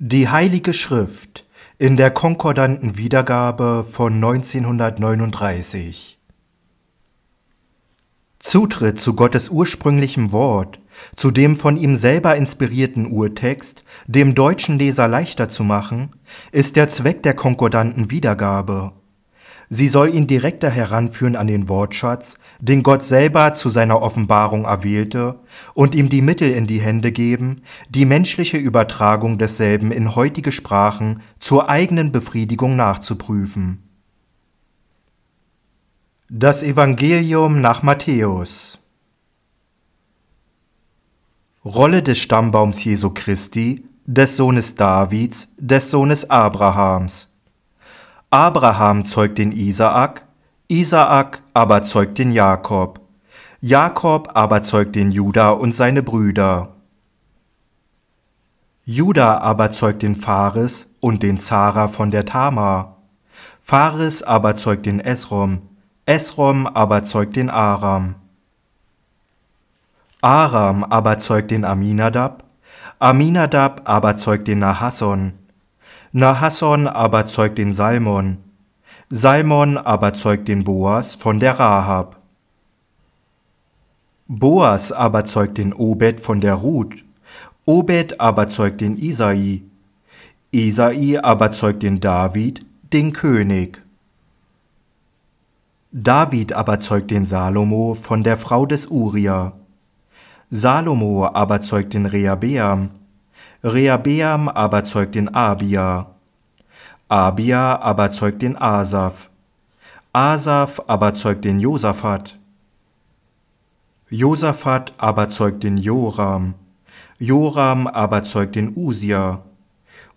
Die Heilige Schrift in der Konkordanten Wiedergabe von 1939. Zutritt zu Gottes ursprünglichem Wort, zu dem von ihm selber inspirierten Urtext, dem deutschen Leser leichter zu machen, ist der Zweck der Konkordanten Wiedergabe. Sie soll ihn direkter heranführen an den Wortschatz, den Gott selber zu seiner Offenbarung erwählte, und ihm die Mittel in die Hände geben, die menschliche Übertragung desselben in heutige Sprachen zur eigenen Befriedigung nachzuprüfen. Das Evangelium nach Matthäus. Rolle des Stammbaums Jesu Christi, des Sohnes Davids, des Sohnes Abrahams. Abraham zeugt den Isaak, Isaak aber zeugt den Jakob, Jakob aber zeugt den Juda und seine Brüder. Juda aber zeugt den Phares und den Zara von der Tamar, Phares aber zeugt den Esrom, Esrom aber zeugt den Aram. Aram aber zeugt den Aminadab, Aminadab aber zeugt den Nahasson, Nahasson aber zeugt den Salmon, Salmon aber zeugt den Boaz von der Rahab. Boaz aber zeugt den Obed von der Ruth, Obed aber zeugt den Isai, Isai aber zeugt den David, den König. David aber zeugt den Salomo von der Frau des Uria, Salomo aber zeugt den Rehabeam, Rehabeam aber zeugt den Abia, Abia aber zeugt den Asaf, Asaf aber zeugt den Josaphat, Josaphat aber zeugt den Joram, Joram aber zeugt den Usia,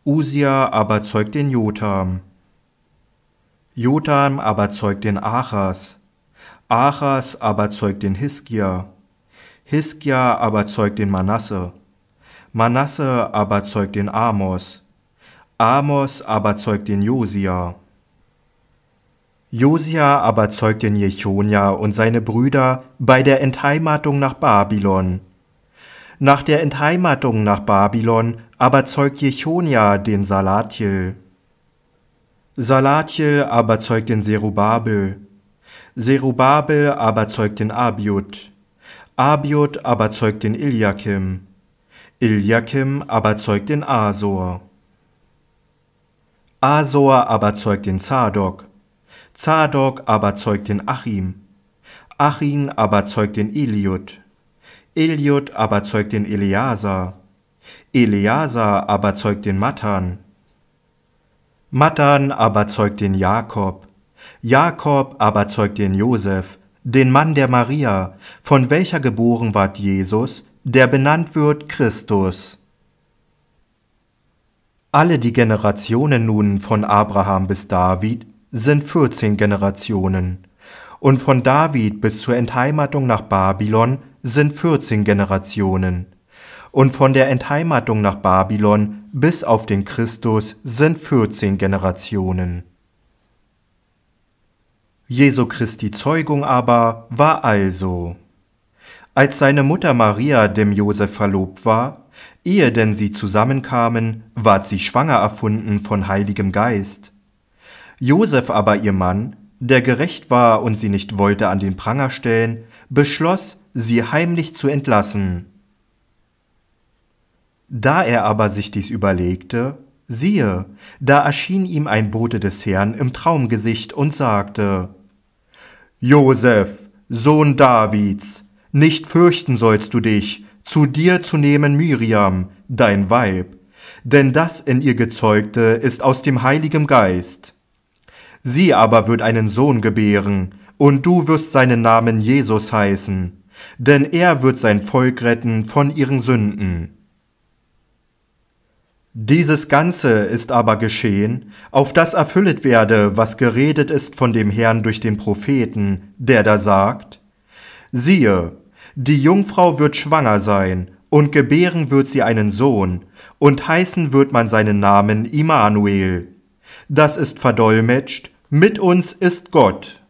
Usia aber zeugt den Jotam, Jotam aber zeugt den Achas, Achas aber zeugt den Hiskia, Hiskia aber zeugt den Manasse, Manasse aber zeugt den Amos, Amos aber zeugt den Josia. Josia aber zeugt den Jechonia und seine Brüder bei der Entheimatung nach Babylon. Nach der Entheimatung nach Babylon aber zeugt Jechonia den Salathiel. Salathiel aber zeugt den Serubabel, Serubabel aber zeugt den Abiud, Abiud aber zeugt den Eliakim, Eliakim aber zeugt den Asor. Asor aber zeugt den Zadok, Zadok aber zeugt den Achim, Achim aber zeugt den Eliud, Eliud aber zeugt den Eleazar, Eleazar aber zeugt den Mattan, Mattan aber zeugt den Jakob, Jakob aber zeugt den Josef, den Mann der Maria, von welcher geboren ward Jesus, der benannt wird Christus. Alle die Generationen nun von Abraham bis David sind 14 Generationen, und von David bis zur Entheimatung nach Babylon sind 14 Generationen, und von der Entheimatung nach Babylon bis auf den Christus sind 14 Generationen. Jesu Christi Zeugung aber war also: Als seine Mutter Maria dem Josef verlobt war, ehe denn sie zusammenkamen, ward sie schwanger erfunden von Heiligem Geist. Josef aber, ihr Mann, der gerecht war und sie nicht wollte an den Pranger stellen, beschloss, sie heimlich zu entlassen. Da er aber sich dies überlegte, siehe, da erschien ihm ein Bote des Herrn im Traumgesicht und sagte: Josef, Sohn Davids, nicht fürchten sollst du dich, zu dir zu nehmen Miriam, dein Weib, denn das in ihr Gezeugte ist aus dem Heiligen Geist. Sie aber wird einen Sohn gebären, und du wirst seinen Namen Jesus heißen, denn er wird sein Volk retten von ihren Sünden. Dieses Ganze ist aber geschehen, auf das erfüllet werde, was geredet ist von dem Herrn durch den Propheten, der da sagt: Siehe, die Jungfrau wird schwanger sein, und gebären wird sie einen Sohn, und heißen wird man seinen Namen Immanuel. Das ist verdolmetscht: Mit uns ist Gott.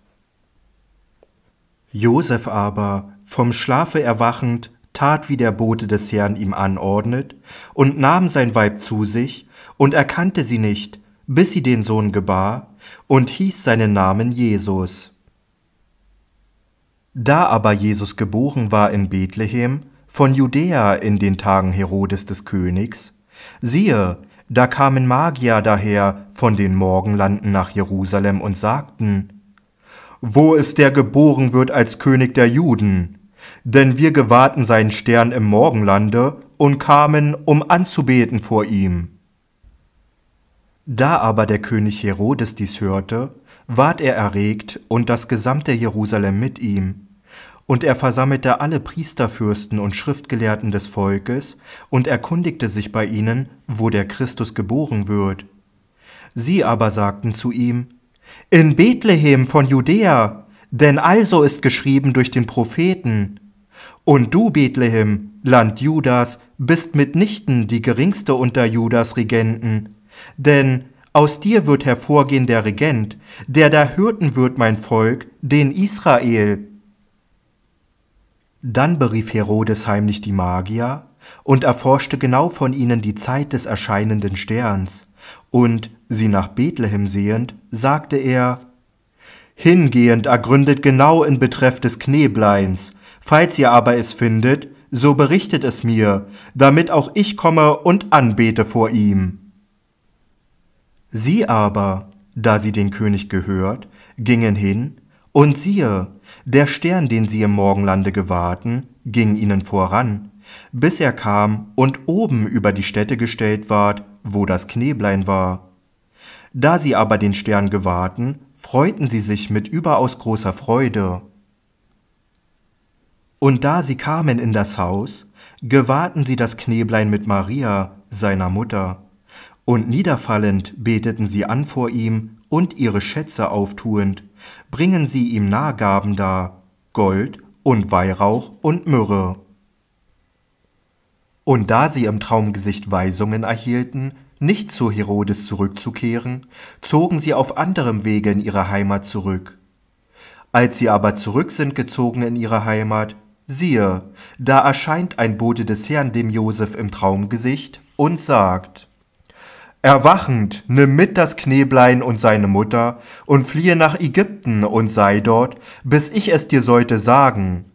Josef aber, vom Schlafe erwachend, tat, wie der Bote des Herrn ihm anordnet, und nahm sein Weib zu sich und erkannte sie nicht, bis sie den Sohn gebar, und hieß seinen Namen Jesus. Da aber Jesus geboren war in Bethlehem, von Judäa in den Tagen Herodes des Königs, siehe, da kamen Magier daher von den Morgenlanden nach Jerusalem und sagten: Wo ist der geboren wird als König der Juden? Denn wir gewahrten seinen Stern im Morgenlande und kamen, um anzubeten vor ihm. Da aber der König Herodes dies hörte, ward er erregt und das gesamte Jerusalem mit ihm. Und er versammelte alle Priesterfürsten und Schriftgelehrten des Volkes und erkundigte sich bei ihnen, wo der Christus geboren wird. Sie aber sagten zu ihm: In Bethlehem von Judäa, denn also ist geschrieben durch den Propheten: Und du, Bethlehem, Land Judas, bist mitnichten die geringste unter Judas Regenten, denn aus dir wird hervorgehen der Regent, der da Hirten wird mein Volk, den Israel. Dann berief Herodes heimlich die Magier und erforschte genau von ihnen die Zeit des erscheinenden Sterns, und, sie nach Bethlehem sehend, sagte er: Hingehend ergründet genau in Betreff des Knäbleins, falls ihr aber es findet, so berichtet es mir, damit auch ich komme und anbete vor ihm. Sie aber, da sie den König gehört, gingen hin, und siehe, der Stern, den sie im Morgenlande gewahrten, ging ihnen voran, bis er kam und oben über die Stätte gestellt ward, wo das Knäblein war. Da sie aber den Stern gewahrten, freuten sie sich mit überaus großer Freude. Und da sie kamen in das Haus, gewahrten sie das Knäblein mit Maria, seiner Mutter, und niederfallend beteten sie an vor ihm und ihre Schätze auftuend, bringen sie ihm Nahgaben dar, Gold und Weihrauch und Myrrhe. Und da sie im Traumgesicht Weisungen erhielten, nicht zu Herodes zurückzukehren, zogen sie auf anderem Wege in ihre Heimat zurück. Als sie aber zurück sind gezogen in ihre Heimat, siehe, da erscheint ein Bote des Herrn dem Josef im Traumgesicht und sagt: Erwachend, nimm mit das Knäblein und seine Mutter und fliehe nach Ägypten und sei dort, bis ich es dir sollte sagen.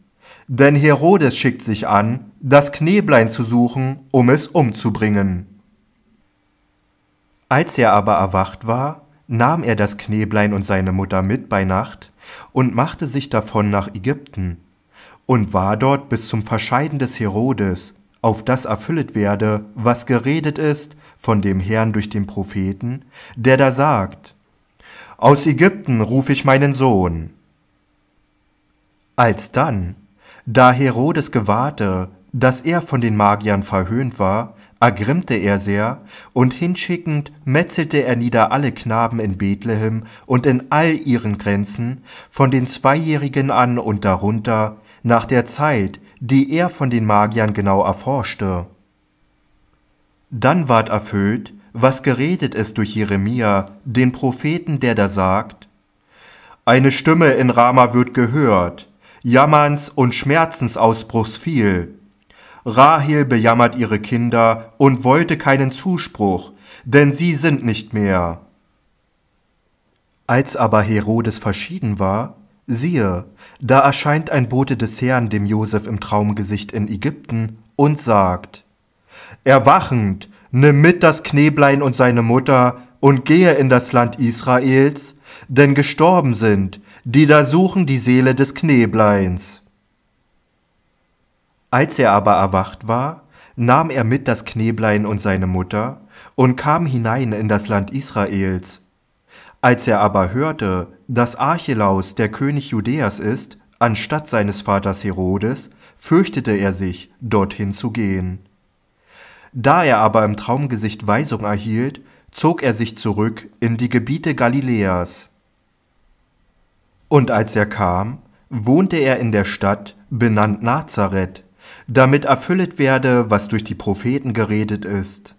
Denn Herodes schickt sich an, das Knäblein zu suchen, um es umzubringen. Als er aber erwacht war, nahm er das Knäblein und seine Mutter mit bei Nacht und machte sich davon nach Ägypten und war dort bis zum Verscheiden des Herodes, auf das erfüllet werde, was geredet ist von dem Herrn durch den Propheten, der da sagt: Aus Ägypten rufe ich meinen Sohn. Alsdann, da Herodes gewahrte, dass er von den Magiern verhöhnt war, ergrimmte er sehr, und hinschickend metzelte er nieder alle Knaben in Bethlehem und in all ihren Grenzen, von den Zweijährigen an und darunter, nach der Zeit, die er von den Magiern genau erforschte. Dann ward erfüllt, was geredet ist durch Jeremia, den Propheten, der da sagt: Eine Stimme in Rama wird gehört, Jammerns und Schmerzensausbruchs viel. Rahel bejammert ihre Kinder und wollte keinen Zuspruch, denn sie sind nicht mehr. Als aber Herodes verschieden war, siehe, da erscheint ein Bote des Herrn dem Josef im Traumgesicht in Ägypten und sagt: Erwachend, nimm mit das Knäblein und seine Mutter und gehe in das Land Israels, denn gestorben sind, die da suchen die Seele des Knäbleins. Als er aber erwacht war, nahm er mit das Knäblein und seine Mutter und kam hinein in das Land Israels. Als er aber hörte, dass Archelaus der König Judäas ist, anstatt seines Vaters Herodes, fürchtete er sich, dorthin zu gehen. Da er aber im Traumgesicht Weisung erhielt, zog er sich zurück in die Gebiete Galiläas. Und als er kam, wohnte er in der Stadt, benannt Nazareth, damit erfüllet werde, was durch die Propheten geredet ist: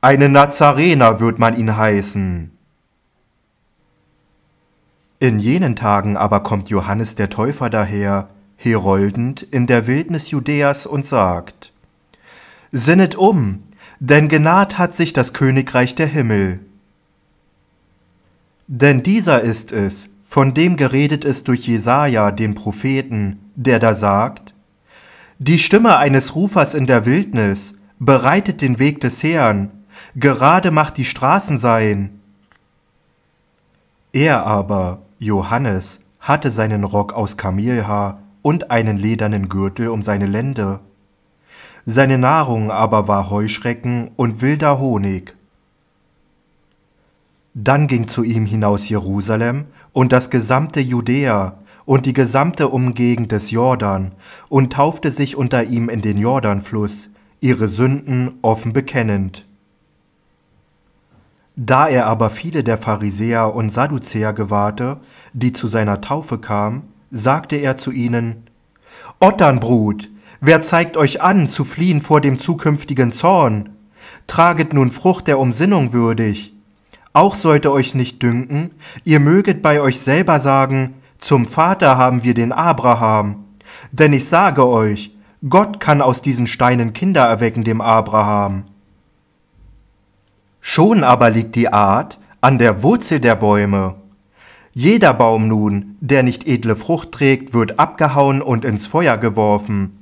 Einen Nazarener wird man ihn heißen. In jenen Tagen aber kommt Johannes der Täufer daher, heroldend in der Wildnis Judäas und sagt: Sinnet um, denn genaht hat sich das Königreich der Himmel. Denn dieser ist es, von dem geredet ist durch Jesaja, den Propheten, der da sagt: Die Stimme eines Rufers in der Wildnis, bereitet den Weg des Herrn, gerade macht die Straßen sein. Er aber, Johannes, hatte seinen Rock aus Kamelhaar und einen ledernen Gürtel um seine Lende. Seine Nahrung aber war Heuschrecken und wilder Honig. Dann ging zu ihm hinaus Jerusalem und das gesamte Judäa und die gesamte Umgegend des Jordan und taufte sich unter ihm in den Jordanfluss, ihre Sünden offen bekennend. Da er aber viele der Pharisäer und Sadduzäer gewahrte, die zu seiner Taufe kamen, sagte er zu ihnen: Otternbrut, wer zeigt euch an, zu fliehen vor dem zukünftigen Zorn? Traget nun Frucht der Umsinnung würdig. Auch sollte euch nicht dünken, ihr möget bei euch selber sagen: Zum Vater haben wir den Abraham. Denn ich sage euch, Gott kann aus diesen Steinen Kinder erwecken, dem Abraham. Schon aber liegt die Art an der Wurzel der Bäume. Jeder Baum nun, der nicht edle Frucht trägt, wird abgehauen und ins Feuer geworfen.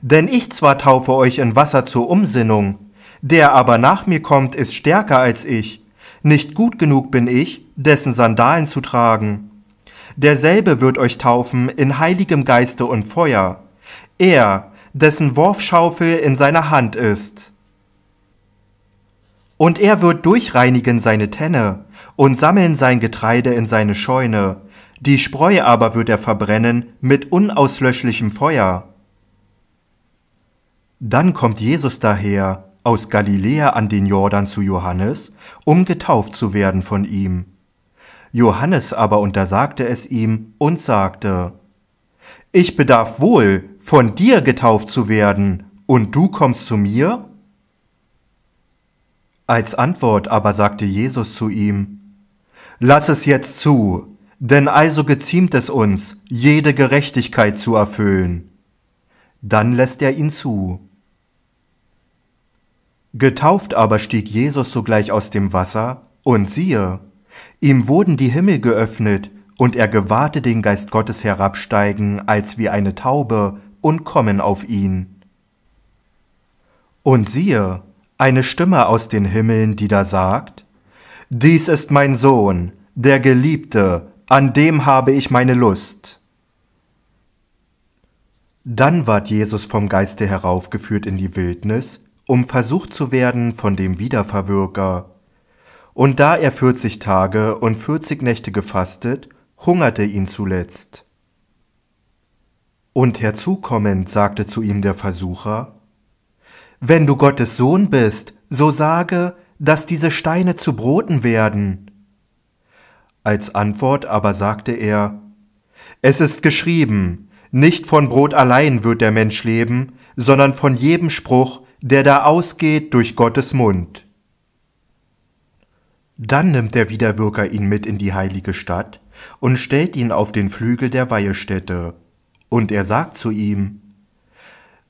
Denn ich zwar taufe euch in Wasser zur Umsinnung, der aber nach mir kommt, ist stärker als ich. Nicht gut genug bin ich, dessen Sandalen zu tragen. Derselbe wird euch taufen in heiligem Geiste und Feuer. Er, dessen Wurfschaufel in seiner Hand ist. Und er wird durchreinigen seine Tenne und sammeln sein Getreide in seine Scheune, die Spreu aber wird er verbrennen mit unauslöschlichem Feuer. Dann kommt Jesus daher aus Galiläa an den Jordan zu Johannes, um getauft zu werden von ihm. Johannes aber untersagte es ihm und sagte: Ich bedarf wohl, von dir getauft zu werden, und du kommst zu mir? Als Antwort aber sagte Jesus zu ihm: Lass es jetzt zu, denn also geziemt es uns, jede Gerechtigkeit zu erfüllen. Dann lässt er ihn zu. Getauft aber stieg Jesus sogleich aus dem Wasser, und siehe, ihm wurden die Himmel geöffnet, und er gewahrte den Geist Gottes herabsteigen, als wie eine Taube, und kommen auf ihn. Und siehe, eine Stimme aus den Himmeln, die da sagt: Dies ist mein Sohn, der Geliebte, an dem habe ich meine Lust. Dann ward Jesus vom Geiste heraufgeführt in die Wildnis, um versucht zu werden von dem Wiederverwirker. Und da er 40 Tage und 40 Nächte gefastet, hungerte ihn zuletzt. Und herzukommend sagte zu ihm der Versucher: Wenn du Gottes Sohn bist, so sage, dass diese Steine zu Broten werden. Als Antwort aber sagte er: Es ist geschrieben, nicht von Brot allein wird der Mensch leben, sondern von jedem Spruch, der da ausgeht durch Gottes Mund. Dann nimmt der Wiederwirker ihn mit in die heilige Stadt und stellt ihn auf den Flügel der Weihestätte. Und er sagt zu ihm: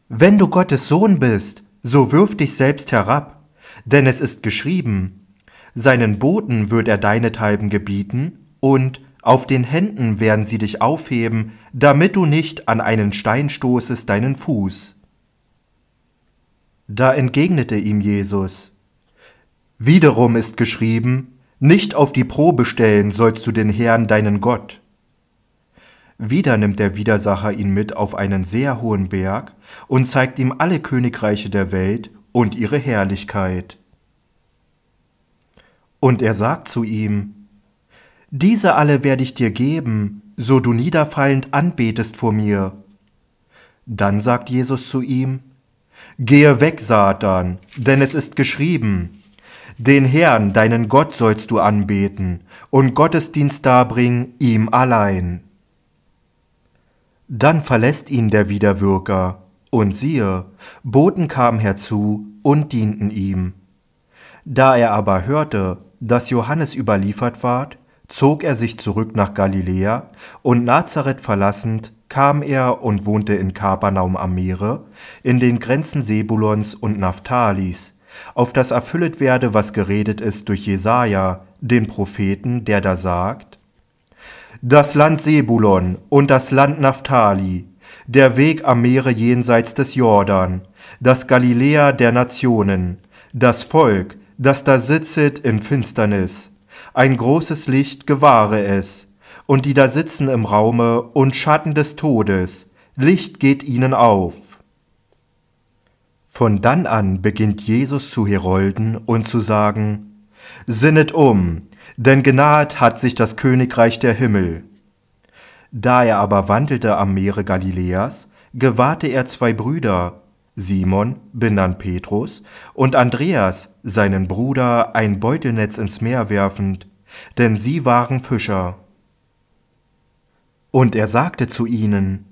Wenn du Gottes Sohn bist, so wirf dich selbst herab, denn es ist geschrieben: Seinen Boten wird er deinethalben gebieten, und auf den Händen werden sie dich aufheben, damit du nicht an einen Stein stoßest deinen Fuß. Da entgegnete ihm Jesus: Wiederum ist geschrieben: Nicht auf die Probe stellen sollst du den Herrn, deinen Gott. Wieder nimmt der Widersacher ihn mit auf einen sehr hohen Berg und zeigt ihm alle Königreiche der Welt und ihre Herrlichkeit. Und er sagt zu ihm: Diese alle werde ich dir geben, so du niederfallend anbetest vor mir. Dann sagt Jesus zu ihm: Gehe weg, Satan, denn es ist geschrieben: Den Herrn, deinen Gott, sollst du anbeten und Gottesdienst darbringen ihm allein. Dann verlässt ihn der Widerwirker, und siehe, Boten kamen herzu und dienten ihm. Da er aber hörte, dass Johannes überliefert ward, zog er sich zurück nach Galiläa und Nazareth verlassend kam er und wohnte in Kapernaum am Meere, in den Grenzen Sebulons und Naphtalis, auf das erfüllet werde, was geredet ist durch Jesaja, den Propheten, der da sagt: Das Land Sebulon und das Land Naphtali, der Weg am Meere jenseits des Jordan, das Galiläa der Nationen, das Volk, das da sitzet in Finsternis, ein großes Licht gewahre es, und die da sitzen im Raume und Schatten des Todes, Licht geht ihnen auf. Von dann an beginnt Jesus zu herolden und zu sagen: Sinnet um, denn genaht hat sich das Königreich der Himmel. Da er aber wandelte am Meere Galiläas, gewahrte er zwei Brüder, Simon, benannt Petrus, und Andreas, seinen Bruder, ein Beutelnetz ins Meer werfend, denn sie waren Fischer. Und er sagte zu ihnen: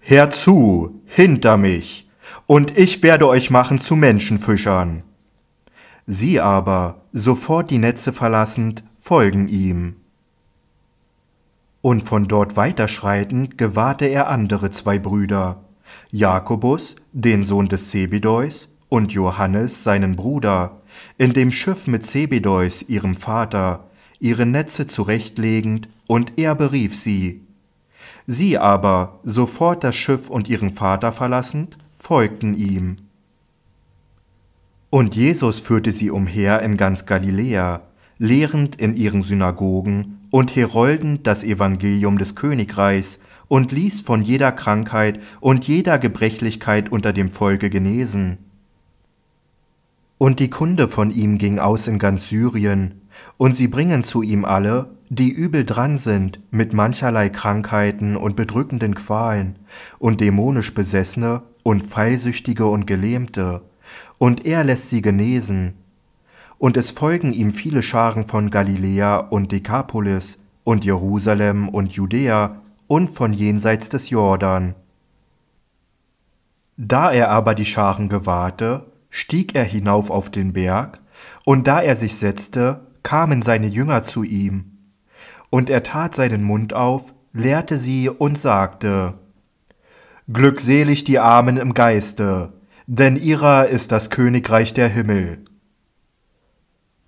Herzu, hinter mich, und ich werde euch machen zu Menschenfischern. Sie aber, sofort die Netze verlassend, folgen ihm. Und von dort weiterschreitend gewahrte er andere zwei Brüder, Jakobus, den Sohn des Zebedeus, und Johannes, seinen Bruder, in dem Schiff mit Zebedeus, ihrem Vater, ihre Netze zurechtlegend, und er berief sie. Sie aber, sofort das Schiff und ihren Vater verlassend, folgten ihm. Und Jesus führte sie umher in ganz Galiläa, lehrend in ihren Synagogen und heroldend das Evangelium des Königreichs, und ließ von jeder Krankheit und jeder Gebrechlichkeit unter dem Volke genesen. Und die Kunde von ihm ging aus in ganz Syrien, und sie bringen zu ihm alle, die übel dran sind, mit mancherlei Krankheiten und bedrückenden Qualen, und dämonisch Besessene und Fallsüchtige und Gelähmte, und er lässt sie genesen. Und es folgen ihm viele Scharen von Galiläa und Dekapolis und Jerusalem und Judäa und von jenseits des Jordan. Da er aber die Scharen gewahrte, stieg er hinauf auf den Berg, und da er sich setzte, kamen seine Jünger zu ihm. Und er tat seinen Mund auf, lehrte sie und sagte: Glückselig die Armen im Geiste, denn ihrer ist das Königreich der Himmel.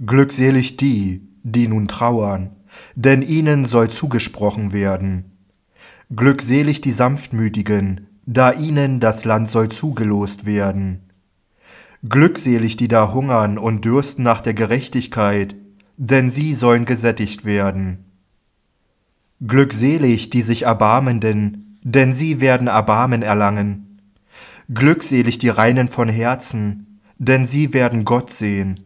Glückselig die, die nun trauern, denn ihnen soll zugesprochen werden. Glückselig die Sanftmütigen, da ihnen das Land soll zugelost werden. Glückselig die da hungern und dürsten nach der Gerechtigkeit, denn sie sollen gesättigt werden. Glückselig die sich Erbarmenden, denn sie werden Erbarmen erlangen. Glückselig die Reinen von Herzen, denn sie werden Gott sehen.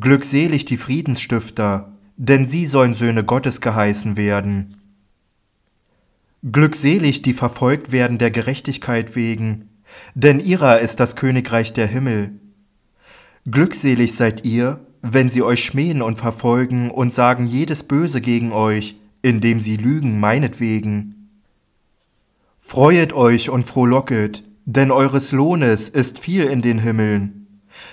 Glückselig die Friedensstifter, denn sie sollen Söhne Gottes geheißen werden. Glückselig die verfolgt werden der Gerechtigkeit wegen, denn ihrer ist das Königreich der Himmel. Glückselig seid ihr, wenn sie euch schmähen und verfolgen und sagen jedes Böse gegen euch, indem sie lügen meinetwegen. Freuet euch und frohlocket, denn eures Lohnes ist viel in den Himmeln.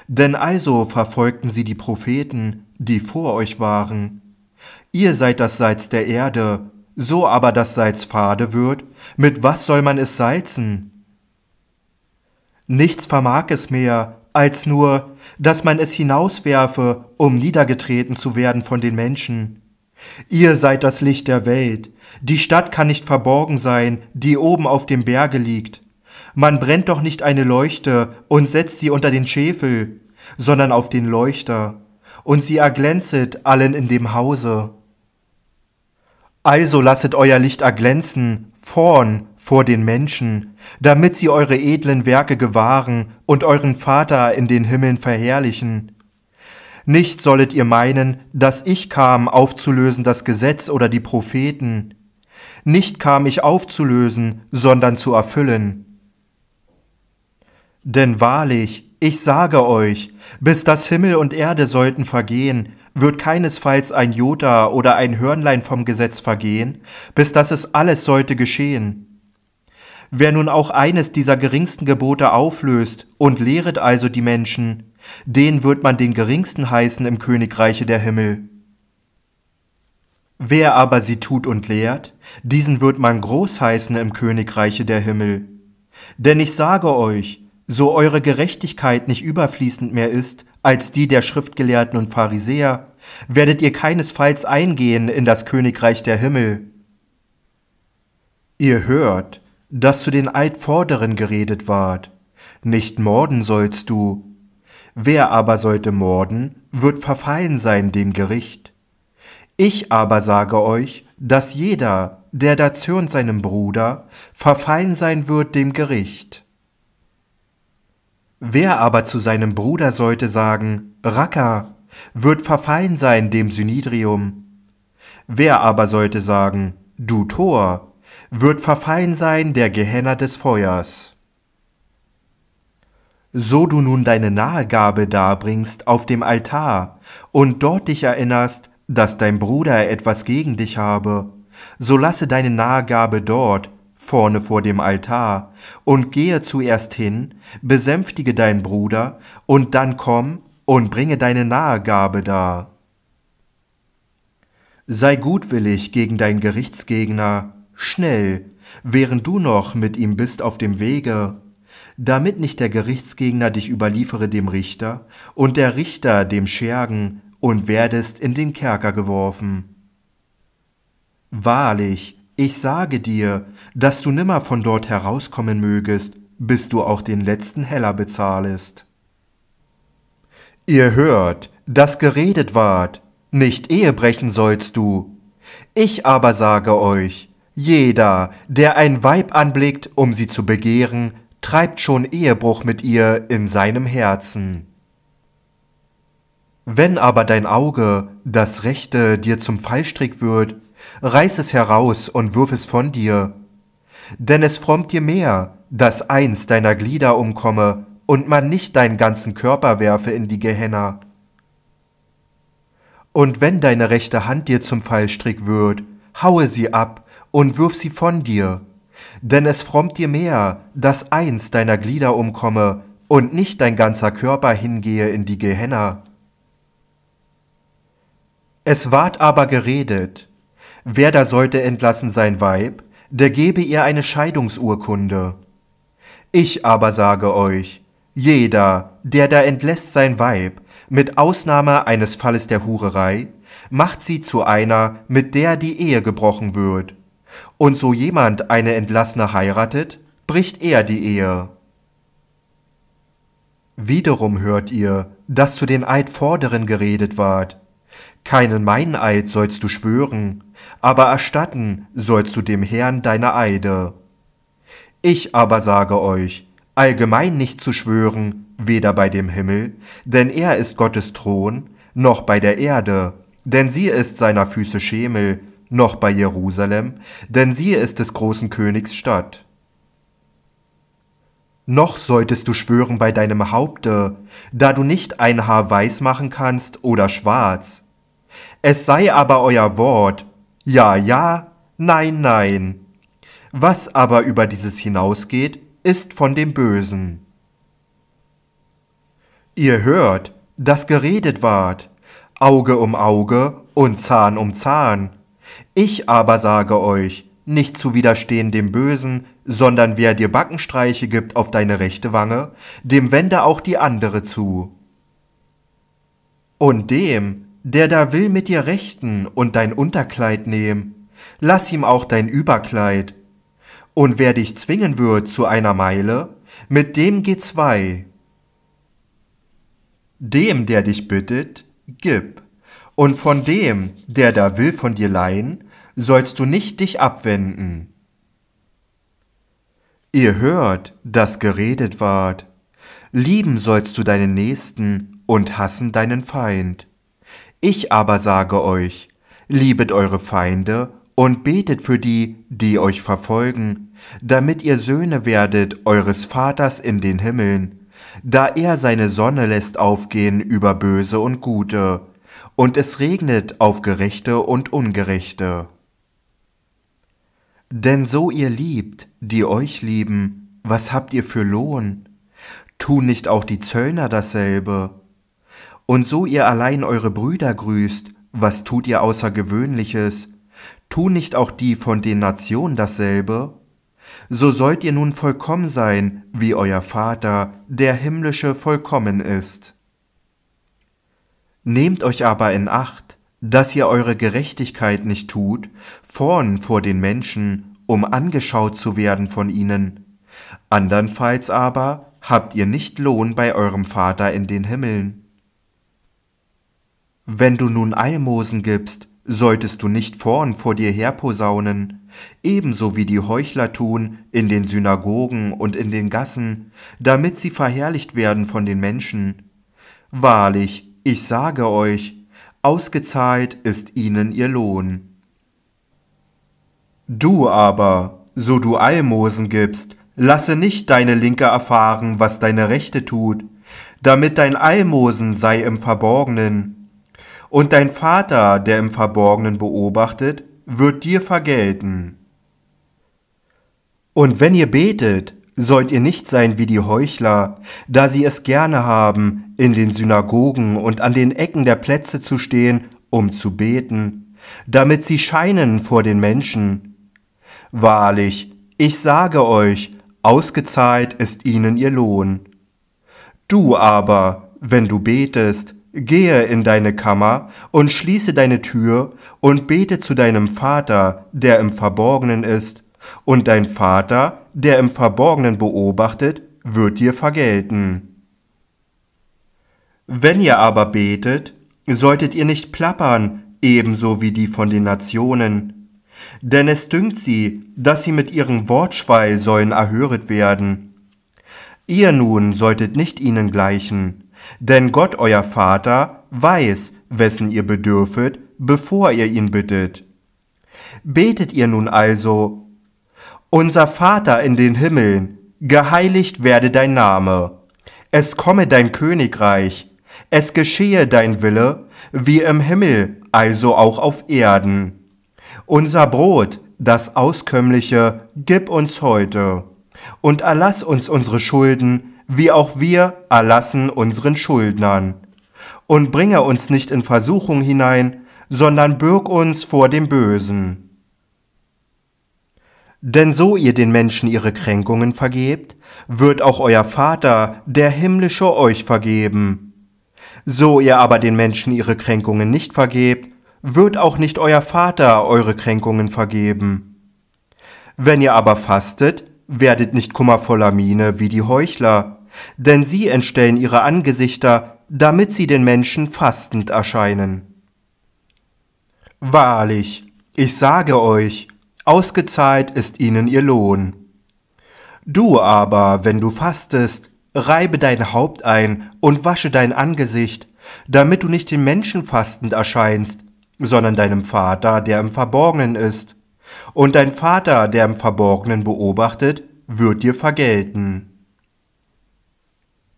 Denn also verfolgten sie die Propheten, die vor euch waren. Ihr seid das Salz der Erde, so aber das Salz fade wird, mit was soll man es salzen? Nichts vermag es mehr, als nur, dass man es hinauswerfe, um niedergetreten zu werden von den Menschen. Ihr seid das Licht der Welt, die Stadt kann nicht verborgen sein, die oben auf dem Berge liegt. Man brennt doch nicht eine Leuchte und setzt sie unter den Scheffel, sondern auf den Leuchter, und sie erglänzet allen in dem Hause. Also lasset euer Licht erglänzen vorn vor den Menschen, damit sie eure edlen Werke gewahren und euren Vater in den Himmeln verherrlichen. Nicht sollet ihr meinen, dass ich kam, aufzulösen das Gesetz oder die Propheten. Nicht kam ich aufzulösen, sondern zu erfüllen. Denn wahrlich, ich sage euch, bis das Himmel und Erde sollten vergehen, wird keinesfalls ein Jota oder ein Hörnlein vom Gesetz vergehen, bis dass es alles sollte geschehen. Wer nun auch eines dieser geringsten Gebote auflöst und lehret also die Menschen, den wird man den geringsten heißen im Königreiche der Himmel. Wer aber sie tut und lehrt, diesen wird man großheißen im Königreiche der Himmel. Denn ich sage euch, so eure Gerechtigkeit nicht überfließend mehr ist, als die der Schriftgelehrten und Pharisäer, werdet ihr keinesfalls eingehen in das Königreich der Himmel. Ihr hört, dass zu den Altvorderen geredet ward, nicht morden sollst du. Wer aber sollte morden, wird verfallen sein dem Gericht. Ich aber sage euch, dass jeder, der da zürnt seinem Bruder, verfallen sein wird dem Gericht. Wer aber zu seinem Bruder sollte sagen, Racker, wird verfallen sein dem Synedrium. Wer aber sollte sagen, du Tor, wird verfallen sein der Gehenna des Feuers. So du nun deine Nahegabe darbringst auf dem Altar und dort dich erinnerst, dass dein Bruder etwas gegen dich habe, so lasse deine Nahegabe dort, vorne vor dem Altar, und gehe zuerst hin, besänftige deinen Bruder, und dann komm und bringe deine Nahegabe dar. Sei gutwillig gegen deinen Gerichtsgegner, schnell, während du noch mit ihm bist auf dem Wege, damit nicht der Gerichtsgegner dich überliefere dem Richter und der Richter dem Schergen und werdest in den Kerker geworfen. Wahrlich, ich sage dir, dass du nimmer von dort herauskommen mögest, bis du auch den letzten Heller bezahlest. Ihr hört, dass geredet ward, nicht Ehe brechen sollst du. Ich aber sage euch, jeder, der ein Weib anblickt, um sie zu begehren, treibt schon Ehebruch mit ihr in seinem Herzen. Wenn aber dein Auge, das Rechte, dir zum Fallstrick wird, reiß es heraus und wirf es von dir. Denn es frommt dir mehr, dass eins deiner Glieder umkomme, und man nicht deinen ganzen Körper werfe in die Gehenna. Und wenn deine rechte Hand dir zum Fallstrick wird, haue sie ab und wirf sie von dir, denn es frommt dir mehr, dass eins deiner Glieder umkomme und nicht dein ganzer Körper hingehe in die Gehenna. Es ward aber geredet, wer da sollte entlassen sein Weib, der gebe ihr eine Scheidungsurkunde. Ich aber sage euch, jeder, der da entlässt sein Weib, mit Ausnahme eines Falles der Hurerei, macht sie zu einer, mit der die Ehe gebrochen wird. Und so jemand eine Entlassene heiratet, bricht er die Ehe. Wiederum hört ihr, dass zu den Eidvorderen geredet ward. Keinen Meineid sollst du schwören, aber erstatten sollst du dem Herrn deine Eide. Ich aber sage euch, allgemein nicht zu schwören, weder bei dem Himmel, denn er ist Gottes Thron, noch bei der Erde, denn sie ist seiner Füße Schemel, noch bei Jerusalem, denn sie ist des großen Königs Stadt. Noch solltest du schwören bei deinem Haupte, da du nicht ein Haar weiß machen kannst oder schwarz. Es sei aber euer Wort, ja, ja, nein, nein. Was aber über dieses hinausgeht, ist von dem Bösen. Ihr hört, dass geredet ward, Auge um Auge und Zahn um Zahn. Ich aber sage euch, nicht zu widerstehen dem Bösen, sondern wer dir Backenstreiche gibt auf deine rechte Wange, dem wende auch die andere zu. Und dem, der da will mit dir rechten und dein Unterkleid nehmen, lass ihm auch dein Überkleid. Und wer dich zwingen wird zu einer Meile, mit dem geh zwei. Dem, der dich bittet, gib, und von dem, der da will von dir leihen, sollst du nicht dich abwenden. Ihr hört, dass geredet ward, lieben sollst du deinen Nächsten und hassen deinen Feind. Ich aber sage euch, liebet eure Feinde und betet für die, die euch verfolgen, damit ihr Söhne werdet eures Vaters in den Himmeln, da er seine Sonne lässt aufgehen über Böse und Gute, und es regnet auf Gerechte und Ungerechte. Denn so ihr liebt, die euch lieben, was habt ihr für Lohn? Tun nicht auch die Zöllner dasselbe? Und so ihr allein eure Brüder grüßt, was tut ihr Außergewöhnliches? tun nicht auch die von den Nationen dasselbe? So sollt ihr nun vollkommen sein, wie euer Vater, der himmlische, vollkommen ist. Nehmt euch aber in Acht, dass ihr eure Gerechtigkeit nicht tut, vorn vor den Menschen, um angeschaut zu werden von ihnen. Andernfalls aber habt ihr nicht Lohn bei eurem Vater in den Himmeln. Wenn du nun Almosen gibst, solltest du nicht vorn vor dir herposaunen, ebenso wie die Heuchler tun in den Synagogen und in den Gassen, damit sie verherrlicht werden von den Menschen. Wahrlich, ich sage euch, ausgezahlt ist ihnen ihr Lohn. Du aber, so du Almosen gibst, lasse nicht deine Linke erfahren, was deine Rechte tut, damit dein Almosen sei im Verborgenen. Und dein Vater, der im Verborgenen beobachtet, wird dir vergelten. Und wenn ihr betet, sollt ihr nicht sein wie die Heuchler, da sie es gerne haben, in den Synagogen und an den Ecken der Plätze zu stehen, um zu beten, damit sie scheinen vor den Menschen. Wahrlich, ich sage euch, ausgezahlt ist ihnen ihr Lohn. Du aber, wenn du betest, gehe in deine Kammer und schließe deine Tür und bete zu deinem Vater, der im Verborgenen ist, und dein Vater, der im Verborgenen beobachtet, wird dir vergelten. Wenn ihr aber betet, solltet ihr nicht plappern, ebenso wie die von den Nationen. Denn es dünkt sie, dass sie mit ihrem Wortschwall sollen erhöret werden. Ihr nun solltet nicht ihnen gleichen, denn Gott, euer Vater, weiß, wessen ihr bedürfet, bevor ihr ihn bittet. Betet ihr nun also: Unser Vater in den Himmeln, geheiligt werde dein Name. Es komme dein Königreich, es geschehe dein Wille, wie im Himmel, also auch auf Erden. Unser Brot, das Auskömmliche, gib uns heute, und erlass uns unsere Schulden, wie auch wir erlassen unseren Schuldnern. Und bringe uns nicht in Versuchung hinein, sondern bürg uns vor dem Bösen. Denn so ihr den Menschen ihre Kränkungen vergebt, wird auch euer Vater, der himmlische, euch vergeben. So ihr aber den Menschen ihre Kränkungen nicht vergebt, wird auch nicht euer Vater eure Kränkungen vergeben. Wenn ihr aber fastet, werdet nicht kummervoller Miene wie die Heuchler, denn sie entstellen ihre Angesichter, damit sie den Menschen fastend erscheinen. Wahrlich, ich sage euch, ausgezahlt ist ihnen ihr Lohn. Du aber, wenn du fastest, reibe dein Haupt ein und wasche dein Angesicht, damit du nicht den Menschen fastend erscheinst, sondern deinem Vater, der im Verborgenen ist. Und dein Vater, der im Verborgenen beobachtet, wird dir vergelten.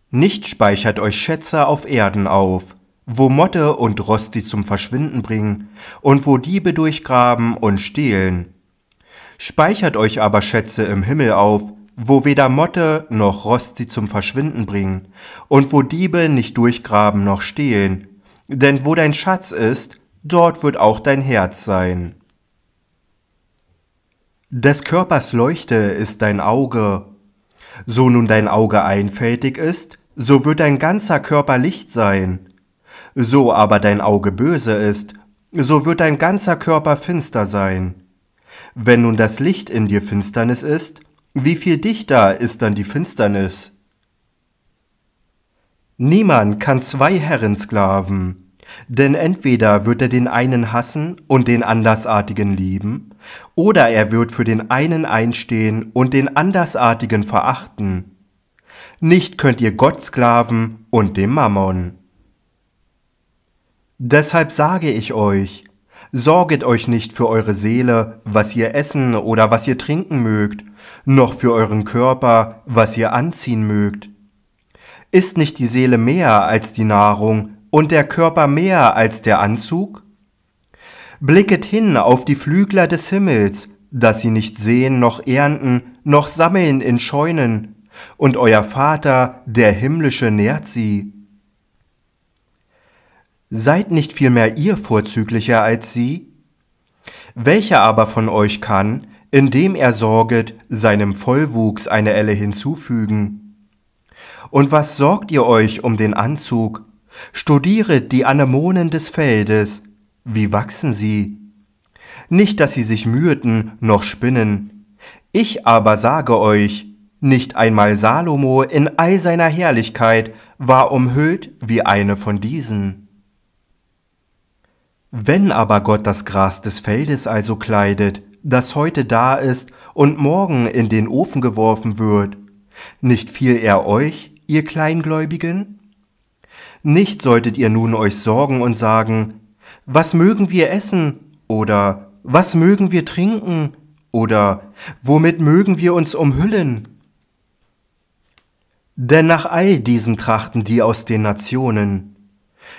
Nicht speichert euch Schätze auf Erden auf, wo Motte und Rost sie zum Verschwinden bringen und wo Diebe durchgraben und stehlen. Speichert euch aber Schätze im Himmel auf, wo weder Motte noch Rost sie zum Verschwinden bringen, und wo Diebe nicht durchgraben noch stehlen. Denn wo dein Schatz ist, dort wird auch dein Herz sein. Des Körpers Leuchte ist dein Auge. So nun dein Auge einfältig ist, so wird dein ganzer Körper Licht sein. So aber dein Auge böse ist, so wird dein ganzer Körper finster sein. Wenn nun das Licht in dir Finsternis ist, wie viel dichter ist dann die Finsternis? Niemand kann zwei Herren sklaven, denn entweder wird er den einen hassen und den Andersartigen lieben, oder er wird für den einen einstehen und den Andersartigen verachten. Nicht könnt ihr Gott sklaven und dem Mammon. Deshalb sage ich euch, sorget euch nicht für eure Seele, was ihr essen oder was ihr trinken mögt, noch für euren Körper, was ihr anziehen mögt. Ist nicht die Seele mehr als die Nahrung und der Körper mehr als der Anzug? Blicket hin auf die Flügler des Himmels, dass sie nicht säen noch ernten, noch sammeln in Scheunen, und euer Vater, der himmlische, nährt sie. Seid nicht vielmehr ihr vorzüglicher als sie? Welcher aber von euch kann, indem er sorget, seinem Vollwuchs eine Elle hinzufügen? Und was sorgt ihr euch um den Anzug? Studieret die Anemonen des Feldes, wie wachsen sie? Nicht, dass sie sich müheten, noch spinnen. Ich aber sage euch, nicht einmal Salomo in all seiner Herrlichkeit war umhüllt wie eine von diesen. Wenn aber Gott das Gras des Feldes also kleidet, das heute da ist und morgen in den Ofen geworfen wird, nicht viel er euch, ihr Kleingläubigen? Nicht solltet ihr nun euch sorgen und sagen, was mögen wir essen? Oder was mögen wir trinken? Oder womit mögen wir uns umhüllen? Denn nach all diesem trachten die aus den Nationen.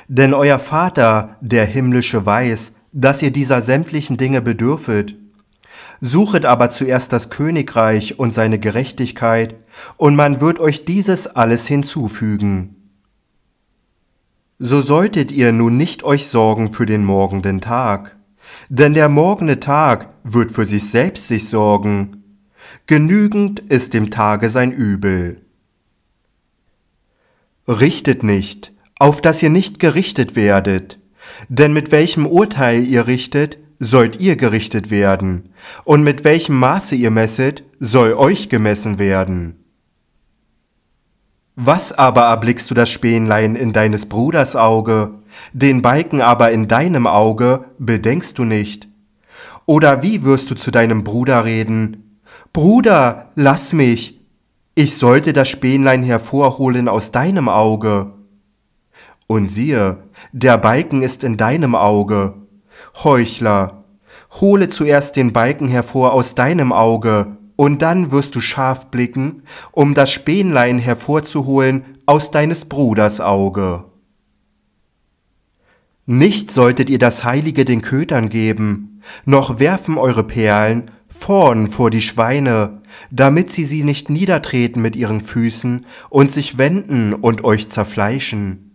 Denn euer Vater, der Himmlische, weiß, dass ihr dieser sämtlichen Dinge bedürfet. Suchet aber zuerst das Königreich und seine Gerechtigkeit, und man wird euch dieses alles hinzufügen. So solltet ihr nun nicht euch sorgen für den morgenden Tag, denn der morgende Tag wird für sich selbst sich sorgen. Genügend ist dem Tage sein Übel. Richtet nicht, auf dass ihr nicht gerichtet werdet, denn mit welchem Urteil ihr richtet, sollt ihr gerichtet werden, und mit welchem Maße ihr messet, soll euch gemessen werden. Was aber erblickst du das Spähnlein in deines Bruders Auge, den Balken aber in deinem Auge bedenkst du nicht? Oder wie wirst du zu deinem Bruder reden? Bruder, lass mich, ich sollte das Spähnlein hervorholen aus deinem Auge. Und siehe, der Balken ist in deinem Auge. Heuchler, hole zuerst den Balken hervor aus deinem Auge, und dann wirst du scharf blicken, um das Spähnlein hervorzuholen aus deines Bruders Auge. Nicht solltet ihr das Heilige den Kötern geben, noch werfen eure Perlen vorn vor die Schweine, damit sie nicht niedertreten mit ihren Füßen und sich wenden und euch zerfleischen.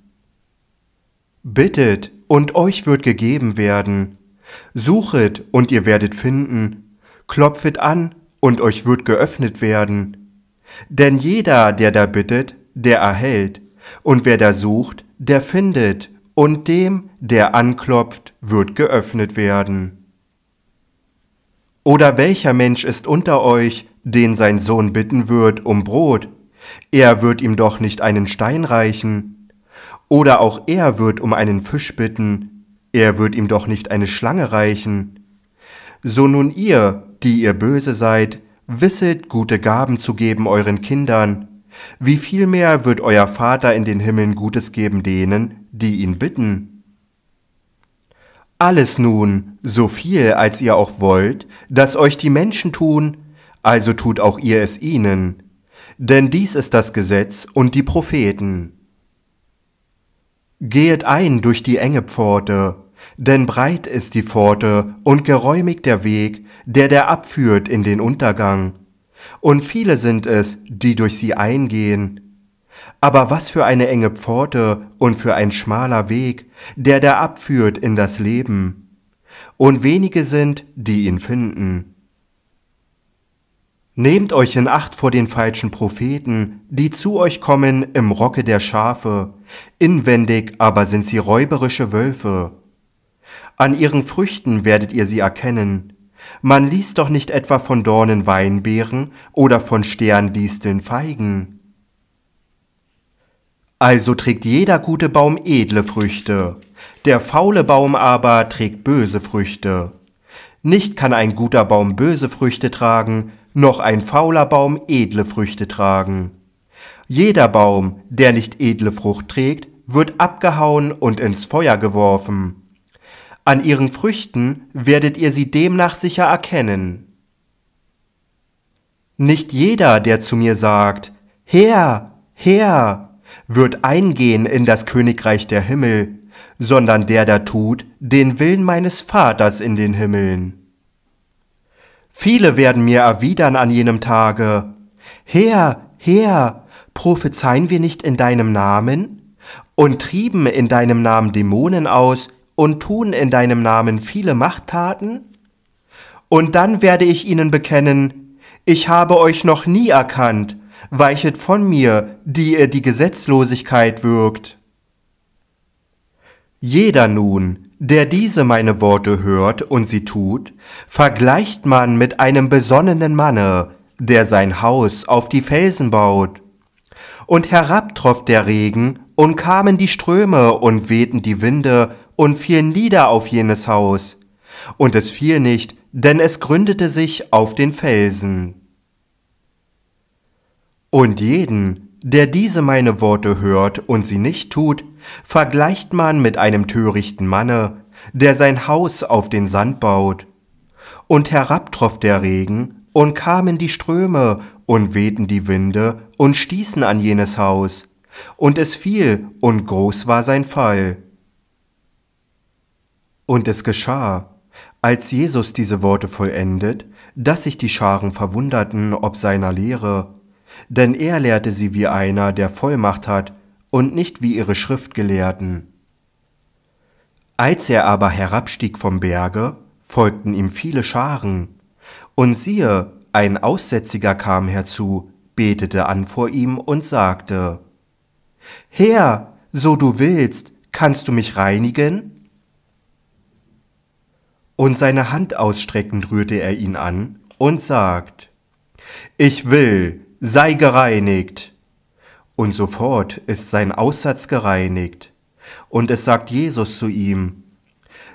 Bittet, und euch wird gegeben werden. Suchet, und ihr werdet finden. Klopfet an, und euch wird geöffnet werden. Denn jeder, der da bittet, der erhält, und wer da sucht, der findet, und dem, der anklopft, wird geöffnet werden. Oder welcher Mensch ist unter euch, den sein Sohn bitten wird um Brot? Er wird ihm doch nicht einen Stein reichen. Oder auch er wird um einen Fisch bitten. Er wird ihm doch nicht eine Schlange reichen. So nun ihr, die ihr böse seid, wisset, gute Gaben zu geben euren Kindern. Wie viel mehr wird euer Vater in den Himmeln Gutes geben denen, die ihn bitten? Alles nun, so viel, als ihr auch wollt, dass euch die Menschen tun, also tut auch ihr es ihnen. Denn dies ist das Gesetz und die Propheten. Gehet ein durch die enge Pforte, denn breit ist die Pforte und geräumig der Weg, der abführt in den Untergang. Und viele sind es, die durch sie eingehen. Aber was für eine enge Pforte und für ein schmaler Weg, der abführt in das Leben. Und wenige sind, die ihn finden. Nehmt euch in Acht vor den falschen Propheten, die zu euch kommen im Rocke der Schafe, inwendig aber sind sie räuberische Wölfe. An ihren Früchten werdet ihr sie erkennen. Man liest doch nicht etwa von Dornen Weinbeeren oder von Sterndisteln Feigen. Also trägt jeder gute Baum edle Früchte, der faule Baum aber trägt böse Früchte. Nicht kann ein guter Baum böse Früchte tragen, noch ein fauler Baum edle Früchte tragen. Jeder Baum, der nicht edle Frucht trägt, wird abgehauen und ins Feuer geworfen. An ihren Früchten werdet ihr sie demnach sicher erkennen. Nicht jeder, der zu mir sagt, Herr, Herr, wird eingehen in das Königreich der Himmel, sondern der da tut den Willen meines Vaters in den Himmeln. Viele werden mir erwidern an jenem Tage, Herr, Herr, prophezeien wir nicht in deinem Namen? Und trieben in deinem Namen Dämonen aus, und tun in deinem Namen viele Machttaten? Und dann werde ich ihnen bekennen, ich habe euch noch nie erkannt, weichet von mir, die ihr die Gesetzlosigkeit würgt. Jeder nun, der diese meine Worte hört und sie tut, vergleicht man mit einem besonnenen Manne, der sein Haus auf die Felsen baut. Und herabtroff der Regen, und kamen die Ströme, und wehten die Winde, und fielen nieder auf jenes Haus. Und es fiel nicht, denn es gründete sich auf den Felsen. Und jeden, der diese meine Worte hört und sie nicht tut, vergleicht man mit einem törichten Manne, der sein Haus auf den Sand baut. Und herabtroff der Regen, und kamen die Ströme, und wehten die Winde, und stießen an jenes Haus. Und es fiel, und groß war sein Fall. Und es geschah, als Jesus diese Worte vollendet, dass sich die Scharen verwunderten ob seiner Lehre, denn er lehrte sie wie einer, der Vollmacht hat, und nicht wie ihre Schriftgelehrten. Als er aber herabstieg vom Berge, folgten ihm viele Scharen. Und siehe, ein Aussätziger kam herzu, betete an vor ihm und sagte, »Herr, so du willst, kannst du mich reinigen?« Und seine Hand ausstreckend rührte er ihn an und sagt, »Ich will, sei gereinigt!« Und sofort ist sein Aussatz gereinigt. Und es sagt Jesus zu ihm,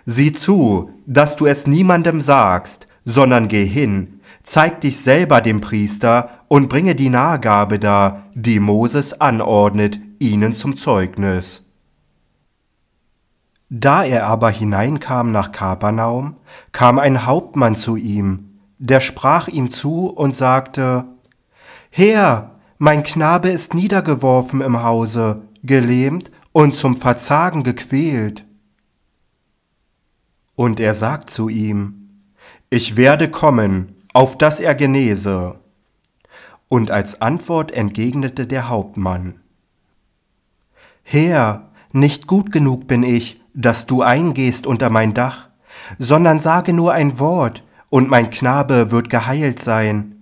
»Sieh zu, dass du es niemandem sagst, sondern geh hin, zeig dich selber dem Priester und bringe die Nahgabe dar, die Moses anordnet, ihnen zum Zeugnis.« Da er aber hineinkam nach Kapernaum, kam ein Hauptmann zu ihm, der sprach ihm zu und sagte, »Herr, mein Knabe ist niedergeworfen im Hause, gelähmt und zum Verzagen gequält.« Und er sagt zu ihm, »Ich werde kommen, auf dass er genese.« Und als Antwort entgegnete der Hauptmann, »Herr, nicht gut genug bin ich, dass du eingehst unter mein Dach, sondern sage nur ein Wort, und mein Knabe wird geheilt sein.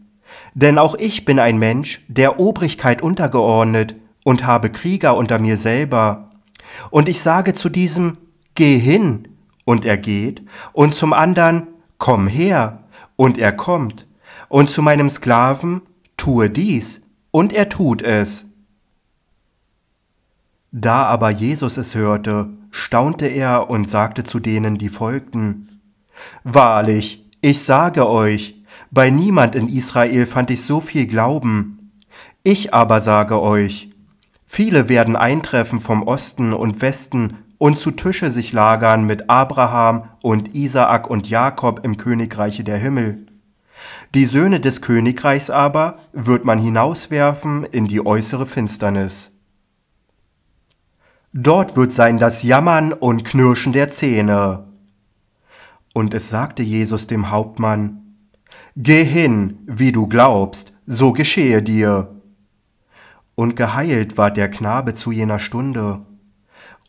Denn auch ich bin ein Mensch, der Obrigkeit untergeordnet, und habe Krieger unter mir selber. Und ich sage zu diesem, geh hin, und er geht, und zum anderen, komm her, und er kommt, und zu meinem Sklaven, tue dies, und er tut es.« Da aber Jesus es hörte, staunte er und sagte zu denen, die folgten, »Wahrlich, ich sage euch, bei niemand in Israel fand ich so viel Glauben. Ich aber sage euch, viele werden eintreffen vom Osten und Westen und zu Tische sich lagern mit Abraham und Isaak und Jakob im Königreiche der Himmel. Die Söhne des Königreichs aber wird man hinauswerfen in die äußere Finsternis. Dort wird sein das Jammern und Knirschen der Zähne.« Und es sagte Jesus dem Hauptmann, »Geh hin, wie du glaubst, so geschehe dir.« Und geheilt ward der Knabe zu jener Stunde.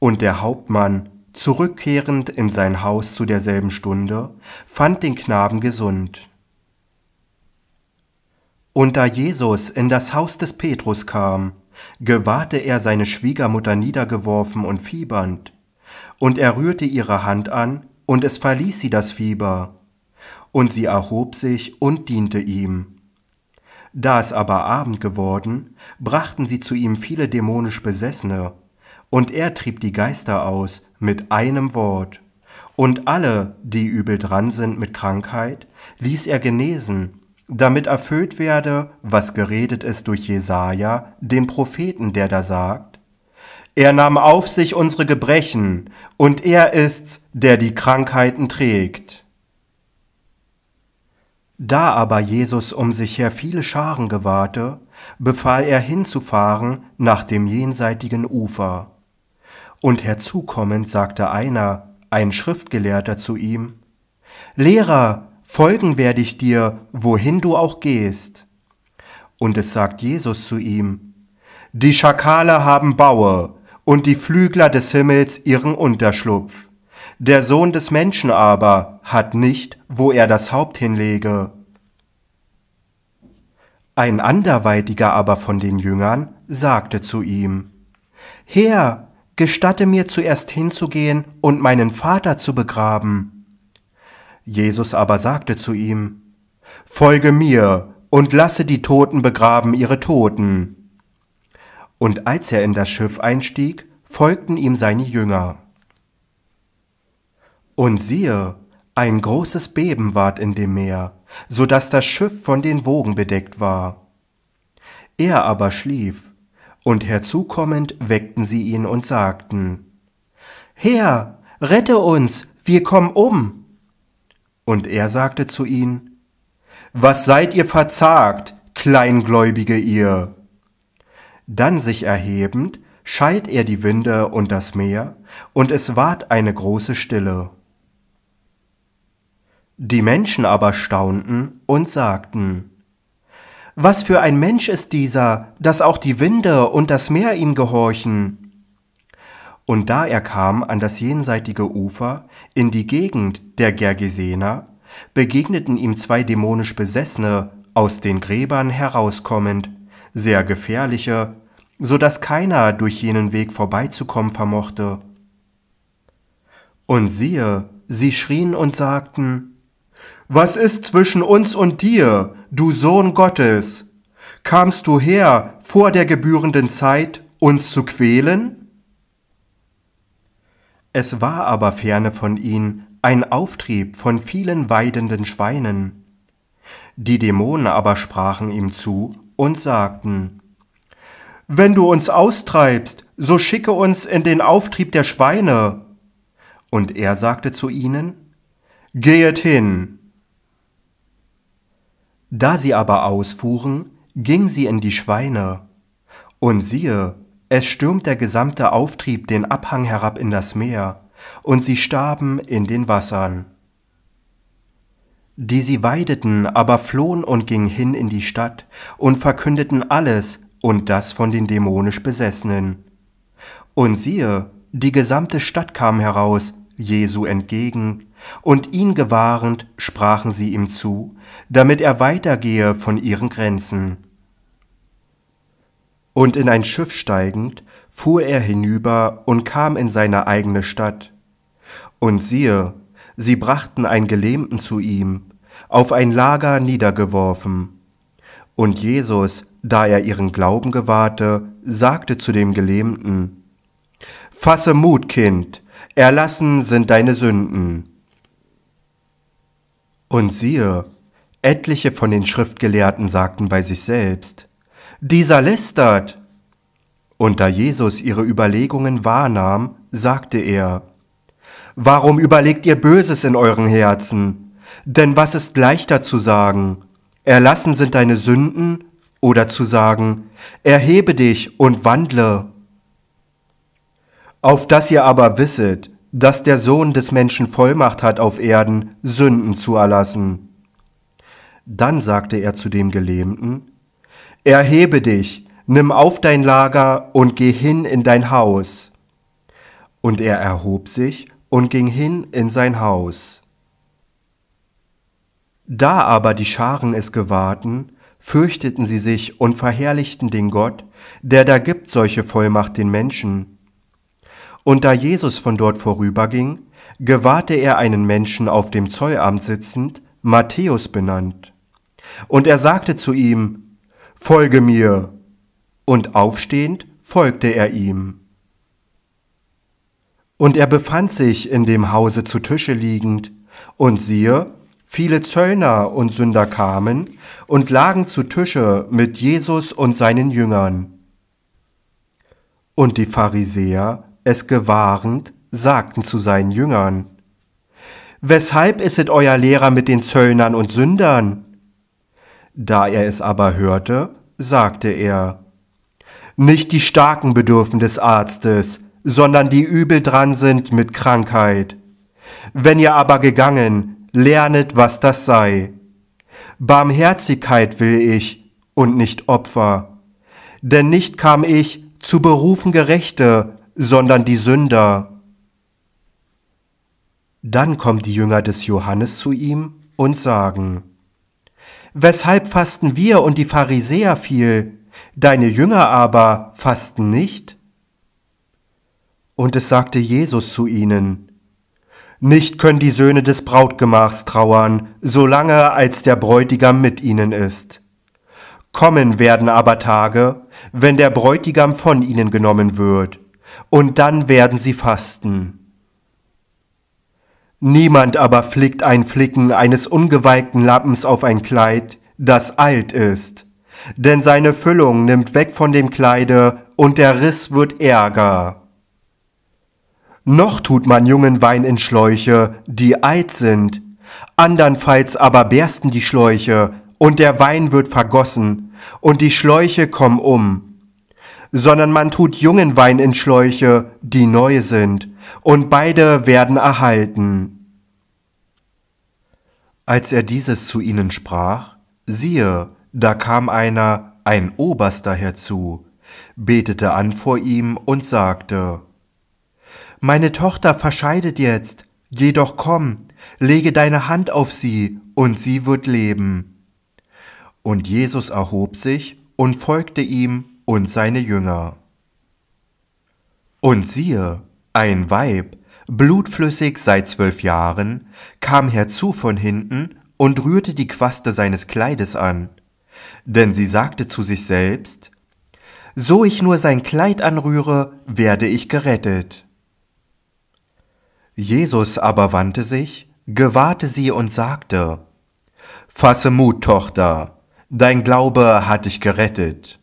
Und der Hauptmann, zurückkehrend in sein Haus zu derselben Stunde, fand den Knaben gesund. Und da Jesus in das Haus des Petrus kam, gewahrte er seine Schwiegermutter niedergeworfen und fiebernd. Und er rührte ihre Hand an, und es verließ sie das Fieber. Und sie erhob sich und diente ihm. Da es aber Abend geworden, brachten sie zu ihm viele dämonisch Besessene, und er trieb die Geister aus mit einem Wort, und alle, die übel dran sind mit Krankheit, ließ er genesen, damit erfüllt werde, was geredet ist durch Jesaja, den Propheten, der da sagt, »Er nahm auf sich unsere Gebrechen, und er ist's, der die Krankheiten trägt.« Da aber Jesus um sich her viele Scharen gewahrte, befahl er hinzufahren nach dem jenseitigen Ufer. Und herzukommend sagte einer, ein Schriftgelehrter, zu ihm, »Lehrer, folgen werde ich dir, wohin du auch gehst.« Und es sagt Jesus zu ihm, »Die Schakale haben Baue, und die Flügler des Himmels ihren Unterschlupf. Der Sohn des Menschen aber hat nicht, wo er das Haupt hinlege. Ein anderweitiger aber von den Jüngern sagte zu ihm: Herr, gestatte mir zuerst hinzugehen und meinen Vater zu begraben. Jesus aber sagte zu ihm: Folge mir und lasse die Toten begraben ihre Toten. Und als er in das Schiff einstieg, folgten ihm seine Jünger. Und siehe, ein großes Beben ward in dem Meer, so dass das Schiff von den Wogen bedeckt war. Er aber schlief, und herzukommend weckten sie ihn und sagten: Herr, rette uns, wir kommen um. Und er sagte zu ihnen: Was seid ihr verzagt, Kleingläubige ihr? Dann sich erhebend, schalt er die Winde und das Meer, und es ward eine große Stille. Die Menschen aber staunten und sagten: Was für ein Mensch ist dieser, dass auch die Winde und das Meer ihm gehorchen? Und da er kam an das jenseitige Ufer, in die Gegend der Gergesener, begegneten ihm zwei dämonisch Besessene, aus den Gräbern herauskommend, sehr gefährliche, so dass keiner durch jenen Weg vorbeizukommen vermochte. Und siehe, sie schrien und sagten: Was ist zwischen uns und dir, du Sohn Gottes? Kamst du her, vor der gebührenden Zeit uns zu quälen? Es war aber ferne von ihnen ein Auftrieb von vielen weidenden Schweinen. Die Dämonen aber sprachen ihm zu und sagten: Wenn du uns austreibst, so schicke uns in den Auftrieb der Schweine. Und er sagte zu ihnen: Gehet hin. Da sie aber ausfuhren, ging sie in die Schweine. Und siehe, es stürmt der gesamte Auftrieb den Abhang herab in das Meer, und sie starben in den Wassern. Die sie weideten, aber flohen und gingen hin in die Stadt und verkündeten alles und das von den dämonisch Besessenen. Und siehe, die gesamte Stadt kam heraus, Jesu entgegen, und ihn gewahrend sprachen sie ihm zu, damit er weitergehe von ihren Grenzen. Und in ein Schiff steigend, fuhr er hinüber und kam in seine eigene Stadt. Und siehe, sie brachten einen Gelähmten zu ihm, auf ein Lager niedergeworfen. Und Jesus, da er ihren Glauben gewahrte, sagte zu dem Gelähmten: Fasse Mut, Kind, erlassen sind deine Sünden. Und siehe, etliche von den Schriftgelehrten sagten bei sich selbst: Dieser lästert. Und da Jesus ihre Überlegungen wahrnahm, sagte er: Warum überlegt ihr Böses in euren Herzen? Denn was ist leichter zu sagen: Erlassen sind deine Sünden, oder zu sagen: Erhebe dich und wandle? Auf dass ihr aber wisset, dass der Sohn des Menschen Vollmacht hat auf Erden, Sünden zu erlassen. Dann sagte er zu dem Gelähmten: Erhebe dich, nimm auf dein Lager und geh hin in dein Haus. Und er erhob sich und ging hin in sein Haus. Da aber die Scharen es gewahrten, fürchteten sie sich und verherrlichten den Gott, der da gibt solche Vollmacht den Menschen. Und da Jesus von dort vorüberging, gewahrte er einen Menschen auf dem Zollamt sitzend, Matthäus benannt. Und er sagte zu ihm: Folge mir. Und aufstehend folgte er ihm. Und er befand sich in dem Hause zu Tische liegend, und siehe, viele Zöllner und Sünder kamen und lagen zu Tische mit Jesus und seinen Jüngern. Und die Pharisäer, es gewahrend, sagten zu seinen Jüngern: Weshalb isset euer Lehrer mit den Zöllnern und Sündern? Da er es aber hörte, sagte er: Nicht die Starken bedürfen des Arztes, sondern die übel dran sind mit Krankheit. Wenn ihr aber gegangen, lernet, was das sei. Barmherzigkeit will ich und nicht Opfer. Denn nicht kam ich, zu berufen Gerechte, sondern die Sünder. Dann kommen die Jünger des Johannes zu ihm und sagen: Weshalb fasten wir und die Pharisäer viel, deine Jünger aber fasten nicht? Und es sagte Jesus zu ihnen: Nicht können die Söhne des Brautgemachs trauern, solange als der Bräutigam mit ihnen ist. Kommen werden aber Tage, wenn der Bräutigam von ihnen genommen wird, und dann werden sie fasten. Niemand aber flickt ein Flicken eines ungeweihten Lappens auf ein Kleid, das alt ist, denn seine Füllung nimmt weg von dem Kleide, und der Riss wird ärger. Noch tut man jungen Wein in Schläuche, die alt sind, andernfalls aber bersten die Schläuche, und der Wein wird vergossen, und die Schläuche kommen um. Sondern man tut jungen Wein in Schläuche, die neu sind, und beide werden erhalten. Als er dieses zu ihnen sprach, siehe, da kam einer, ein Oberster, herzu, betete an vor ihm und sagte: Meine Tochter verscheidet jetzt, jedoch komm, lege deine Hand auf sie, und sie wird leben. Und Jesus erhob sich und folgte ihm und seine Jünger. Und siehe, ein Weib, blutflüssig seit 12 Jahren, kam herzu von hinten und rührte die Quaste seines Kleides an, denn sie sagte zu sich selbst: So ich nur sein Kleid anrühre, werde ich gerettet. Jesus aber wandte sich, gewahrte sie und sagte: Fasse Mut, Tochter, dein Glaube hat dich gerettet.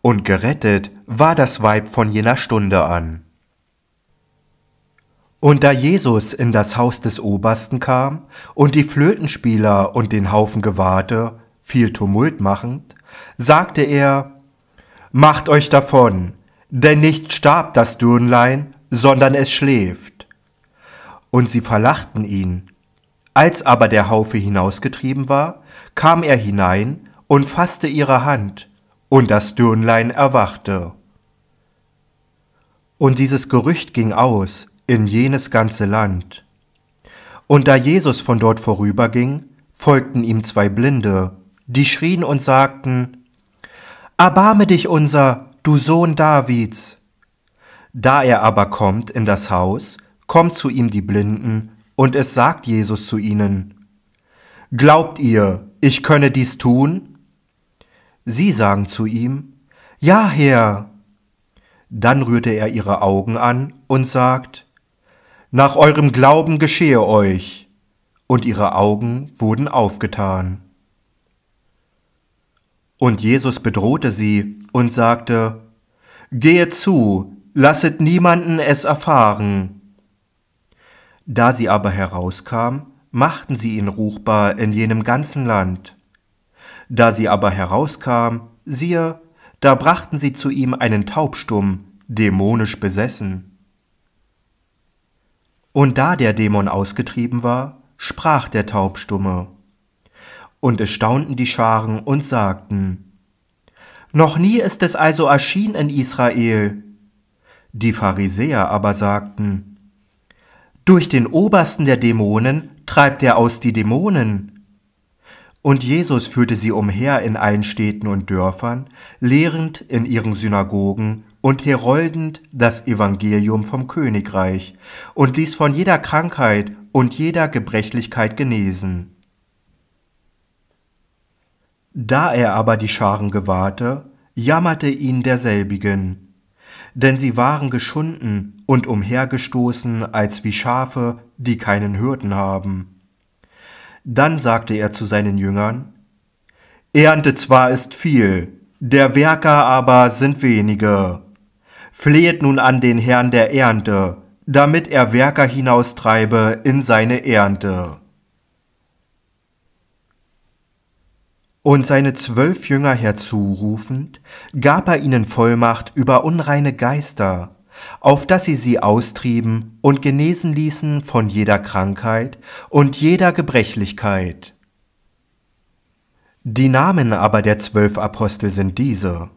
Und gerettet war das Weib von jener Stunde an. Und da Jesus in das Haus des Obersten kam und die Flötenspieler und den Haufen gewahrte, viel Tumult machend, sagte er: Macht euch davon, denn nicht starb das Dirnlein, sondern es schläft. Und sie verlachten ihn. Als aber der Haufe hinausgetrieben war, kam er hinein und fasste ihre Hand, und das Dirnlein erwachte. Und dieses Gerücht ging aus in jenes ganze Land. Und da Jesus von dort vorüberging, folgten ihm 2 Blinde, die schrien und sagten: Erbarme dich unser, du Sohn Davids. Da er aber kommt in das Haus, kommt zu ihm die Blinden, und es sagt Jesus zu ihnen: Glaubt ihr, ich könne dies tun? Sie sagen zu ihm: Ja, Herr. Dann rührte er ihre Augen an und sagt: Nach eurem Glauben geschehe euch. Und ihre Augen wurden aufgetan. Und Jesus bedrohte sie und sagte: Gehet zu, lasset niemanden es erfahren. Da sie aber herauskam, machten sie ihn ruchbar in jenem ganzen Land. Da sie aber herauskam, siehe, da brachten sie zu ihm einen Taubstumm, dämonisch besessen. Und da der Dämon ausgetrieben war, sprach der Taubstumme. Und es staunten die Scharen und sagten: Noch nie ist es also erschienen in Israel. Die Pharisäer aber sagten: Durch den Obersten der Dämonen treibt er aus die Dämonen. Und Jesus führte sie umher in allen Städten und Dörfern, lehrend in ihren Synagogen und heroldend das Evangelium vom Königreich, und ließ von jeder Krankheit und jeder Gebrechlichkeit genesen. Da er aber die Scharen gewahrte, jammerte ihn derselbigen. Denn sie waren geschunden und umhergestoßen, als wie Schafe, die keinen Hirten haben. Dann sagte er zu seinen Jüngern: Ernte zwar ist viel, der Werker aber sind wenige. Flehet nun an den Herrn der Ernte, damit er Werker hinaustreibe in seine Ernte. Und seine 12 Jünger herzurufend, gab er ihnen Vollmacht über unreine Geister, auf dass sie sie austrieben und genesen ließen von jeder Krankheit und jeder Gebrechlichkeit. Die Namen aber der 12 Apostel sind diese: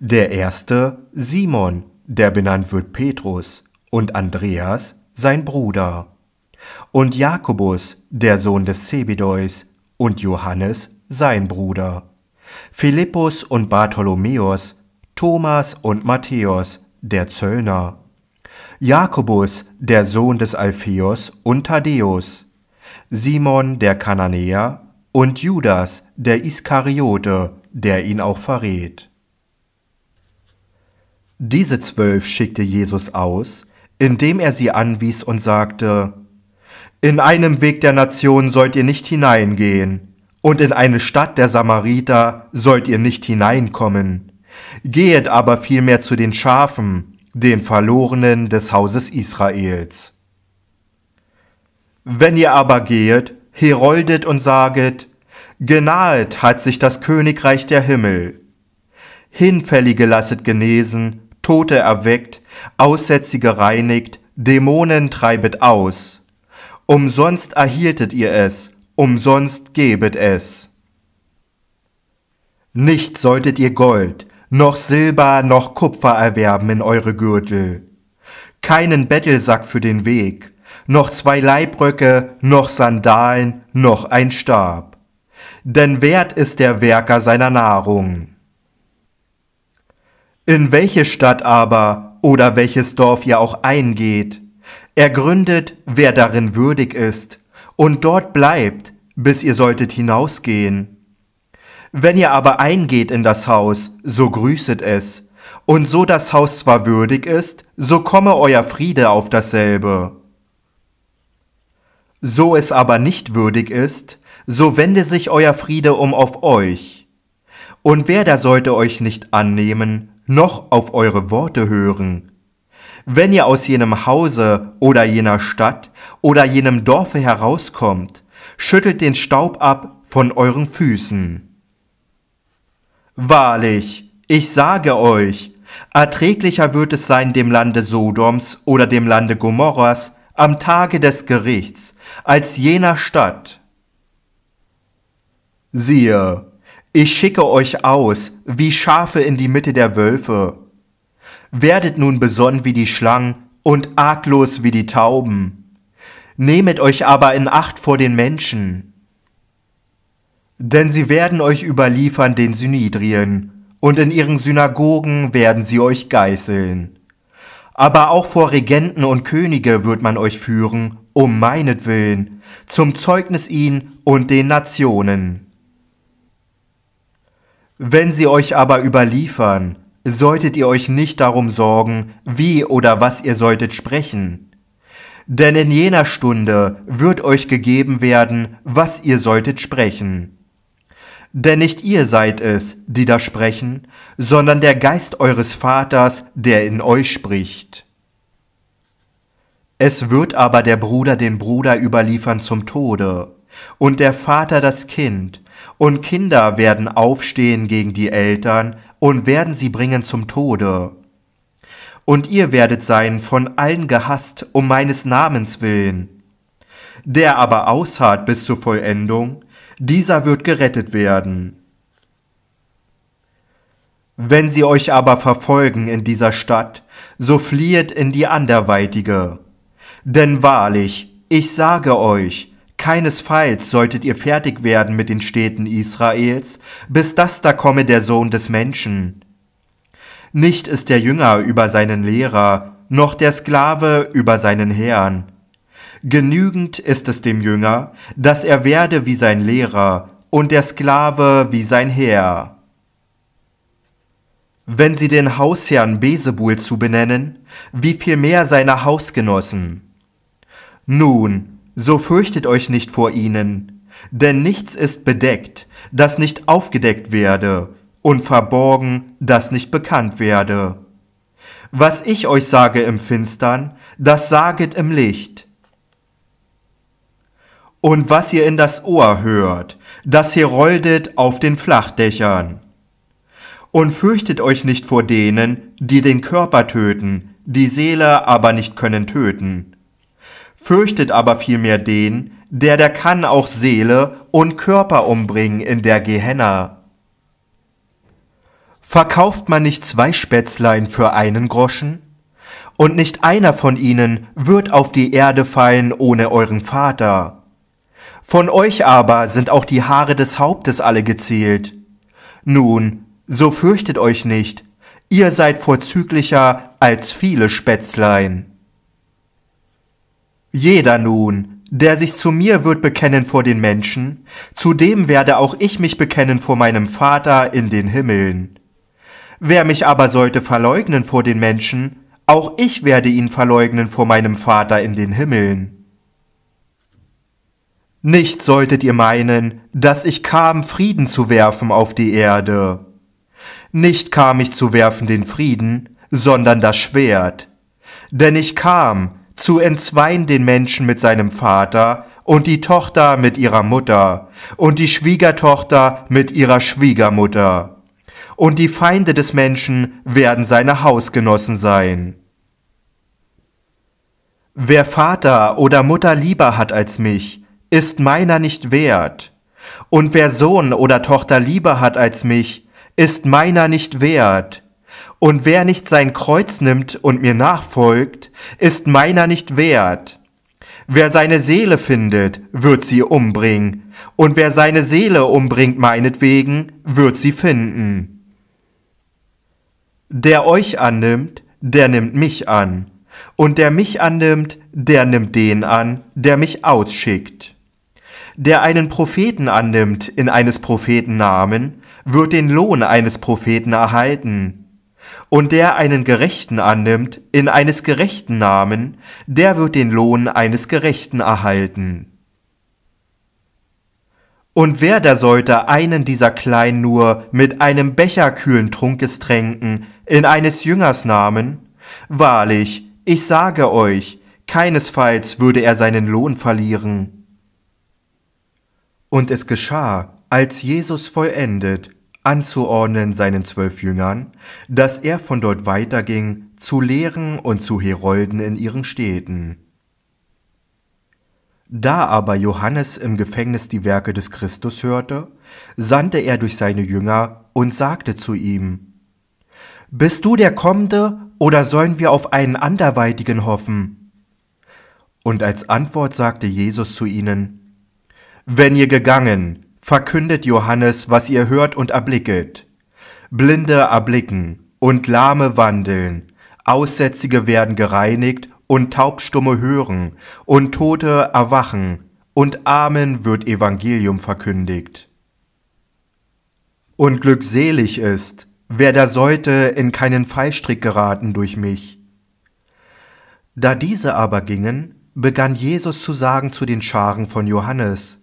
Der erste, Simon, der benannt wird Petrus, und Andreas, sein Bruder, und Jakobus, der Sohn des Zebedeus, und Johannes, sein Bruder, Philippus und Bartholomäus, Thomas und Matthäus, der Zöllner, Jakobus, der Sohn des Alpheus und Thaddäus, Simon der Kananäer und Judas der Iskariote, der ihn auch verrät. Diese 12 schickte Jesus aus, indem er sie anwies und sagte: In einem Weg der Nationen sollt ihr nicht hineingehen, und in eine Stadt der Samariter sollt ihr nicht hineinkommen. Gehet aber vielmehr zu den Schafen, den Verlorenen des Hauses Israels. Wenn ihr aber gehet, heroldet und saget: Genahet hat sich das Königreich der Himmel. Hinfällige lasset genesen, Tote erweckt, Aussätzige reinigt, Dämonen treibet aus. Umsonst erhieltet ihr es, umsonst gebet es. Nicht solltet ihr Gold, noch Silber, noch Kupfer erwerben in eure Gürtel, keinen Bettelsack für den Weg, noch 2 Leibröcke, noch Sandalen, noch ein Stab. Denn wert ist der Werker seiner Nahrung. In welche Stadt aber oder welches Dorf ihr auch eingeht, ergründet, wer darin würdig ist, und dort bleibt, bis ihr solltet hinausgehen. Wenn ihr aber eingeht in das Haus, so grüßet es, und so das Haus zwar würdig ist, so komme euer Friede auf dasselbe. So es aber nicht würdig ist, so wende sich euer Friede um auf euch. Und wer da sollte euch nicht annehmen, noch auf eure Worte hören. Wenn ihr aus jenem Hause oder jener Stadt oder jenem Dorfe herauskommt, schüttelt den Staub ab von euren Füßen. Wahrlich, ich sage euch, erträglicher wird es sein dem Lande Sodoms oder dem Lande Gomorras am Tage des Gerichts, als jener Stadt. Siehe, ich schicke euch aus wie Schafe in die Mitte der Wölfe. Werdet nun besonnen wie die Schlangen und arglos wie die Tauben. Nehmet euch aber in Acht vor den Menschen. Denn sie werden euch überliefern den Synedrien, und in ihren Synagogen werden sie euch geißeln. Aber auch vor Regenten und Könige wird man euch führen, um meinetwillen, zum Zeugnis ihnen und den Nationen. Wenn sie euch aber überliefern, solltet ihr euch nicht darum sorgen, wie oder was ihr solltet sprechen. Denn in jener Stunde wird euch gegeben werden, was ihr solltet sprechen. Denn nicht ihr seid es, die da sprechen, sondern der Geist eures Vaters, der in euch spricht. Es wird aber der Bruder den Bruder überliefern zum Tode, und der Vater das Kind, und Kinder werden aufstehen gegen die Eltern und werden sie bringen zum Tode. Und ihr werdet sein von allen gehasst um meines Namens willen. Der aber ausharrt bis zur Vollendung, dieser wird gerettet werden. Wenn sie euch aber verfolgen in dieser Stadt, so fliehet in die anderweitige. Denn wahrlich, ich sage euch, keinesfalls solltet ihr fertig werden mit den Städten Israels, bis das da komme der Sohn des Menschen. Nicht ist der Jünger über seinen Lehrer, noch der Sklave über seinen Herrn. Genügend ist es dem Jünger, dass er werde wie sein Lehrer und der Sklave wie sein Herr. Wenn sie den Hausherrn Beelzebul zu benennen, wie viel mehr seine Hausgenossen. Nun, so fürchtet euch nicht vor ihnen, denn nichts ist bedeckt, das nicht aufgedeckt werde, und verborgen, das nicht bekannt werde. Was ich euch sage im Finstern, das saget im Licht. Und was ihr in das Ohr hört, das heroldet auf den Flachdächern. Und fürchtet euch nicht vor denen, die den Körper töten, die Seele aber nicht können töten. Fürchtet aber vielmehr den, der kann auch Seele und Körper umbringen in der Gehenna. Verkauft man nicht 2 Spätzlein für einen Groschen? und nicht einer von ihnen wird auf die Erde fallen ohne euren Vater. Von euch aber sind auch die Haare des Hauptes alle gezählt. Nun, so fürchtet euch nicht, ihr seid vorzüglicher als viele Spätzlein. Jeder nun, der sich zu mir wird bekennen vor den Menschen, zu dem werde auch ich mich bekennen vor meinem Vater in den Himmeln. Wer mich aber sollte verleugnen vor den Menschen, auch ich werde ihn verleugnen vor meinem Vater in den Himmeln. Nicht solltet ihr meinen, dass ich kam, Frieden zu werfen auf die Erde. Nicht kam ich zu werfen den Frieden, sondern das Schwert. Denn ich kam, zu entzweien den Menschen mit seinem Vater und die Tochter mit ihrer Mutter und die Schwiegertochter mit ihrer Schwiegermutter. Und die Feinde des Menschen werden seine Hausgenossen sein. Wer Vater oder Mutter lieber hat als mich, ist meiner nicht wert. Und wer Sohn oder Tochter lieber hat als mich, ist meiner nicht wert. Und wer nicht sein Kreuz nimmt und mir nachfolgt, ist meiner nicht wert. Wer seine Seele findet, wird sie umbringen, und wer seine Seele umbringt meinetwegen, wird sie finden. Der euch annimmt, der nimmt mich an, und der mich annimmt, der nimmt den an, der mich ausschickt. Der einen Propheten annimmt in eines Propheten Namen, wird den Lohn eines Propheten erhalten. Und der einen Gerechten annimmt in eines Gerechten Namen, der wird den Lohn eines Gerechten erhalten. Und wer da sollte einen dieser Kleinen nur mit einem Becher kühlen Trunkes tränken in eines Jüngers Namen? Wahrlich, ich sage euch, keinesfalls würde er seinen Lohn verlieren. Und es geschah, als Jesus vollendet, anzuordnen seinen 12 Jüngern, dass er von dort weiterging, zu Lehren und zu Herolden in ihren Städten. Da aber Johannes im Gefängnis die Werke des Christus hörte, sandte er durch seine Jünger und sagte zu ihm: Bist du der Kommende, oder sollen wir auf einen anderweitigen hoffen? Und als Antwort sagte Jesus zu ihnen: Wenn ihr gegangen, verkündet Johannes, was ihr hört und erblicket. Blinde erblicken und Lahme wandeln, Aussätzige werden gereinigt und Taubstumme hören und Tote erwachen und Armen wird Evangelium verkündigt. Und glückselig ist, wer da sollte in keinen Fallstrick geraten durch mich. Da diese aber gingen, begann Jesus zu sagen zu den Scharen von Johannes: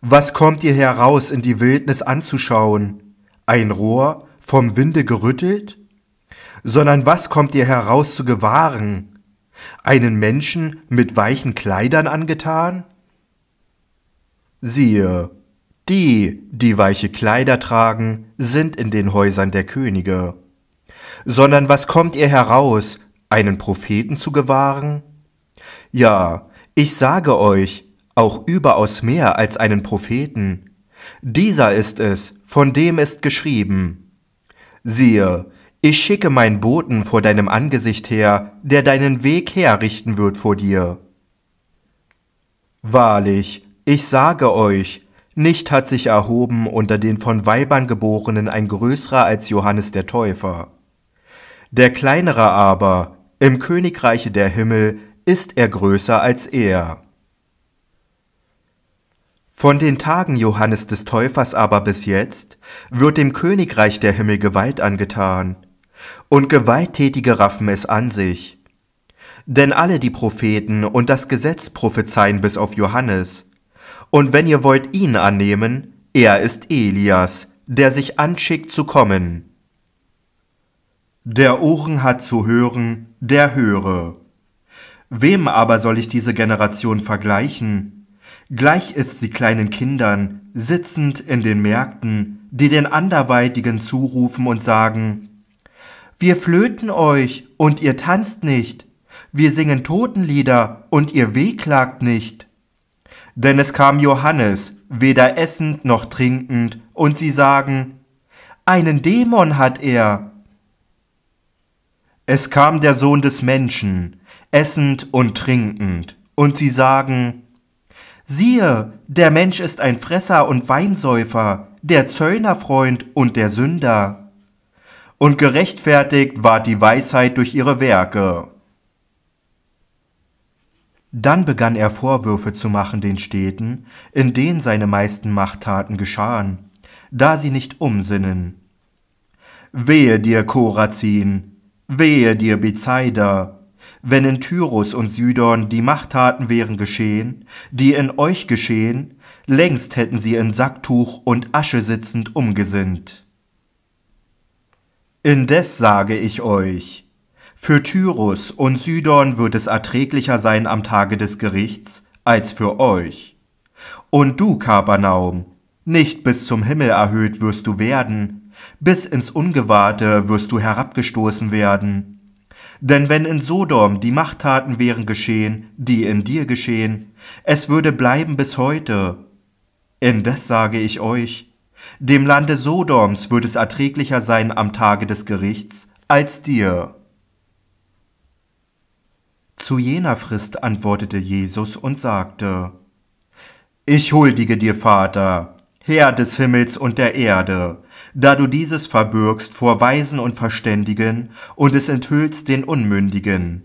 Was kommt ihr heraus in die Wildnis anzuschauen? Ein Rohr, vom Winde gerüttelt? Sondern was kommt ihr heraus zu gewahren? Einen Menschen mit weichen Kleidern angetan? Siehe, die weiche Kleider tragen, sind in den Häusern der Könige. Sondern was kommt ihr heraus, einen Propheten zu gewahren? Ja, ich sage euch, auch überaus mehr als einen Propheten. Dieser ist es, von dem ist geschrieben: Siehe, ich schicke meinen Boten vor deinem Angesicht her, der deinen Weg herrichten wird vor dir. Wahrlich, ich sage euch, nicht hat sich erhoben unter den von Weibern Geborenen ein Größerer als Johannes der Täufer. Der Kleinere aber, im Königreiche der Himmel, ist er größer als er. Von den Tagen Johannes des Täufers aber bis jetzt wird dem Königreich der Himmel Gewalt angetan, und Gewalttätige raffen es an sich. Denn alle die Propheten und das Gesetz prophezeien bis auf Johannes, und wenn ihr wollt ihn annehmen, er ist Elias, der sich anschickt zu kommen. Der Ohren hat zu hören, der höre. Wem aber soll ich diese Generation vergleichen? Gleich ist sie kleinen Kindern, sitzend in den Märkten, die den Anderweitigen zurufen und sagen: Wir flöten euch, und ihr tanzt nicht, wir singen Totenlieder, und ihr wehklagt nicht. Denn es kam Johannes, weder essend noch trinkend, und sie sagen: Einen Dämon hat er. Es kam der Sohn des Menschen, essend und trinkend, und sie sagen: Siehe, der Mensch ist ein Fresser und Weinsäufer, der Zöllnerfreund und der Sünder. Und gerechtfertigt ward die Weisheit durch ihre Werke. Dann begann er Vorwürfe zu machen den Städten, in denen seine meisten Machttaten geschahen, da sie nicht umsinnen. Wehe dir, Korazin, wehe dir, Bethsaida, wenn in Tyrus und Sidon die Machttaten wären geschehen, die in euch geschehen, längst hätten sie in Sacktuch und Asche sitzend umgesinnt. Indes sage ich euch, für Tyrus und Sidon wird es erträglicher sein am Tage des Gerichts, als für euch. Und du, Kapernaum, nicht bis zum Himmel erhöht wirst du werden, bis ins Ungewahrte wirst du herabgestoßen werden. Denn wenn in Sodom die Machttaten wären geschehen, die in dir geschehen, es würde bleiben bis heute. Indes sage ich euch, dem Lande Sodoms wird es erträglicher sein am Tage des Gerichts, als dir. Zu jener Frist antwortete Jesus und sagte: Ich huldige dir, Vater, Herr des Himmels und der Erde, da du dieses verbürgst vor Weisen und Verständigen und es enthüllst den Unmündigen.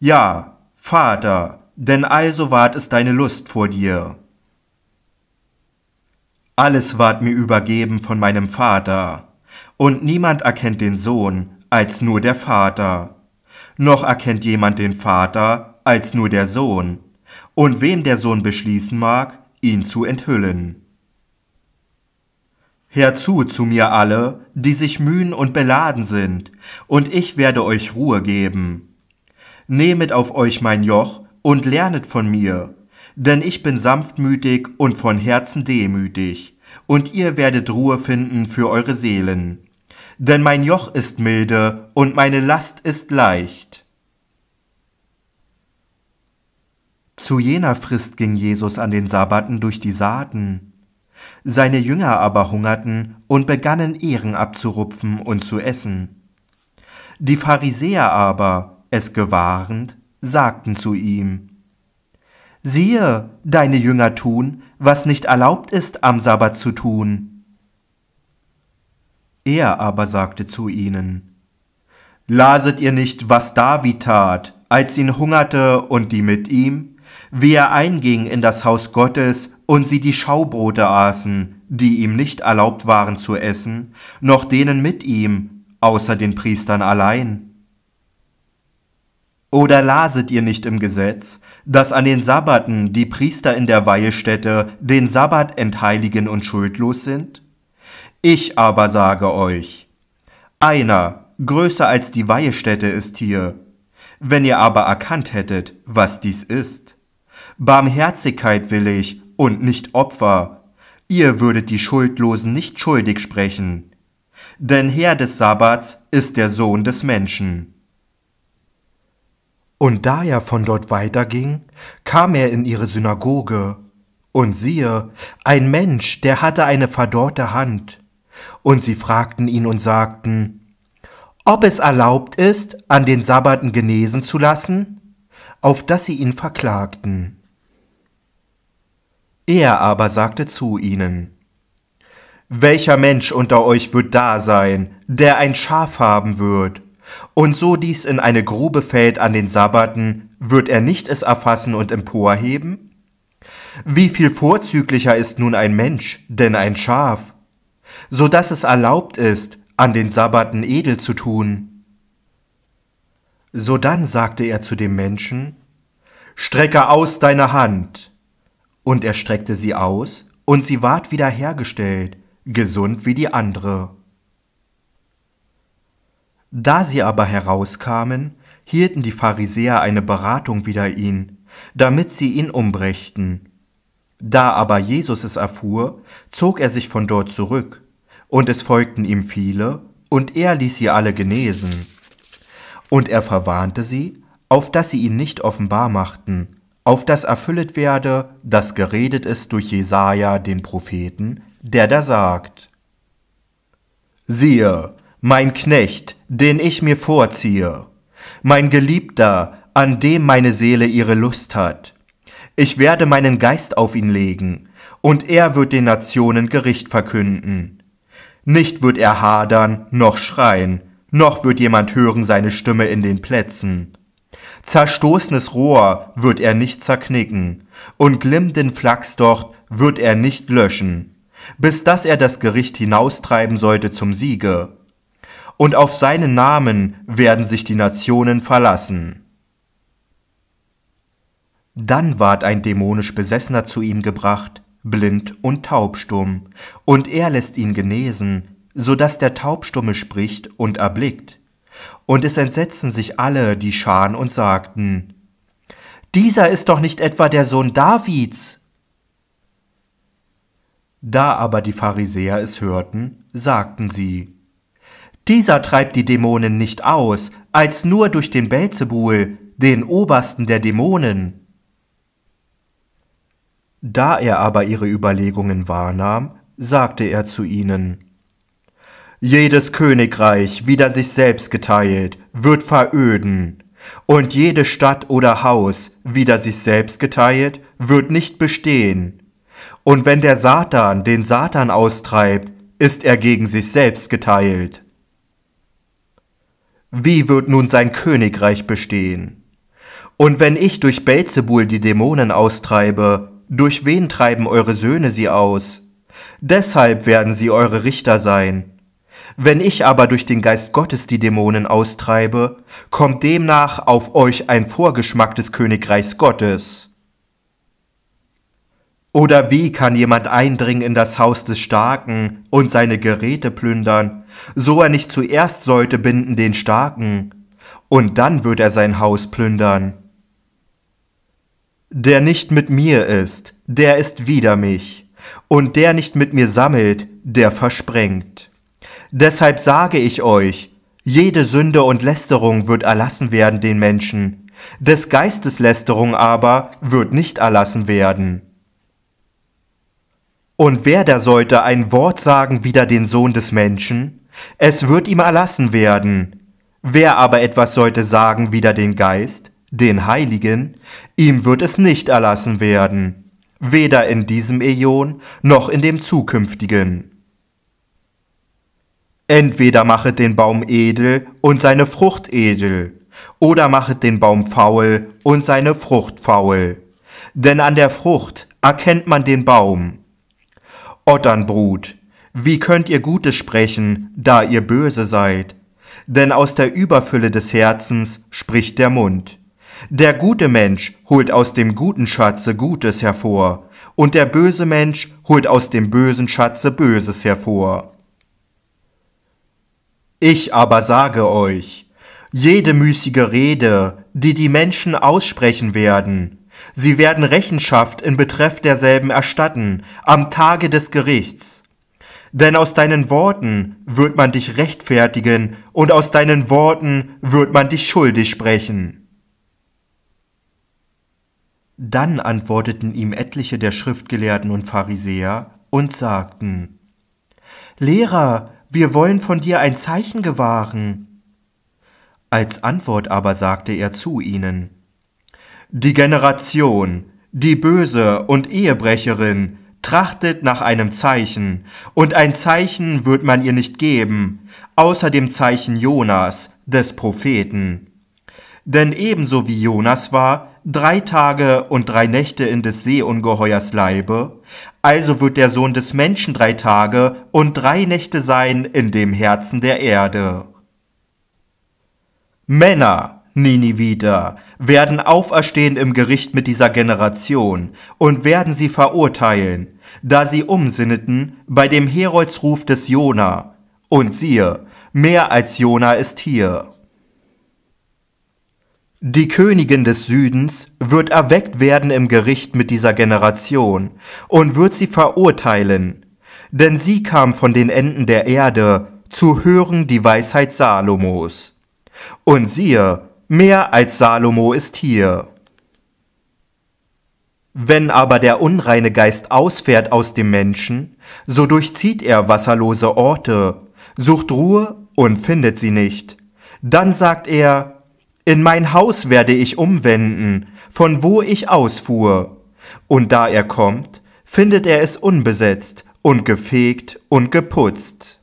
Ja, Vater, denn also ward es deine Lust vor dir. Alles ward mir übergeben von meinem Vater, und niemand erkennt den Sohn, als nur der Vater. Noch erkennt jemand den Vater, als nur der Sohn, und wem der Sohn beschließen mag, ihn zu enthüllen. Herzu zu mir alle, die sich mühen und beladen sind, und ich werde euch Ruhe geben. Nehmet auf euch mein Joch und lernet von mir, denn ich bin sanftmütig und von Herzen demütig, und ihr werdet Ruhe finden für eure Seelen. Denn mein Joch ist milde und meine Last ist leicht. Zu jener Frist ging Jesus an den Sabbaten durch die Saaten. Seine Jünger aber hungerten und begannen Ähren abzurupfen und zu essen. Die Pharisäer aber, es gewahrend, sagten zu ihm: Siehe, deine Jünger tun, was nicht erlaubt ist, am Sabbat zu tun. Er aber sagte zu ihnen: Laset ihr nicht, was David tat, als ihn hungerte und die mit ihm, wie er einging in das Haus Gottes und sie die Schaubrote aßen, die ihm nicht erlaubt waren zu essen, noch denen mit ihm, außer den Priestern allein. Oder laset ihr nicht im Gesetz, dass an den Sabbaten die Priester in der Weihestätte den Sabbat entheiligen und schuldlos sind? Ich aber sage euch, einer größer als die Weihestätte ist hier. Wenn ihr aber erkannt hättet, was dies ist: Barmherzigkeit will ich und nicht Opfer, ihr würdet die Schuldlosen nicht schuldig sprechen. Denn Herr des Sabbats ist der Sohn des Menschen. Und da er von dort weiterging, kam er in ihre Synagoge. Und siehe, ein Mensch, der hatte eine verdorrte Hand. Und sie fragten ihn und sagten: Ob es erlaubt ist, an den Sabbaten genesen zu lassen? Auf dass sie ihn verklagten. Er aber sagte zu ihnen: Welcher Mensch unter euch wird da sein, der ein Schaf haben wird, und so dies in eine Grube fällt an den Sabbaten, wird er nicht es erfassen und emporheben? Wie viel vorzüglicher ist nun ein Mensch, denn ein Schaf, so dass es erlaubt ist, an den Sabbaten edel zu tun. Sodann sagte er zu dem Menschen: Strecke aus deine Hand. Und er streckte sie aus, und sie ward wiederhergestellt, gesund wie die andere. Da sie aber herauskamen, hielten die Pharisäer eine Beratung wider ihn, damit sie ihn umbrächten. Da aber Jesus es erfuhr, zog er sich von dort zurück, und es folgten ihm viele, und er ließ sie alle genesen. Und er verwarnte sie, auf dass sie ihn nicht offenbar machten, auf das erfüllet werde, das geredet ist durch Jesaja, den Propheten, der da sagt: Siehe, mein Knecht, den ich mir vorziehe, mein Geliebter, an dem meine Seele ihre Lust hat. Ich werde meinen Geist auf ihn legen, und er wird den Nationen Gericht verkünden. Nicht wird er hadern, noch schreien, noch wird jemand hören seine Stimme in den Plätzen. Zerstoßenes Rohr wird er nicht zerknicken, und glimmenden Flachsdocht wird er nicht löschen, bis dass er das Gericht hinaustreiben sollte zum Siege. Und auf seinen Namen werden sich die Nationen verlassen. Dann ward ein dämonisch Besessener zu ihm gebracht, blind und taubstumm, und er lässt ihn genesen, so dass der Taubstumme spricht und erblickt. Und es entsetzten sich alle, die schauen, und sagten: Dieser ist doch nicht etwa der Sohn Davids. Da aber die Pharisäer es hörten, sagten sie: Dieser treibt die Dämonen nicht aus, als nur durch den Beelzebul, den Obersten der Dämonen. Da er aber ihre Überlegungen wahrnahm, sagte er zu ihnen: Jedes Königreich, wider sich selbst geteilt, wird veröden, und jede Stadt oder Haus, wider sich selbst geteilt, wird nicht bestehen. Und wenn der Satan den Satan austreibt, ist er gegen sich selbst geteilt. Wie wird nun sein Königreich bestehen? Und wenn ich durch Beelzebul die Dämonen austreibe, durch wen treiben eure Söhne sie aus? Deshalb werden sie eure Richter sein. Wenn ich aber durch den Geist Gottes die Dämonen austreibe, kommt demnach auf euch ein Vorgeschmack des Königreichs Gottes. Oder wie kann jemand eindringen in das Haus des Starken und seine Geräte plündern, so er nicht zuerst sollte binden den Starken, und dann wird er sein Haus plündern? Der nicht mit mir ist, der ist wider mich, und der nicht mit mir sammelt, der versprengt. Deshalb sage ich euch, jede Sünde und Lästerung wird erlassen werden den Menschen, des Geistes Lästerung aber wird nicht erlassen werden. Und wer da sollte ein Wort sagen wider den Sohn des Menschen, es wird ihm erlassen werden. Wer aber etwas sollte sagen wider den Geist, den Heiligen, ihm wird es nicht erlassen werden, weder in diesem Äon noch in dem zukünftigen. Entweder machet den Baum edel und seine Frucht edel, oder machet den Baum faul und seine Frucht faul. Denn an der Frucht erkennt man den Baum. Otternbrut, wie könnt ihr Gutes sprechen, da ihr böse seid? Denn aus der Überfülle des Herzens spricht der Mund. Der gute Mensch holt aus dem guten Schatze Gutes hervor, und der böse Mensch holt aus dem bösen Schatze Böses hervor. Ich aber sage euch, jede müßige Rede, die die Menschen aussprechen werden, sie werden Rechenschaft in Betreff derselben erstatten am Tage des Gerichts. Denn aus deinen Worten wird man dich rechtfertigen, und aus deinen Worten wird man dich schuldig sprechen. Dann antworteten ihm etliche der Schriftgelehrten und Pharisäer und sagten: Lehrer, wir wollen von dir ein Zeichen gewahren. Als Antwort aber sagte er zu ihnen: Die Generation, die böse und Ehebrecherin, trachtet nach einem Zeichen, und ein Zeichen wird man ihr nicht geben, außer dem Zeichen Jonas, des Propheten. Denn ebenso wie Jonas war 3 Tage und 3 Nächte in des Seeungeheuers Leibe, also wird der Sohn des Menschen 3 Tage und 3 Nächte sein in dem Herzen der Erde. Männer, Niniviter, werden auferstehen im Gericht mit dieser Generation und werden sie verurteilen, da sie umsinneten bei dem Heroldsruf des Jona. Und siehe, mehr als Jona ist hier. Die Königin des Südens wird erweckt werden im Gericht mit dieser Generation und wird sie verurteilen, denn sie kam von den Enden der Erde zu hören die Weisheit Salomos. Und siehe, mehr als Salomo ist hier. Wenn aber der unreine Geist ausfährt aus dem Menschen, so durchzieht er wasserlose Orte, sucht Ruhe und findet sie nicht. Dann sagt er: In mein Haus werde ich umwenden, von wo ich ausfuhr. Und da er kommt, findet er es unbesetzt und gefegt und geputzt.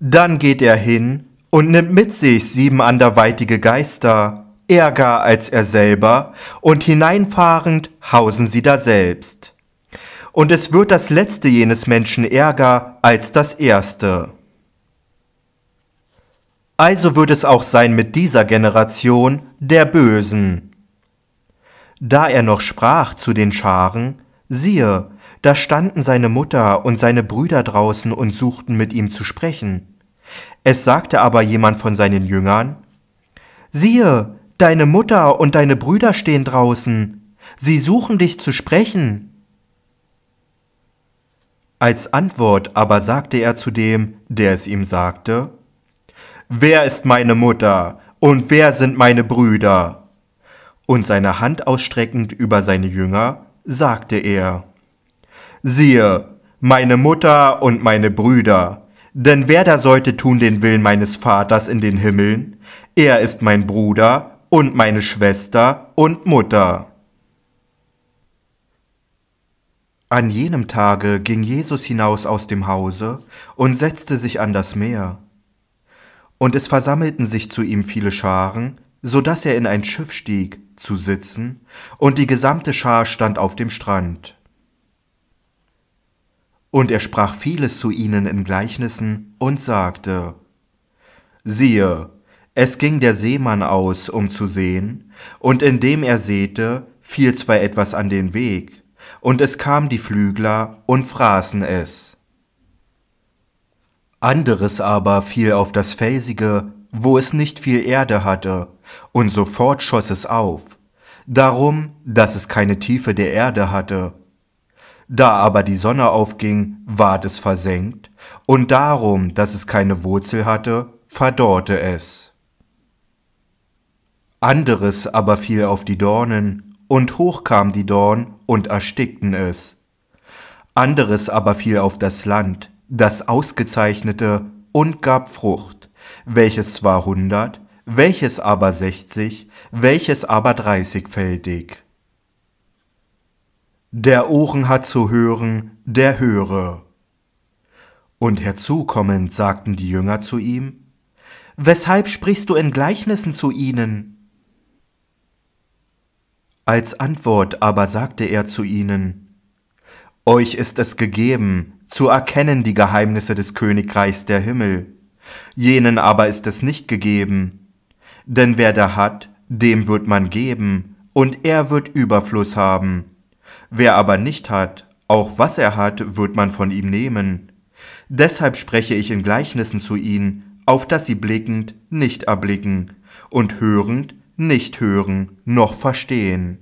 Dann geht er hin und nimmt mit sich 7 anderweitige Geister, ärger als er selber, und hineinfahrend hausen sie daselbst. Und es wird das letzte jenes Menschen ärger als das erste. Also wird es auch sein mit dieser Generation der Bösen. Da er noch sprach zu den Scharen, siehe, da standen seine Mutter und seine Brüder draußen und suchten mit ihm zu sprechen. Es sagte aber jemand von seinen Jüngern: Siehe, deine Mutter und deine Brüder stehen draußen, sie suchen dich zu sprechen. Als Antwort aber sagte er zu dem, der es ihm sagte: Wer ist meine Mutter und wer sind meine Brüder? Und seine Hand ausstreckend über seine Jünger, sagte er: Siehe, meine Mutter und meine Brüder, denn wer da sollte tun den Willen meines Vaters in den Himmeln, er ist mein Bruder und meine Schwester und Mutter. An jenem Tage ging Jesus hinaus aus dem Hause und setzte sich an das Meer. Und es versammelten sich zu ihm viele Scharen, so dass er in ein Schiff stieg, zu sitzen, und die gesamte Schar stand auf dem Strand. Und er sprach vieles zu ihnen in Gleichnissen und sagte: Siehe, es ging der Seemann aus, um zu säen, und indem er säte, fiel zwar etwas an den Weg, und es kamen die Flügler und fraßen es. Anderes aber fiel auf das Felsige, wo es nicht viel Erde hatte, und sofort schoss es auf, darum, dass es keine Tiefe der Erde hatte. Da aber die Sonne aufging, ward es versenkt, und darum, dass es keine Wurzel hatte, verdorrte es. Anderes aber fiel auf die Dornen, und hoch kam die Dorn und erstickten es. Anderes aber fiel auf das Land, das ausgezeichnete, und gab Frucht, welches zwar 100, welches aber 60, welches aber 30-fältig. Der Ohren hat zu hören, der höre. Und herzukommend sagten die Jünger zu ihm: Weshalb sprichst du in Gleichnissen zu ihnen? Als Antwort aber sagte er zu ihnen: Euch ist es gegeben, zu erkennen die Geheimnisse des Königreichs der Himmel, jenen aber ist es nicht gegeben. Denn wer da hat, dem wird man geben, und er wird Überfluss haben. Wer aber nicht hat, auch was er hat, wird man von ihm nehmen. Deshalb spreche ich in Gleichnissen zu ihnen, auf dass sie blickend nicht erblicken und hörend nicht hören noch verstehen.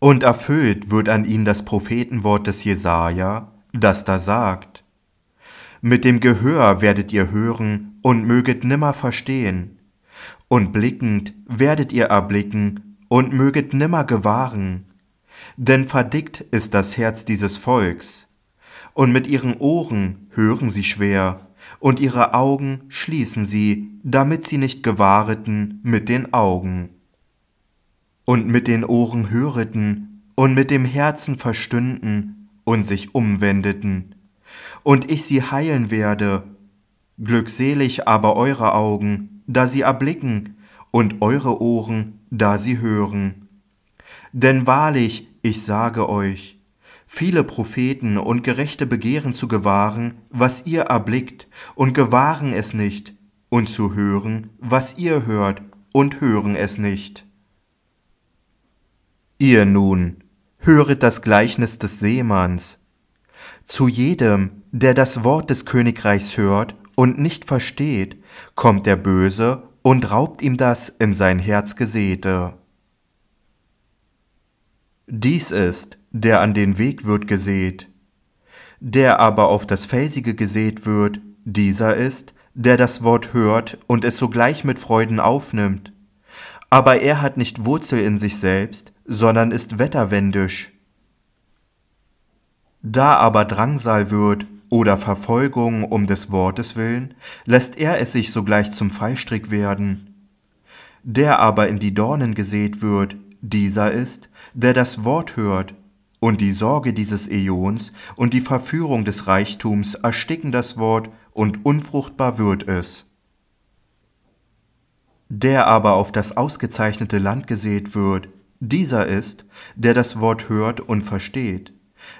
Und erfüllt wird an ihn das Prophetenwort des Jesaja, das da sagt: Mit dem Gehör werdet ihr hören und möget nimmer verstehen, und blickend werdet ihr erblicken und möget nimmer gewahren. Denn verdickt ist das Herz dieses Volks, und mit ihren Ohren hören sie schwer, und ihre Augen schließen sie, damit sie nicht gewahreten mit den Augen und mit den Ohren höreten und mit dem Herzen verstünden und sich umwendeten, und ich sie heilen werde. Glückselig aber eure Augen, da sie erblicken, und eure Ohren, da sie hören. Denn wahrlich, ich sage euch, viele Propheten und Gerechte begehren zu gewahren, was ihr erblickt, und gewahren es nicht, und zu hören, was ihr hört, und hören es nicht. Ihr nun, höret das Gleichnis des Seemanns. Zu jedem, der das Wort des Königreichs hört und nicht versteht, kommt der Böse und raubt ihm das in sein Herz Gesäte. Dies ist, der an den Weg wird gesät. Der aber auf das Felsige gesät wird, dieser ist, der das Wort hört und es sogleich mit Freuden aufnimmt. Aber er hat nicht Wurzel in sich selbst, sondern ist wetterwendisch. Da aber Drangsal wird oder Verfolgung um des Wortes willen, lässt er es sich sogleich zum Fallstrick werden. Der aber in die Dornen gesät wird, dieser ist, der das Wort hört, und die Sorge dieses Äons und die Verführung des Reichtums ersticken das Wort, und unfruchtbar wird es. Der aber auf das ausgezeichnete Land gesät wird, dieser ist, der das Wort hört und versteht,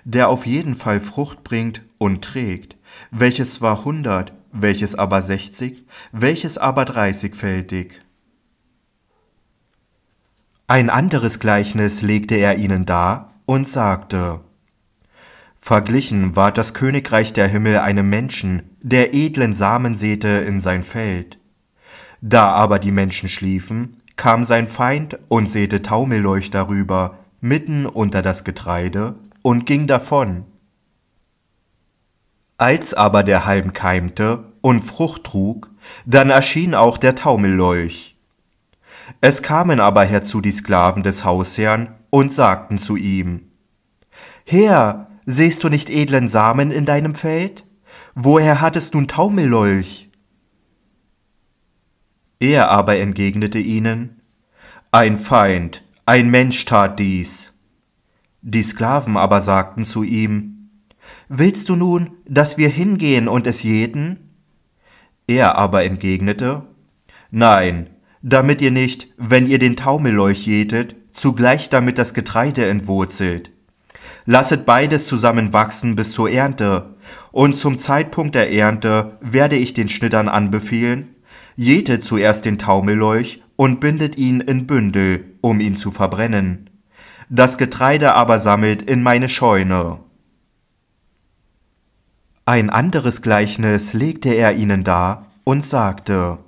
der auf jeden Fall Frucht bringt und trägt, welches zwar 100, welches aber 60, welches aber 30-fältig. Ein anderes Gleichnis legte er ihnen dar und sagte: Verglichen ward das Königreich der Himmel einem Menschen, der edlen Samen säte in sein Feld. Da aber die Menschen schliefen, kam sein Feind und säte Taumelleuch darüber, mitten unter das Getreide, und ging davon. Als aber der Halm keimte und Frucht trug, dann erschien auch der Taumelleuch. Es kamen aber herzu die Sklaven des Hausherrn und sagten zu ihm: Herr, sähst du nicht edlen Samen in deinem Feld? Woher hat es nun Taumelleuch? Er aber entgegnete ihnen: Ein Feind, ein Mensch tat dies. Die Sklaven aber sagten zu ihm: Willst du nun, dass wir hingehen und es jäten? Er aber entgegnete: Nein, damit ihr nicht, wenn ihr den Taumelleuch jätet, zugleich damit das Getreide entwurzelt. Lasset beides zusammen wachsen bis zur Ernte, und zum Zeitpunkt der Ernte werde ich den Schnittern anbefehlen: Jätet zuerst den Taumelleuch und bindet ihn in Bündel, um ihn zu verbrennen. Das Getreide aber sammelt in meine Scheune. Ein anderes Gleichnis legte er ihnen dar und sagte: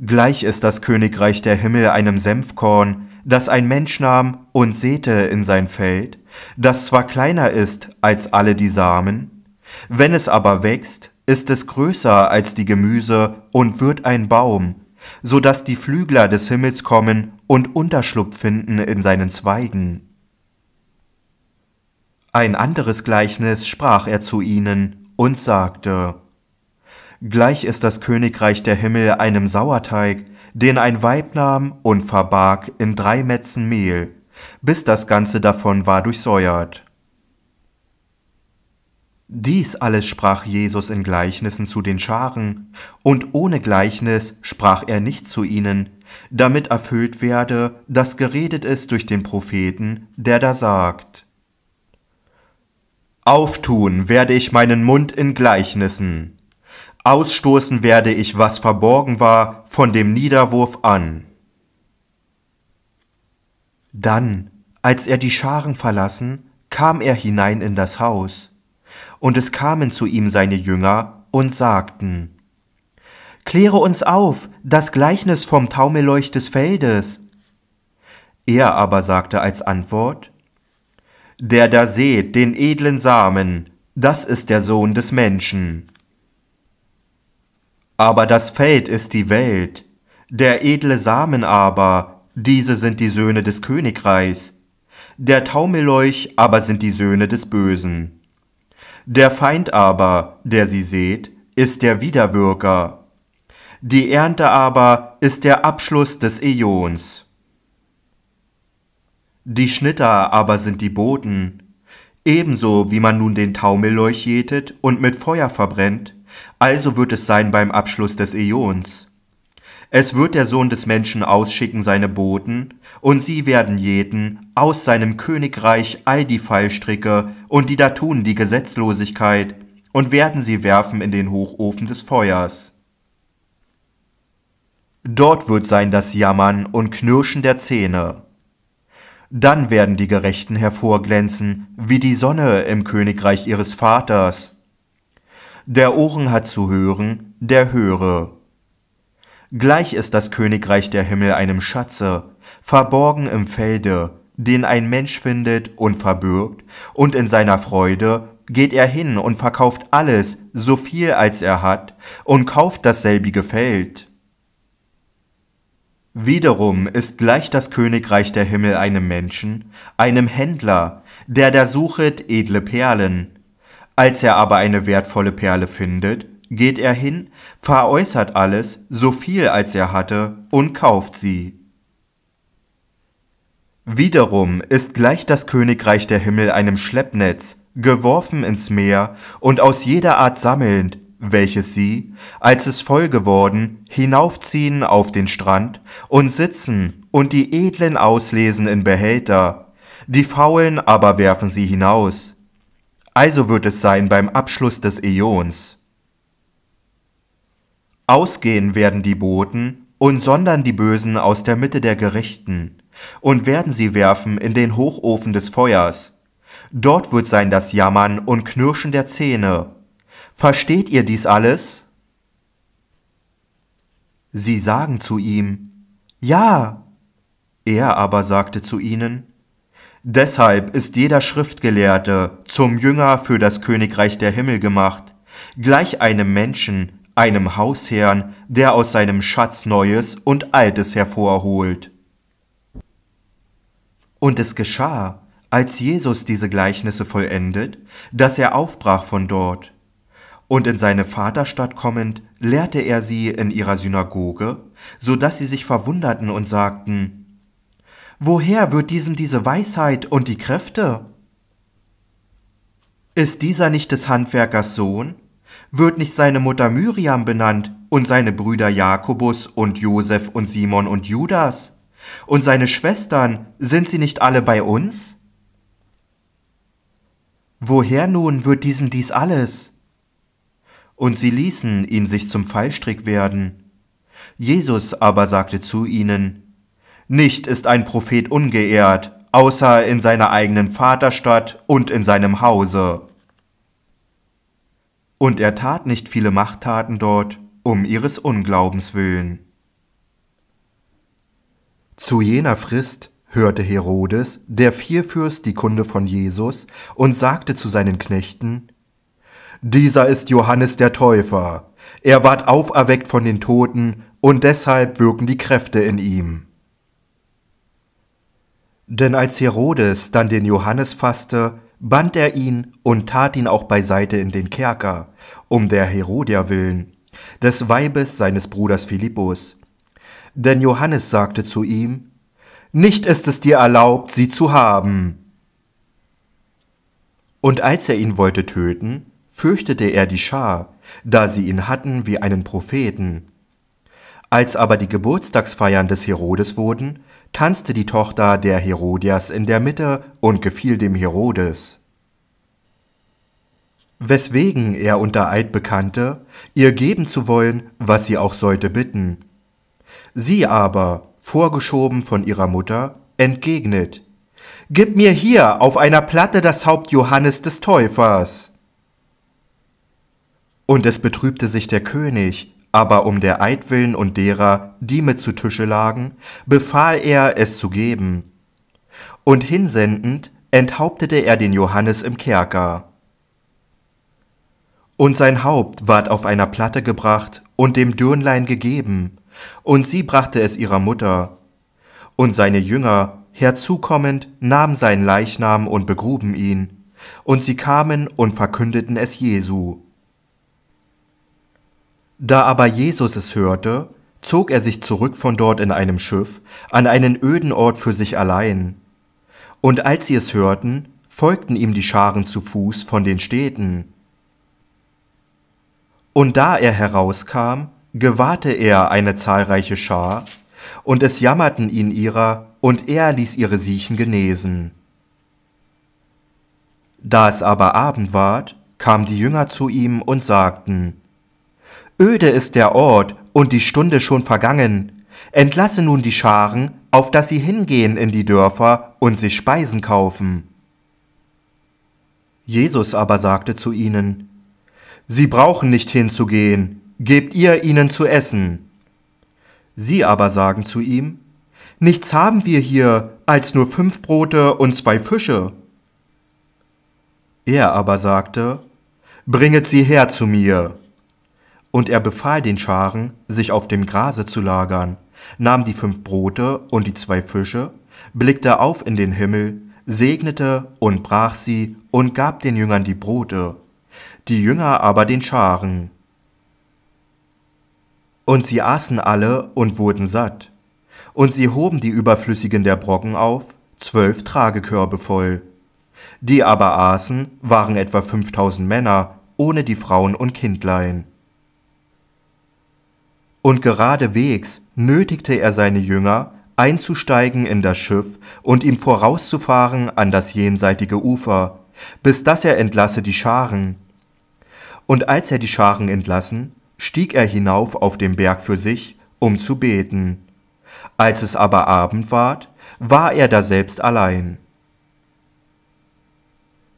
Gleich ist das Königreich der Himmel einem Senfkorn, das ein Mensch nahm und säte in sein Feld, das zwar kleiner ist als alle die Samen, wenn es aber wächst, ist es größer als die Gemüse und wird ein Baum, so dass die Flügler des Himmels kommen und Unterschlupf finden in seinen Zweigen. Ein anderes Gleichnis sprach er zu ihnen und sagte: Gleich ist das Königreich der Himmel einem Sauerteig, den ein Weib nahm und verbarg in 3 Metzen Mehl, bis das Ganze davon war durchsäuert. Dies alles sprach Jesus in Gleichnissen zu den Scharen, und ohne Gleichnis sprach er nicht zu ihnen, damit erfüllt werde, dass geredet ist durch den Propheten, der da sagt: Auftun werde ich meinen Mund in Gleichnissen, ausstoßen werde ich, was verborgen war, von dem Niederwurf an. Dann, als er die Scharen verlassen, kam er hinein in das Haus, und es kamen zu ihm seine Jünger und sagten: Kläre uns auf das Gleichnis vom Taumelleuch des Feldes. Er aber sagte als Antwort: Der da sät den edlen Samen, das ist der Sohn des Menschen. Aber das Feld ist die Welt, der edle Samen aber, diese sind die Söhne des Königreichs, der Taumelleuch aber sind die Söhne des Bösen. Der Feind aber, der sie sät, ist der Widerwirker. Die Ernte aber ist der Abschluss des Äons. Die Schnitter aber sind die Boten, ebenso wie man nun den Taumelleuch jätet und mit Feuer verbrennt, also wird es sein beim Abschluss des Äons. Es wird der Sohn des Menschen ausschicken seine Boten, und sie werden jäten aus seinem Königreich all die Fallstricke und die da tun die Gesetzlosigkeit, und werden sie werfen in den Hochofen des Feuers. Dort wird sein das Jammern und Knirschen der Zähne. Dann werden die Gerechten hervorglänzen, wie die Sonne im Königreich ihres Vaters. Der Ohren hat zu hören, der höre. Gleich ist das Königreich der Himmel einem Schatze, verborgen im Felde, den ein Mensch findet und verbirgt, und in seiner Freude geht er hin und verkauft alles, so viel als er hat, und kauft dasselbige Feld. Wiederum ist gleich das Königreich der Himmel einem Menschen, einem Händler, der da suchet edle Perlen. Als er aber eine wertvolle Perle findet, geht er hin, veräußert alles, so viel als er hatte, und kauft sie. Wiederum ist gleich das Königreich der Himmel einem Schleppnetz, geworfen ins Meer und aus jeder Art sammelnd, welches sie, als es voll geworden, hinaufziehen auf den Strand und sitzen und die Edlen auslesen in Behälter, die Faulen aber werfen sie hinaus. Also wird es sein beim Abschluss des Äons. Ausgehen werden die Boten und sondern die Bösen aus der Mitte der Gerechten und werden sie werfen in den Hochofen des Feuers. Dort wird sein das Jammern und Knirschen der Zähne. Versteht ihr dies alles? Sie sagen zu ihm: Ja. Er aber sagte zu ihnen: Deshalb ist jeder Schriftgelehrte zum Jünger für das Königreich der Himmel gemacht, gleich einem Menschen, einem Hausherrn, der aus seinem Schatz Neues und Altes hervorholt. Und es geschah, als Jesus diese Gleichnisse vollendet, dass er aufbrach von dort. Und in seine Vaterstadt kommend, lehrte er sie in ihrer Synagoge, so dass sie sich verwunderten und sagten: Woher wird diesem diese Weisheit und die Kräfte? Ist dieser nicht des Handwerkers Sohn? Wird nicht seine Mutter Miriam benannt und seine Brüder Jakobus und Josef und Simon und Judas? Und seine Schwestern, sind sie nicht alle bei uns? Woher nun wird diesem dies alles? Und sie ließen ihn sich zum Fallstrick werden. Jesus aber sagte zu ihnen: Nicht ist ein Prophet ungeehrt, außer in seiner eigenen Vaterstadt und in seinem Hause. Und er tat nicht viele Machttaten dort, um ihres Unglaubens willen. Zu jener Frist hörte Herodes, der Vierfürst, die Kunde von Jesus und sagte zu seinen Knechten: Dieser ist Johannes der Täufer, er ward auferweckt von den Toten und deshalb wirken die Kräfte in ihm. Denn als Herodes dann den Johannes fasste, band er ihn und tat ihn auch beiseite in den Kerker, um der Herodia willen, des Weibes seines Bruders Philippus. Denn Johannes sagte zu ihm: Nicht ist es dir erlaubt, sie zu haben. Und als er ihn wollte töten, fürchtete er die Schar, da sie ihn hatten wie einen Propheten. Als aber die Geburtstagsfeiern des Herodes wurden, tanzte die Tochter der Herodias in der Mitte und gefiel dem Herodes. Weswegen er unter Eid bekannte, ihr geben zu wollen, was sie auch sollte bitten. Sie aber, vorgeschoben von ihrer Mutter, entgegnet: Gib mir hier auf einer Platte das Haupt Johannes des Täufers. Und es betrübte sich der König, aber um der Eid willen und derer, die mit zu Tische lagen, befahl er, es zu geben. Und hinsendend enthauptete er den Johannes im Kerker. Und sein Haupt ward auf einer Platte gebracht und dem Dirnlein gegeben, und sie brachte es ihrer Mutter. Und seine Jünger, herzukommend, nahmen seinen Leichnam und begruben ihn, und sie kamen und verkündeten es Jesu. Da aber Jesus es hörte, zog er sich zurück von dort in einem Schiff, an einen öden Ort für sich allein. Und als sie es hörten, folgten ihm die Scharen zu Fuß von den Städten. Und da er herauskam, gewahrte er eine zahlreiche Schar, und es jammerten ihn ihrer, und er ließ ihre Siechen genesen. Da es aber Abend ward, kamen die Jünger zu ihm und sagten: Öde ist der Ort und die Stunde schon vergangen. Entlasse nun die Scharen, auf dass sie hingehen in die Dörfer und sich Speisen kaufen. Jesus aber sagte zu ihnen: Sie brauchen nicht hinzugehen, gebt ihr ihnen zu essen. Sie aber sagen zu ihm: Nichts haben wir hier, als nur 5 Brote und 2 Fische. Er aber sagte: Bringet sie her zu mir. Und er befahl den Scharen, sich auf dem Grase zu lagern, nahm die 5 Brote und die 2 Fische, blickte auf in den Himmel, segnete und brach sie und gab den Jüngern die Brote, die Jünger aber den Scharen. Und sie aßen alle und wurden satt. Und sie hoben die Überflüssigen der Brocken auf, 12 Tragekörbe voll. Die aber aßen, waren etwa 5000 Männer, ohne die Frauen und Kindlein. Und geradewegs nötigte er seine Jünger, einzusteigen in das Schiff und ihm vorauszufahren an das jenseitige Ufer, bis dass er entlasse die Scharen. Und als er die Scharen entlassen, stieg er hinauf auf den Berg für sich, um zu beten. Als es aber Abend ward, war er daselbst allein.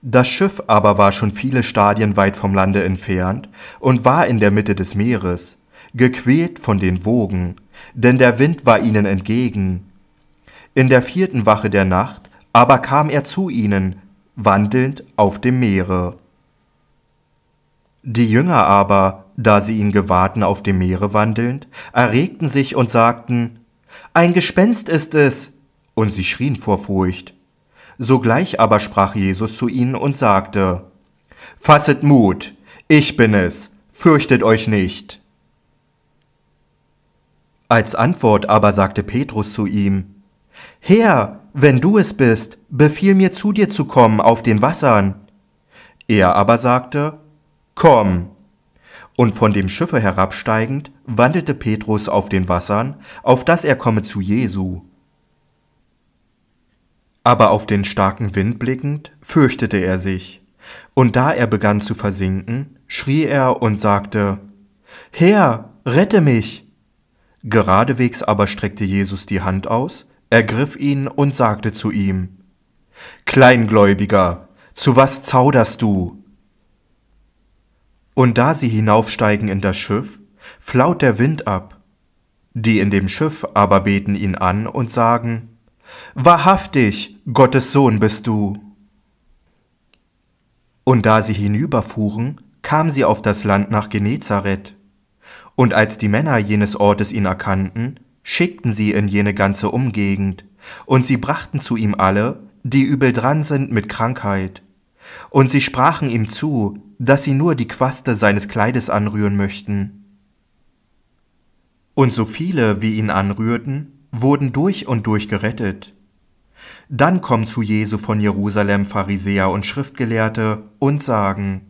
Das Schiff aber war schon viele Stadien weit vom Lande entfernt und war in der Mitte des Meeres, gequält von den Wogen, denn der Wind war ihnen entgegen. In der 4. Wache der Nacht aber kam er zu ihnen, wandelnd auf dem Meere. Die Jünger aber, da sie ihn gewahrten auf dem Meere wandelnd, erregten sich und sagten: Ein Gespenst ist es! Und sie schrien vor Furcht. Sogleich aber sprach Jesus zu ihnen und sagte: Fasset Mut, ich bin es, fürchtet euch nicht. Als Antwort aber sagte Petrus zu ihm: Herr, wenn du es bist, befiehl mir, zu dir zu kommen auf den Wassern. Er aber sagte: Komm. Und von dem Schiffe herabsteigend, wandelte Petrus auf den Wassern, auf dass er komme zu Jesu. Aber auf den starken Wind blickend, fürchtete er sich. Und da er begann zu versinken, schrie er und sagte: Herr, rette mich! Geradewegs aber streckte Jesus die Hand aus, ergriff ihn und sagte zu ihm: Kleingläubiger, zu was zauderst du? Und da sie hinaufsteigen in das Schiff, flaut der Wind ab. Die in dem Schiff aber beten ihn an und sagen: Wahrhaftig, Gottes Sohn bist du. Und da sie hinüberfuhren, kamen sie auf das Land nach Genezareth. Und als die Männer jenes Ortes ihn erkannten, schickten sie in jene ganze Umgegend, und sie brachten zu ihm alle, die übel dran sind mit Krankheit. Und sie sprachen ihm zu, dass sie nur die Quaste seines Kleides anrühren möchten. Und so viele, wie ihn anrührten, wurden durch und durch gerettet. Dann kommen zu Jesu von Jerusalem Pharisäer und Schriftgelehrte und sagen: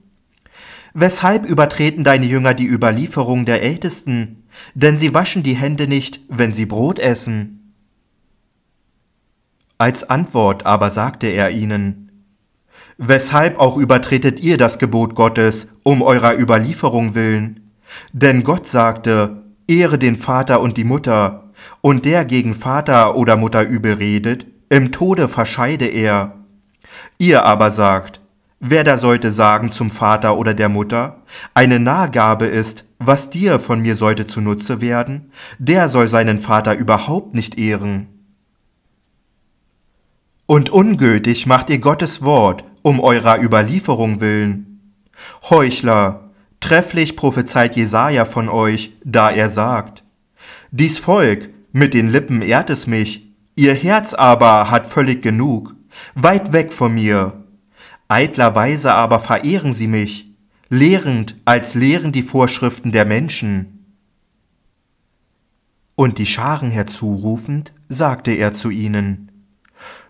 Weshalb übertreten deine Jünger die Überlieferung der Ältesten? Denn sie waschen die Hände nicht, wenn sie Brot essen. Als Antwort aber sagte er ihnen: Weshalb auch übertretet ihr das Gebot Gottes um eurer Überlieferung willen? Denn Gott sagte: Ehre den Vater und die Mutter, und der gegen Vater oder Mutter übel redet, im Tode verscheide er. Ihr aber sagt: Wer da sollte sagen zum Vater oder der Mutter: Eine Nahgabe ist, was dir von mir sollte zunutze werden, der soll seinen Vater überhaupt nicht ehren. Und ungültig macht ihr Gottes Wort um eurer Überlieferung willen. Heuchler, trefflich prophezeit Jesaja von euch, da er sagt: Dies Volk, mit den Lippen ehrt es mich, ihr Herz aber hat völlig genug, weit weg von mir. Eitlerweise aber verehren sie mich, lehrend als lehren die Vorschriften der Menschen. Und die Scharen herzurufend, sagte er zu ihnen: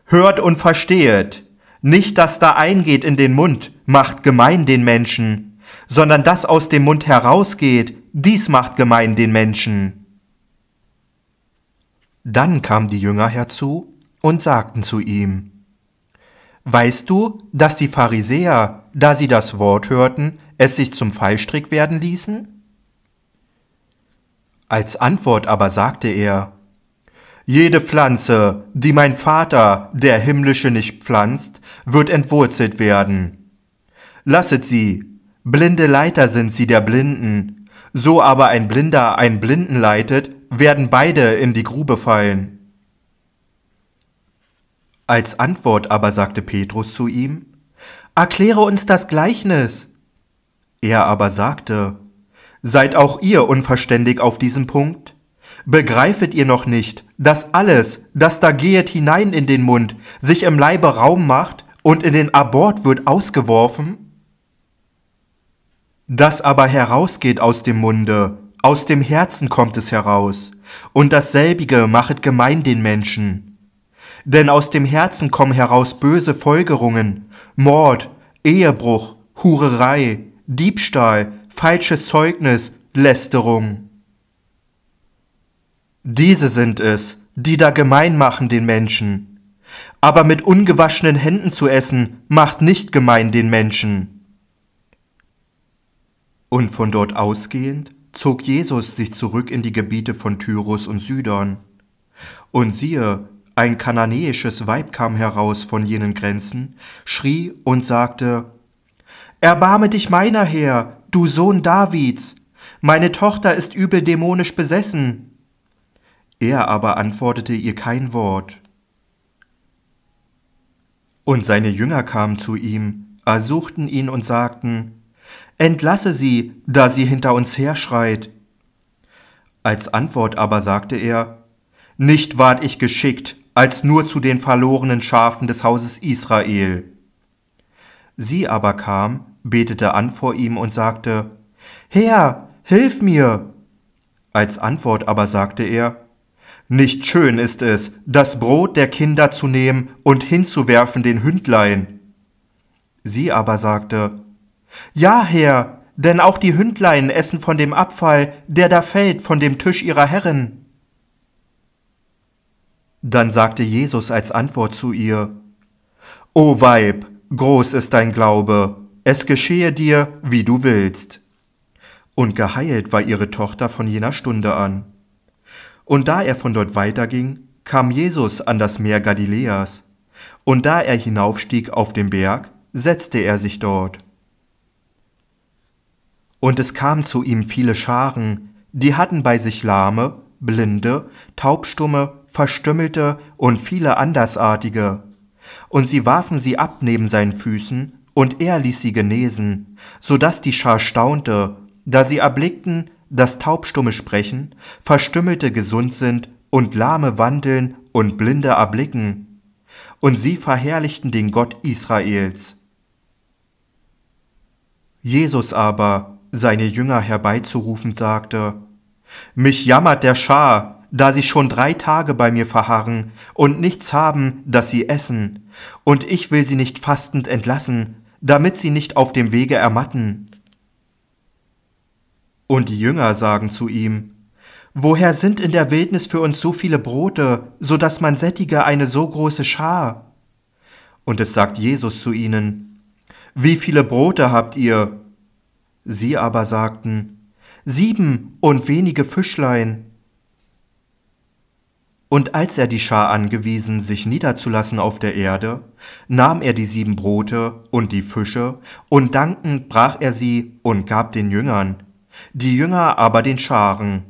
Hört und verstehet, nicht das da eingeht in den Mund, macht gemein den Menschen, sondern das aus dem Mund herausgeht, dies macht gemein den Menschen. Dann kamen die Jünger herzu und sagten zu ihm: Weißt du, dass die Pharisäer, da sie das Wort hörten, es sich zum Fallstrick werden ließen? Als Antwort aber sagte er: Jede Pflanze, die mein Vater, der Himmlische, nicht pflanzt, wird entwurzelt werden. Lasset sie, blinde Leiter sind sie der Blinden, so aber ein Blinder einen Blinden leitet, werden beide in die Grube fallen. Als Antwort aber sagte Petrus zu ihm: Erkläre uns das Gleichnis. Er aber sagte: Seid auch ihr unverständig auf diesen Punkt? Begreifet ihr noch nicht, dass alles, das da gehet hinein in den Mund, sich im Leibe Raum macht und in den Abort wird ausgeworfen? Das aber herausgeht aus dem Munde, aus dem Herzen kommt es heraus, und dasselbige machet gemein den Menschen. Denn aus dem Herzen kommen heraus böse Folgerungen, Mord, Ehebruch, Hurerei, Diebstahl, falsches Zeugnis, Lästerung. Diese sind es, die da gemein machen den Menschen. Aber mit ungewaschenen Händen zu essen, macht nicht gemein den Menschen. Und von dort ausgehend zog Jesus sich zurück in die Gebiete von Tyrus und Sidon. Und siehe, ein kananäisches Weib kam heraus von jenen Grenzen, schrie und sagte: Erbarme dich meiner, Herr, du Sohn Davids, meine Tochter ist übel dämonisch besessen. Er aber antwortete ihr kein Wort. Und seine Jünger kamen zu ihm, ersuchten ihn und sagten: Entlasse sie, da sie hinter uns herschreit. Als Antwort aber sagte er: Nicht ward ich geschickt, als nur zu den verlorenen Schafen des Hauses Israel. Sie aber kam, betete an vor ihm und sagte: Herr, hilf mir! Als Antwort aber sagte er: Nicht schön ist es, das Brot der Kinder zu nehmen und hinzuwerfen den Hündlein. Sie aber sagte: Ja, Herr, denn auch die Hündlein essen von dem Abfall, der da fällt, von dem Tisch ihrer Herren. Dann sagte Jesus als Antwort zu ihr: O Weib, groß ist dein Glaube, es geschehe dir, wie du willst. Und geheilt war ihre Tochter von jener Stunde an. Und da er von dort weiterging, kam Jesus an das Meer Galiläas, und da er hinaufstieg auf den Berg, setzte er sich dort. Und es kamen zu ihm viele Scharen, die hatten bei sich Lahme, Blinde, Taubstumme, Verstümmelte und viele Andersartige, und sie warfen sie ab neben seinen Füßen, und er ließ sie genesen, so dass die Schar staunte, da sie erblickten, dass Taubstumme sprechen, Verstümmelte gesund sind und Lahme wandeln und Blinde erblicken. Und sie verherrlichten den Gott Israels. Jesus aber, seine Jünger herbeizurufen, sagte: Mich jammert der Schar, da sie schon 3 Tage bei mir verharren und nichts haben, das sie essen, und ich will sie nicht fastend entlassen, damit sie nicht auf dem Wege ermatten. Und die Jünger sagen zu ihm: Woher sind in der Wildnis für uns so viele Brote, so dass man sättige eine so große Schar? Und es sagt Jesus zu ihnen: Wie viele Brote habt ihr? Sie aber sagten: 7 und wenige Fischlein. Und als er die Schar angewiesen, sich niederzulassen auf der Erde, nahm er die 7 Brote und die Fische, und dankend brach er sie und gab den Jüngern, die Jünger aber den Scharen.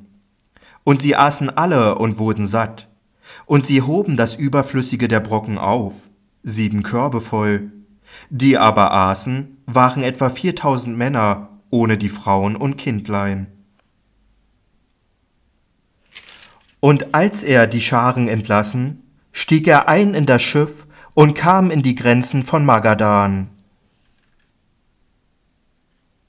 Und sie aßen alle und wurden satt. Und sie hoben das Überflüssige der Brocken auf, 7 Körbe voll. Die aber aßen, waren etwa 4000 Männer, ohne die Frauen und Kindlein. Und als er die Scharen entlassen, stieg er ein in das Schiff und kam in die Grenzen von Magadan.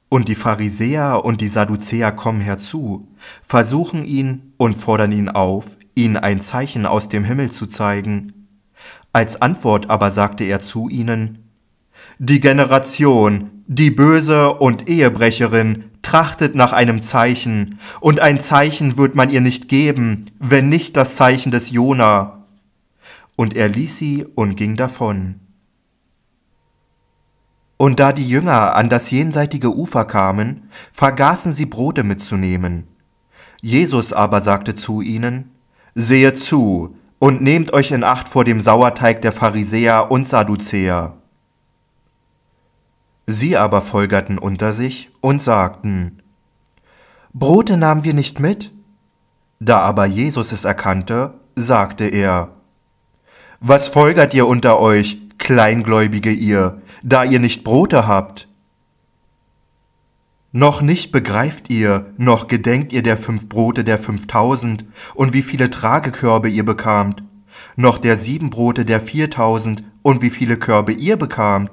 Und die Pharisäer und die Sadduzäer kommen herzu, versuchen ihn und fordern ihn auf, ihnen ein Zeichen aus dem Himmel zu zeigen. Als Antwort aber sagte er zu ihnen: Die Generation, die böse und Ehebrecherin, trachtet nach einem Zeichen, und ein Zeichen wird man ihr nicht geben, wenn nicht das Zeichen des Jona. Und er ließ sie und ging davon. Und da die Jünger an das jenseitige Ufer kamen, vergaßen sie Brote mitzunehmen. Jesus aber sagte zu ihnen: Sehet zu und nehmt euch in Acht vor dem Sauerteig der Pharisäer und Sadduzäer. Sie aber folgerten unter sich und sagten: Brote nahmen wir nicht mit. Da aber Jesus es erkannte, sagte er: Was folgert ihr unter euch, Kleingläubige ihr, da ihr nicht Brote habt? Noch nicht begreift ihr, noch gedenkt ihr der 5 Brote der 5000 und wie viele Tragekörbe ihr bekamt, noch der 7 Brote der 4000 und wie viele Körbe ihr bekamt.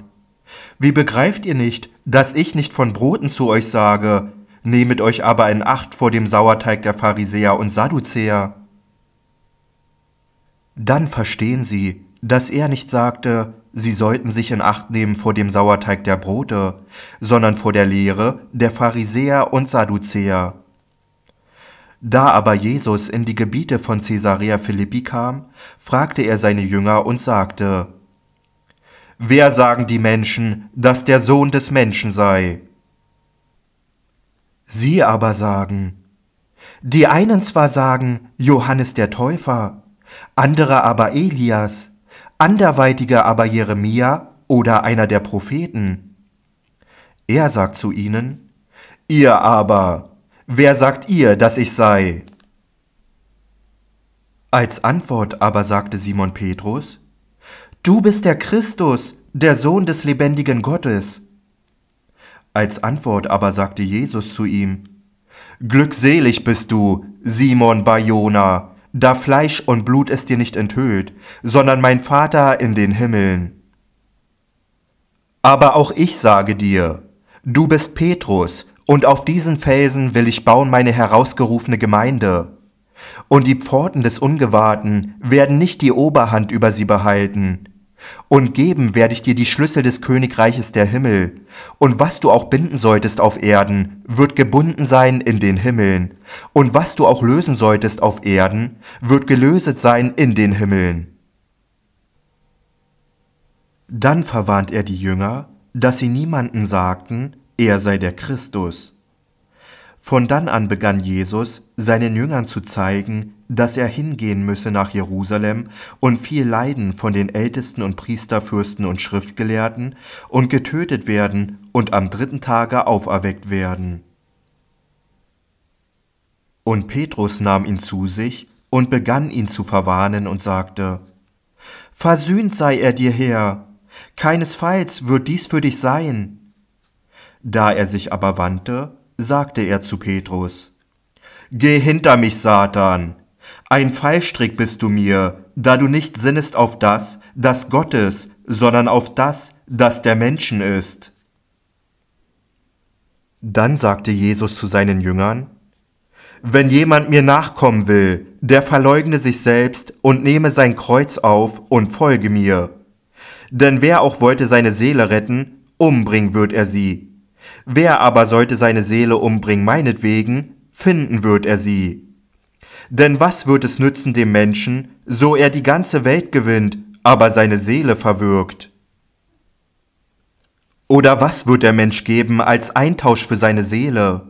Wie begreift ihr nicht, dass ich nicht von Broten zu euch sage, nehmet euch aber in Acht vor dem Sauerteig der Pharisäer und Sadduzäer? Dann verstehen sie, dass er nicht sagte, sie sollten sich in Acht nehmen vor dem Sauerteig der Brote, sondern vor der Lehre der Pharisäer und Sadduzäer. Da aber Jesus in die Gebiete von Caesarea Philippi kam, fragte er seine Jünger und sagte: Wer sagen die Menschen, dass der Sohn des Menschen sei? Sie aber sagen: Die einen zwar sagen, Johannes der Täufer, andere aber Elias, anderweitige aber Jeremia oder einer der Propheten. Er sagt zu ihnen: Ihr aber, wer sagt ihr, dass ich sei? Als Antwort aber sagte Simon Petrus: Du bist der Christus, der Sohn des lebendigen Gottes. Als Antwort aber sagte Jesus zu ihm: Glückselig bist du, Simon bar Jona, da Fleisch und Blut es dir nicht enthüllt, sondern mein Vater in den Himmeln. Aber auch ich sage dir, du bist Petrus, und auf diesen Felsen will ich bauen meine herausgerufene Gemeinde. Und die Pforten des Ungewahrten werden nicht die Oberhand über sie behalten. Und geben werde ich dir die Schlüssel des Königreiches der Himmel. Und was du auch binden solltest auf Erden, wird gebunden sein in den Himmeln. Und was du auch lösen solltest auf Erden, wird gelöset sein in den Himmeln. Dann verwarnt er die Jünger, dass sie niemanden sagten, er sei der Christus. Von dann an begann Jesus, seinen Jüngern zu zeigen, dass er hingehen müsse nach Jerusalem und viel Leiden von den Ältesten und Priesterfürsten und Schriftgelehrten und getötet werden und am dritten Tage auferweckt werden. Und Petrus nahm ihn zu sich und begann ihn zu verwarnen und sagte: Versöhnt sei er dir, Herr, keinesfalls wird dies für dich sein. Da er sich aber wandte, sagte er zu Petrus: Geh hinter mich, Satan! Ein Fallstrick bist du mir, da du nicht sinnest auf das, das Gottes, sondern auf das, das der Menschen ist. Dann sagte Jesus zu seinen Jüngern: Wenn jemand mir nachkommen will, der verleugne sich selbst und nehme sein Kreuz auf und folge mir. Denn wer auch wollte seine Seele retten, umbringen wird er sie. Wer aber sollte seine Seele umbringen meinetwegen, finden wird er sie. Denn was wird es nützen dem Menschen, so er die ganze Welt gewinnt, aber seine Seele verwirkt? Oder was wird der Mensch geben als Eintausch für seine Seele?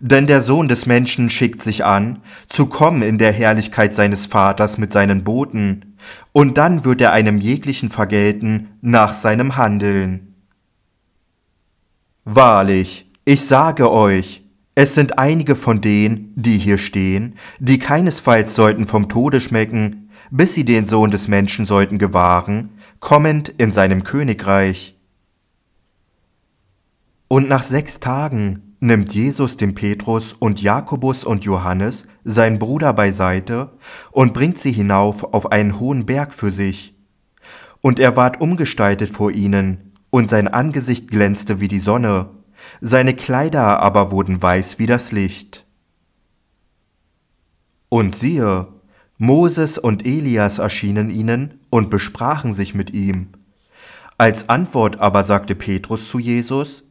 Denn der Sohn des Menschen schickt sich an, zu kommen in der Herrlichkeit seines Vaters mit seinen Boten, und dann wird er einem jeglichen vergelten nach seinem Handeln. Wahrlich, ich sage euch, es sind einige von denen, die hier stehen, die keinesfalls sollten vom Tode schmecken, bis sie den Sohn des Menschen sollten gewahren, kommend in seinem Königreich. Und nach 6 Tagen nimmt Jesus den Petrus und Jakobus und Johannes, seinen Bruder, beiseite und bringt sie hinauf auf einen hohen Berg für sich. Und er ward umgestaltet vor ihnen, und sein Angesicht glänzte wie die Sonne, seine Kleider aber wurden weiß wie das Licht. Und siehe, Moses und Elias erschienen ihnen und besprachen sich mit ihm. Als Antwort aber sagte Petrus zu Jesus: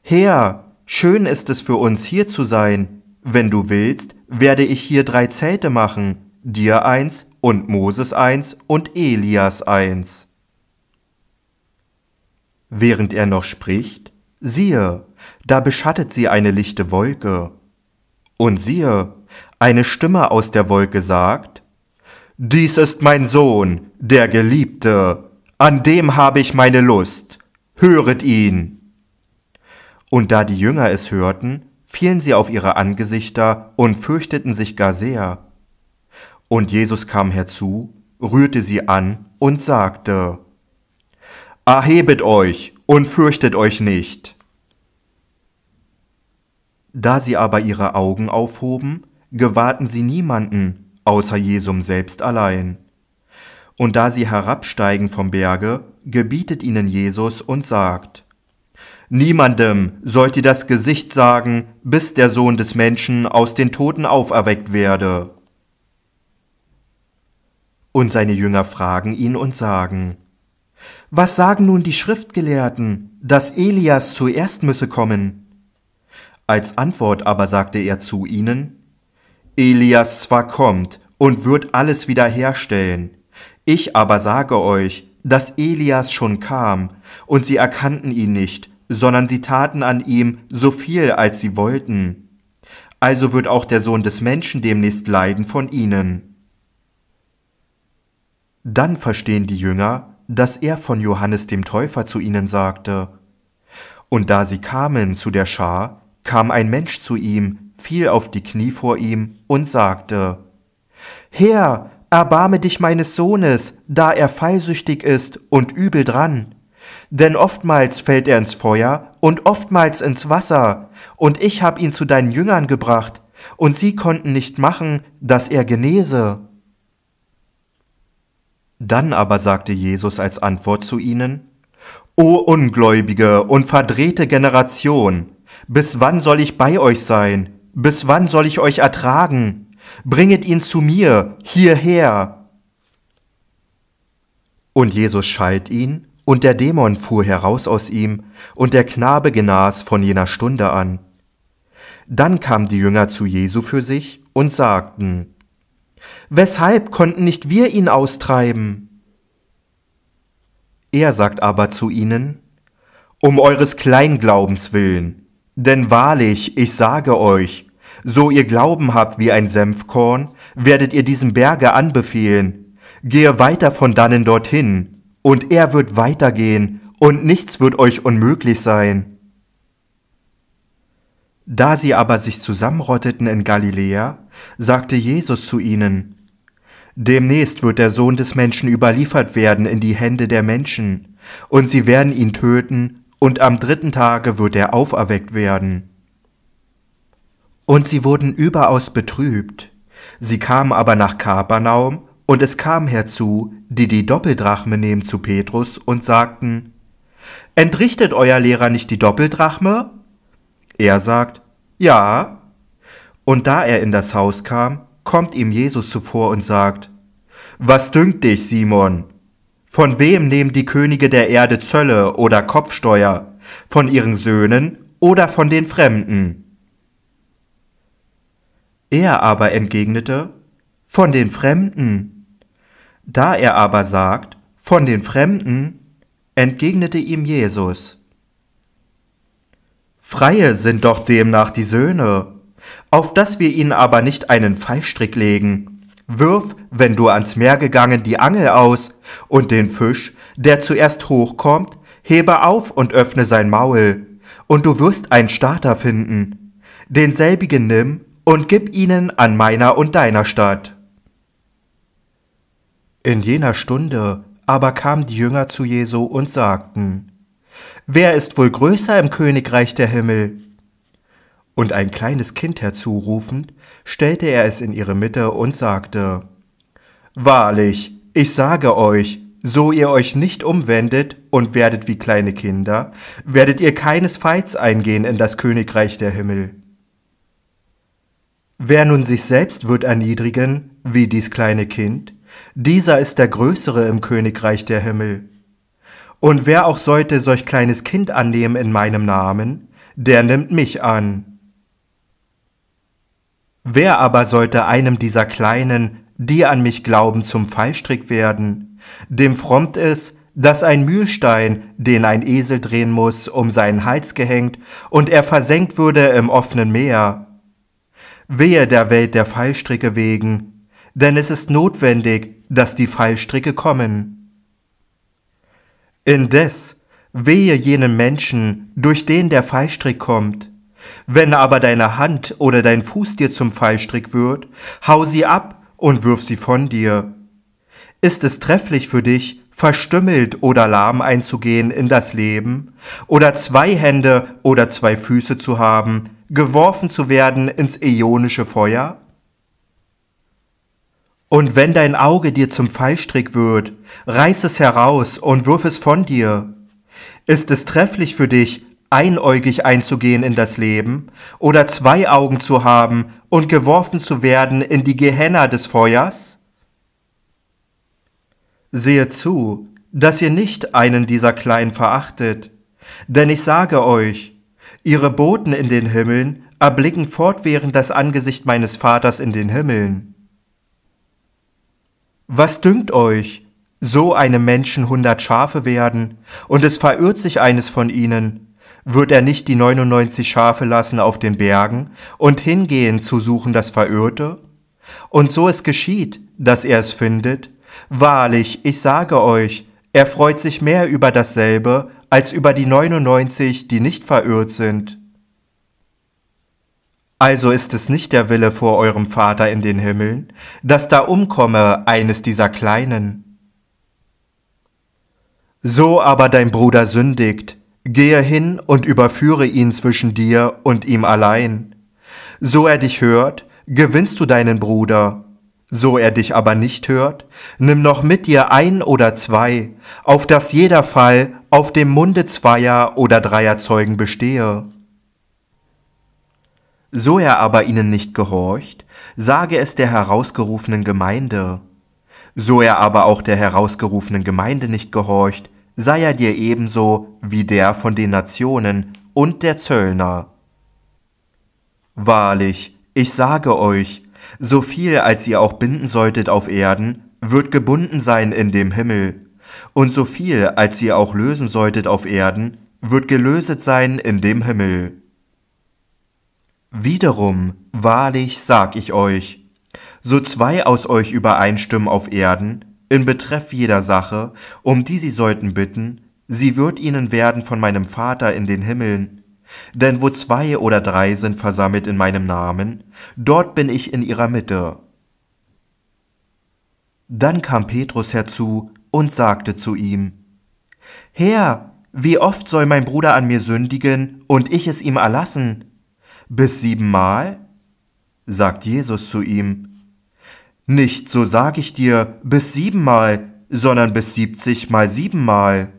Herr, schön ist es für uns, hier zu sein. Wenn du willst, werde ich hier 3 Zelte machen, dir eins und Moses eins und Elias eins. Während er noch spricht, siehe, da beschattet sie eine lichte Wolke. Und siehe, eine Stimme aus der Wolke sagt: Dies ist mein Sohn, der Geliebte, an dem habe ich meine Lust, höret ihn. Und da die Jünger es hörten, fielen sie auf ihre Angesichter und fürchteten sich gar sehr. Und Jesus kam herzu, rührte sie an und sagte: Erhebet euch und fürchtet euch nicht. Da sie aber ihre Augen aufhoben, gewahrten sie niemanden, außer Jesum selbst allein. Und da sie herabsteigen vom Berge, gebietet ihnen Jesus und sagt: Niemandem sollt ihr das Gesicht sagen, bis der Sohn des Menschen aus den Toten auferweckt werde. Und seine Jünger fragen ihn und sagen: Was sagen nun die Schriftgelehrten, dass Elias zuerst müsse kommen? Als Antwort aber sagte er zu ihnen: Elias zwar kommt und wird alles wiederherstellen, ich aber sage euch, dass Elias schon kam, und sie erkannten ihn nicht, sondern sie taten an ihm so viel, als sie wollten. Also wird auch der Sohn des Menschen demnächst leiden von ihnen. Dann verstehen die Jünger, dass er von Johannes dem Täufer zu ihnen sagte: Und da sie kamen zu der Schar, kam ein Mensch zu ihm, fiel auf die Knie vor ihm und sagte: Herr, erbarme dich meines Sohnes, da er fallsüchtig ist und übel dran. Denn oftmals fällt er ins Feuer und oftmals ins Wasser, und ich habe ihn zu deinen Jüngern gebracht, und sie konnten nicht machen, dass er genese. Dann aber sagte Jesus als Antwort zu ihnen: O ungläubige und verdrehte Generation, bis wann soll ich bei euch sein? Bis wann soll ich euch ertragen? Bringet ihn zu mir, hierher. Und Jesus schalt ihn, und der Dämon fuhr heraus aus ihm, und der Knabe genas von jener Stunde an. Dann kamen die Jünger zu Jesu für sich und sagten: Weshalb konnten nicht wir ihn austreiben? Er sagt aber zu ihnen: Um eures Kleinglaubens willen, denn wahrlich, ich sage euch, so ihr Glauben habt wie ein Senfkorn, werdet ihr diesem Berge anbefehlen: Gehe weiter von dannen dorthin, und er wird weitergehen, und nichts wird euch unmöglich sein. Da sie aber sich zusammenrotteten in Galiläa, sagte Jesus zu ihnen: Demnächst wird der Sohn des Menschen überliefert werden in die Hände der Menschen, und sie werden ihn töten, und am dritten Tage wird er auferweckt werden. Und sie wurden überaus betrübt. Sie kamen aber nach Kapernaum, und es kam herzu, die die Doppeldrachme nehmen zu Petrus und sagten: Entrichtet euer Lehrer nicht die Doppeldrachme? Er sagt: Ja. Und da er in das Haus kam, kommt ihm Jesus zuvor und sagt: Was dünkt dich, Simon? Von wem nehmen die Könige der Erde Zölle oder Kopfsteuer? Von ihren Söhnen oder von den Fremden? Er aber entgegnete: Von den Fremden. Da er aber sagt: Von den Fremden, entgegnete ihm Jesus: Freie sind doch demnach die Söhne, auf dass wir ihnen aber nicht einen Fallstrick legen. Wirf, wenn du ans Meer gegangen, die Angel aus, und den Fisch, der zuerst hochkommt, hebe auf und öffne sein Maul, und du wirst einen Starter finden. Denselbigen nimm und gib ihnen an meiner und deiner statt. In jener Stunde aber kamen die Jünger zu Jesu und sagten: Wer ist wohl größer im Königreich der Himmel? Und ein kleines Kind herzurufend, stellte er es in ihre Mitte und sagte: Wahrlich, ich sage euch, so ihr euch nicht umwendet und werdet wie kleine Kinder, werdet ihr keinesfalls eingehen in das Königreich der Himmel. Wer nun sich selbst wird erniedrigen, wie dies kleine Kind, dieser ist der Größere im Königreich der Himmel. Und wer auch sollte solch kleines Kind annehmen in meinem Namen, der nimmt mich an. Wer aber sollte einem dieser Kleinen, die an mich glauben, zum Fallstrick werden, dem frommt es, dass ein Mühlstein, den ein Esel drehen muss, um seinen Hals gehängt, und er versenkt würde im offenen Meer. Wehe der Welt der Fallstricke wegen, denn es ist notwendig, dass die Fallstricke kommen. Indes, wehe jenen Menschen, durch den der Fallstrick kommt. Wenn aber deine Hand oder dein Fuß dir zum Fallstrick wird, hau sie ab und wirf sie von dir. Ist es trefflich für dich, verstümmelt oder lahm einzugehen in das Leben, oder 2 Hände oder 2 Füße zu haben, geworfen zu werden ins äonische Feuer? Und wenn dein Auge dir zum Fallstrick wird, reiß es heraus und wirf es von dir. Ist es trefflich für dich, einäugig einzugehen in das Leben oder zwei Augen zu haben und geworfen zu werden in die Gehenna des Feuers? Sehet zu, dass ihr nicht einen dieser Kleinen verachtet, denn ich sage euch, ihre Boten in den Himmeln erblicken fortwährend das Angesicht meines Vaters in den Himmeln. Was dünkt euch, so einem Menschen 100 Schafe werden, und es verirrt sich eines von ihnen, wird er nicht die 99 Schafe lassen auf den Bergen und hingehen zu suchen das Verirrte? Und so es geschieht, dass er es findet, wahrlich, ich sage euch, er freut sich mehr über dasselbe, als über die 99, die nicht verirrt sind. Also ist es nicht der Wille vor eurem Vater in den Himmeln, dass da umkomme eines dieser Kleinen. So aber dein Bruder sündigt, gehe hin und überführe ihn zwischen dir und ihm allein. So er dich hört, gewinnst du deinen Bruder. So er dich aber nicht hört, nimm noch mit dir ein oder zwei, auf dass jeder Fall auf dem Munde zweier oder dreier Zeugen bestehe. So er aber ihnen nicht gehorcht, sage es der herausgerufenen Gemeinde. So er aber auch der herausgerufenen Gemeinde nicht gehorcht, sei er dir ebenso wie der von den Nationen und der Zöllner. Wahrlich, ich sage euch, so viel, als ihr auch binden solltet auf Erden, wird gebunden sein in dem Himmel, und so viel, als ihr auch lösen solltet auf Erden, wird gelöset sein in dem Himmel. Wiederum, wahrlich sag ich euch, so zwei aus euch übereinstimmen auf Erden, in Betreff jeder Sache, um die sie sollten bitten, sie wird ihnen werden von meinem Vater in den Himmeln. Denn wo zwei oder drei sind versammelt in meinem Namen, dort bin ich in ihrer Mitte. Dann kam Petrus herzu und sagte zu ihm, Herr, wie oft soll mein Bruder an mir sündigen und ich es ihm erlassen? Bis 7-mal? Sagt Jesus zu ihm, nicht, so sag ich dir, bis 7-mal, sondern bis 70-mal 7-mal.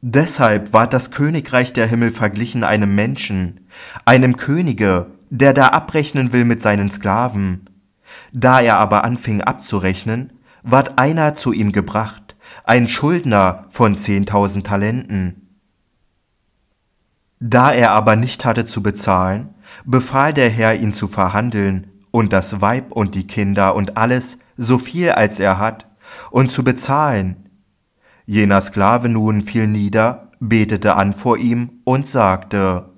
Deshalb ward das Königreich der Himmel verglichen einem Menschen, einem Könige, der da abrechnen will mit seinen Sklaven. Da er aber anfing abzurechnen, ward einer zu ihm gebracht, ein Schuldner von 10.000 Talenten. Da er aber nicht hatte zu bezahlen, befahl der Herr, ihn zu verhandeln, und das Weib und die Kinder und alles, so viel als er hat, und zu bezahlen. Jener Sklave nun fiel nieder, betete an vor ihm und sagte,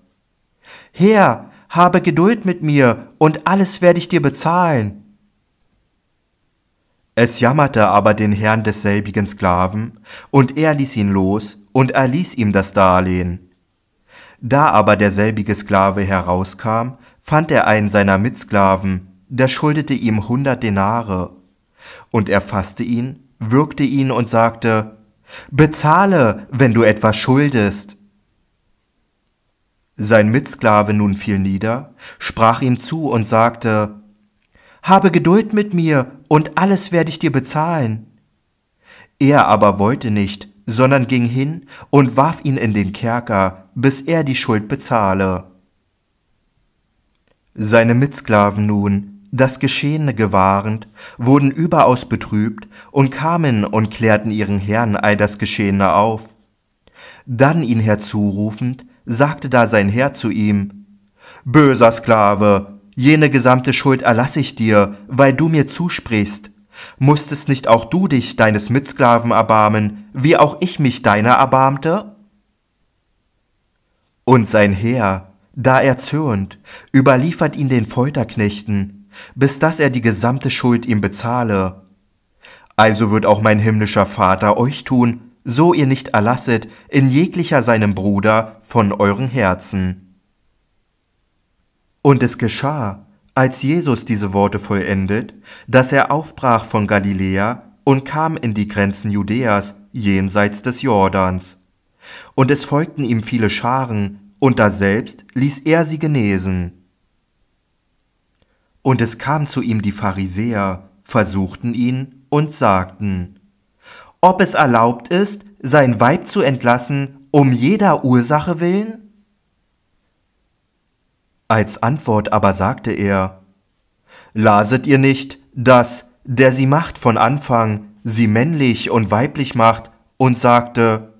Herr, habe Geduld mit mir, und alles werde ich dir bezahlen. Es jammerte aber den Herrn desselbigen Sklaven, und er ließ ihn los und erließ ihm das Darlehen. Da aber derselbige Sklave herauskam, fand er einen seiner Mitsklaven, der schuldete ihm 100 Denare. Und er fasste ihn, würgte ihn und sagte, Bezahle, wenn du etwas schuldest. Sein Mitsklave nun fiel nieder, sprach ihm zu und sagte, Habe Geduld mit mir, und alles werde ich dir bezahlen. Er aber wollte nicht, sondern ging hin und warf ihn in den Kerker, bis er die Schuld bezahle. Seine Mitsklaven nun, das Geschehene gewahrend, wurden überaus betrübt und kamen und klärten ihren Herrn all das Geschehene auf. Dann ihn herzurufend, sagte da sein Herr zu ihm, Böser Sklave, jene gesamte Schuld erlasse ich dir, weil du mir zusprichst. Musstest nicht auch du dich deines Mitsklaven erbarmen, wie auch ich mich deiner erbarmte? Und sein Herr, da er zürnt, überliefert ihn den Folterknechten, bis dass er die gesamte Schuld ihm bezahle. Also wird auch mein himmlischer Vater euch tun, so ihr nicht erlasset in jeglicher seinem Bruder von euren Herzen. Und es geschah, als Jesus diese Worte vollendet, dass er aufbrach von Galiläa und kam in die Grenzen Judäas jenseits des Jordans. Und es folgten ihm viele Scharen, und daselbst ließ er sie genesen. Und es kam zu ihm die Pharisäer, versuchten ihn und sagten, ob es erlaubt ist, sein Weib zu entlassen, um jeder Ursache willen? Als Antwort aber sagte er, laset ihr nicht, dass der sie macht von Anfang, sie männlich und weiblich macht, und sagte,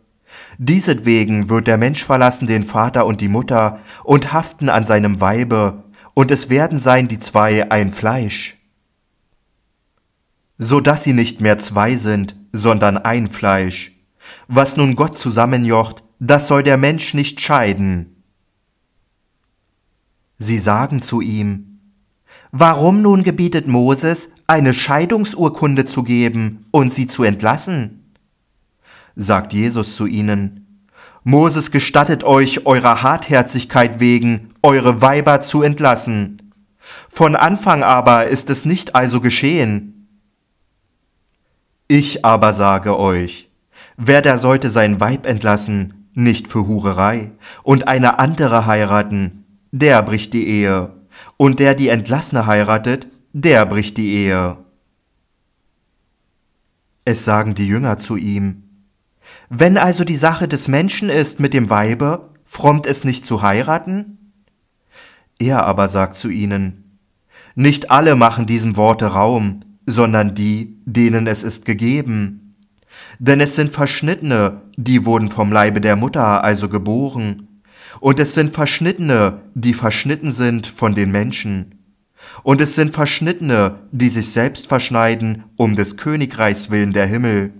diesetwegen wird der Mensch verlassen den Vater und die Mutter und haften an seinem Weibe, und es werden sein die zwei ein Fleisch, so dass sie nicht mehr zwei sind, sondern ein Fleisch. Was nun Gott zusammenjocht, das soll der Mensch nicht scheiden. Sie sagen zu ihm, warum nun gebietet Moses, eine Scheidungsurkunde zu geben und sie zu entlassen? Sagt Jesus zu ihnen, Moses gestattet euch eurer Hartherzigkeit wegen, eure Weiber zu entlassen. Von Anfang aber ist es nicht also geschehen. Ich aber sage euch, wer da sollte sein Weib entlassen, nicht für Hurerei, und eine andere heiraten, der bricht die Ehe, und der die Entlassene heiratet, der bricht die Ehe. Es sagen die Jünger zu ihm, wenn also die Sache des Menschen ist mit dem Weibe, frommt es nicht zu heiraten? Er aber sagt zu ihnen, nicht alle machen diesem Worte Raum, sondern die, denen es ist gegeben. Denn es sind Verschnittene, die wurden vom Leibe der Mutter also geboren, und es sind Verschnittene, die verschnitten sind von den Menschen. Und es sind Verschnittene, die sich selbst verschneiden, um des Königreichs willen der Himmel.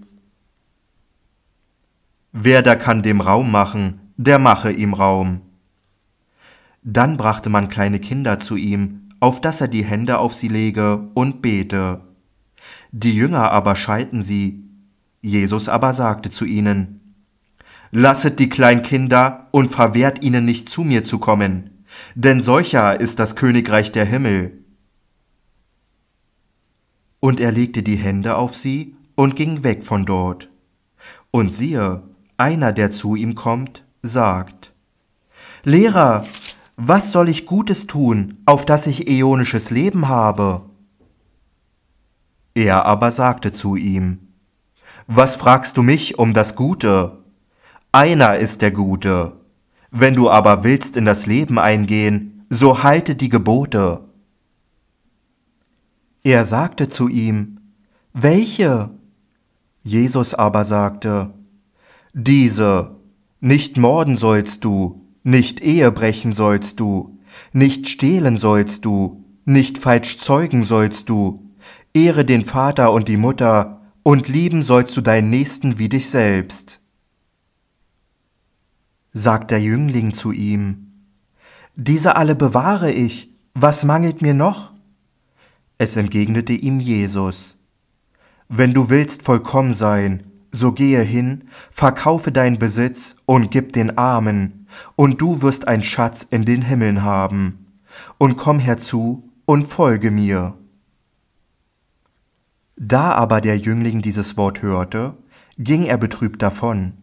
Wer da kann dem Raum machen, der mache ihm Raum. Dann brachte man kleine Kinder zu ihm, auf dass er die Hände auf sie lege und bete. Die Jünger aber scheuten sie. Jesus aber sagte zu ihnen, lasset die Kleinkinder und verwehrt ihnen nicht zu mir zu kommen, denn solcher ist das Königreich der Himmel. Und er legte die Hände auf sie und ging weg von dort. Und siehe, einer, der zu ihm kommt, sagt, Lehrer, was soll ich Gutes tun, auf dass ich äonisches Leben habe? Er aber sagte zu ihm, was fragst du mich um das Gute? Einer ist der Gute. Wenn du aber willst in das Leben eingehen, so halte die Gebote. Er sagte zu ihm, welche? Jesus aber sagte, diese, nicht morden sollst du, nicht Ehe brechen sollst du, nicht stehlen sollst du, nicht falsch zeugen sollst du, ehre den Vater und die Mutter, und lieben sollst du deinen Nächsten wie dich selbst. Sagt der Jüngling zu ihm, diese alle bewahre ich, was mangelt mir noch? Es entgegnete ihm Jesus, wenn du willst vollkommen sein, so gehe hin, verkaufe deinen Besitz und gib den Armen, und du wirst einen Schatz in den Himmeln haben, und komm herzu und folge mir. Da aber der Jüngling dieses Wort hörte, ging er betrübt davon,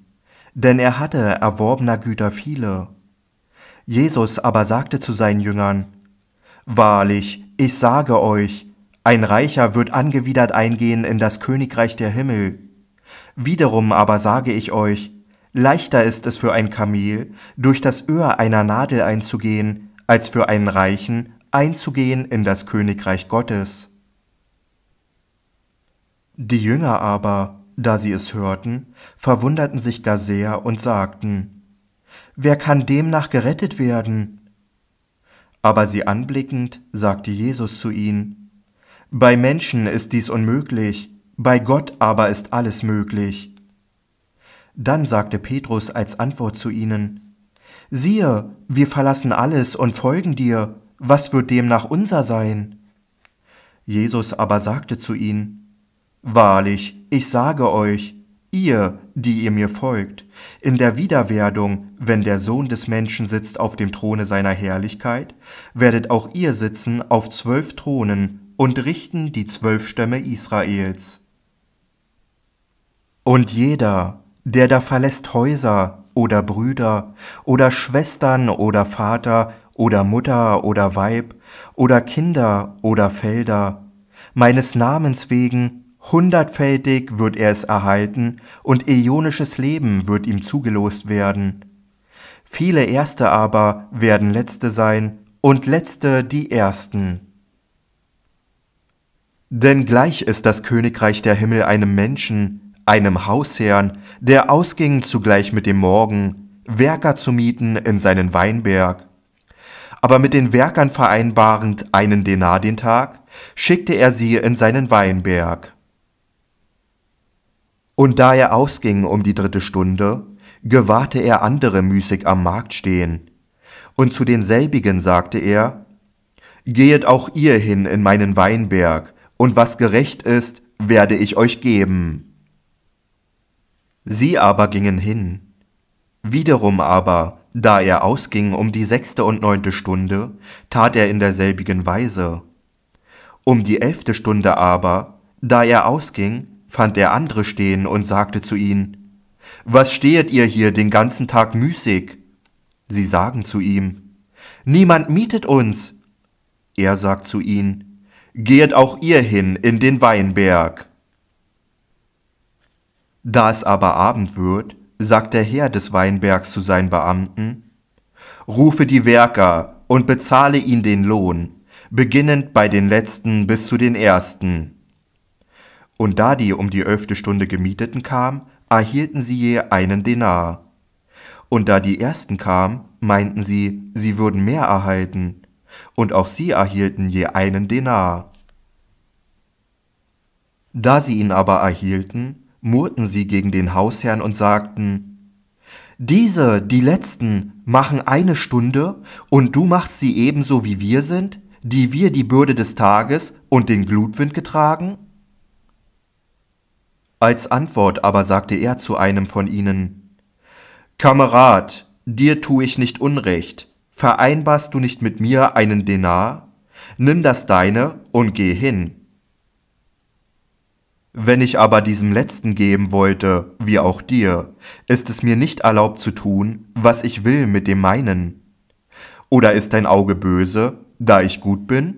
denn er hatte erworbener Güter viele. Jesus aber sagte zu seinen Jüngern, wahrlich, ich sage euch, ein Reicher wird angewidert eingehen in das Königreich der Himmel. Wiederum aber sage ich euch, leichter ist es für ein Kamel, durch das Öhr einer Nadel einzugehen, als für einen Reichen einzugehen in das Königreich Gottes. Die Jünger aber, da sie es hörten, verwunderten sich gar sehr und sagten, wer kann demnach gerettet werden? Aber sie anblickend, sagte Jesus zu ihnen, bei Menschen ist dies unmöglich, bei Gott aber ist alles möglich. Dann sagte Petrus als Antwort zu ihnen, siehe, wir verlassen alles und folgen dir, was wird demnach unser sein? Jesus aber sagte zu ihnen, wahrlich, ich sage euch, ihr, die ihr mir folgt, in der Wiederwerdung, wenn der Sohn des Menschen sitzt auf dem Throne seiner Herrlichkeit, werdet auch ihr sitzen auf 12 Thronen und richten die 12 Stämme Israels. Und jeder, der da verlässt Häuser oder Brüder oder Schwestern oder Vater oder Mutter oder Weib oder Kinder oder Felder. Meines Namens wegen, hundertfältig wird er es erhalten und äonisches Leben wird ihm zugelost werden. Viele Erste aber werden Letzte sein und Letzte die Ersten. Denn gleich ist das Königreich der Himmel einem Menschen, einem Hausherrn, der ausging zugleich mit dem Morgen, Werker zu mieten in seinen Weinberg. Aber mit den Werkern vereinbarend einen Denar den Tag, schickte er sie in seinen Weinberg. Und da er ausging um die 3. Stunde, gewahrte er andere müßig am Markt stehen. Und zu denselbigen sagte er: Gehet auch ihr hin in meinen Weinberg, und was gerecht ist, werde ich euch geben. Sie aber gingen hin. Wiederum aber, da er ausging um die 6. und 9. Stunde, tat er in derselbigen Weise. Um die 11. Stunde aber, da er ausging, fand er andere stehen und sagte zu ihnen: Was stehet ihr hier den ganzen Tag müßig? Sie sagen zu ihm: Niemand mietet uns. Er sagt zu ihnen: Gehet auch ihr hin in den Weinberg. Da es aber Abend wird, sagt der Herr des Weinbergs zu seinen Beamten: Rufe die Werker und bezahle ihnen den Lohn, beginnend bei den Letzten bis zu den Ersten. Und da die um die 11. Stunde Gemieteten kamen, erhielten sie je einen Denar. Und da die Ersten kamen, meinten sie, sie würden mehr erhalten, und auch sie erhielten je einen Denar. Da sie ihn aber erhielten, murrten sie gegen den Hausherrn und sagten: Diese, die Letzten, machen eine Stunde, und du machst sie ebenso wie wir sind, die wir die Bürde des Tages und den Glutwind getragen? Als Antwort aber sagte er zu einem von ihnen: Kamerad, dir tue ich nicht Unrecht, vereinbarst du nicht mit mir einen Denar? Nimm das Deine und geh hin. Wenn ich aber diesem Letzten geben wollte, wie auch dir, ist es mir nicht erlaubt zu tun, was ich will mit dem meinen. Oder ist dein Auge böse, da ich gut bin?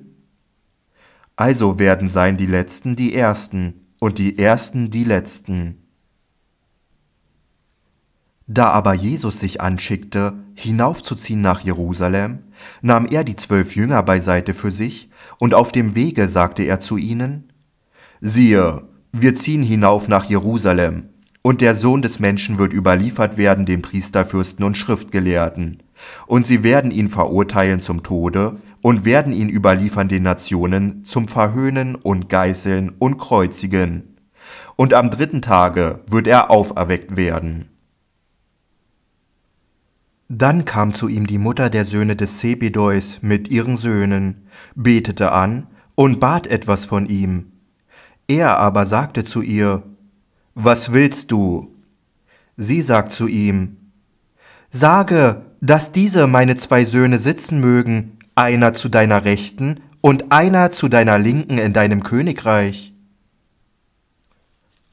Also werden sein die Letzten die Ersten und die Ersten die Letzten. Da aber Jesus sich anschickte, hinaufzuziehen nach Jerusalem, nahm er die 12 Jünger beiseite für sich, und auf dem Wege sagte er zu ihnen: Siehe, wir ziehen hinauf nach Jerusalem, und der Sohn des Menschen wird überliefert werden den Priesterfürsten und Schriftgelehrten, und sie werden ihn verurteilen zum Tode und werden ihn überliefern den Nationen zum Verhöhnen und Geißeln und Kreuzigen. Und am 3. Tage wird er auferweckt werden. Dann kam zu ihm die Mutter der Söhne des Zebedeus mit ihren Söhnen, betete an und bat etwas von ihm. Er aber sagte zu ihr: Was willst du? Sie sagt zu ihm: Sage, dass diese meine 2 Söhne sitzen mögen, einer zu deiner Rechten und einer zu deiner Linken in deinem Königreich.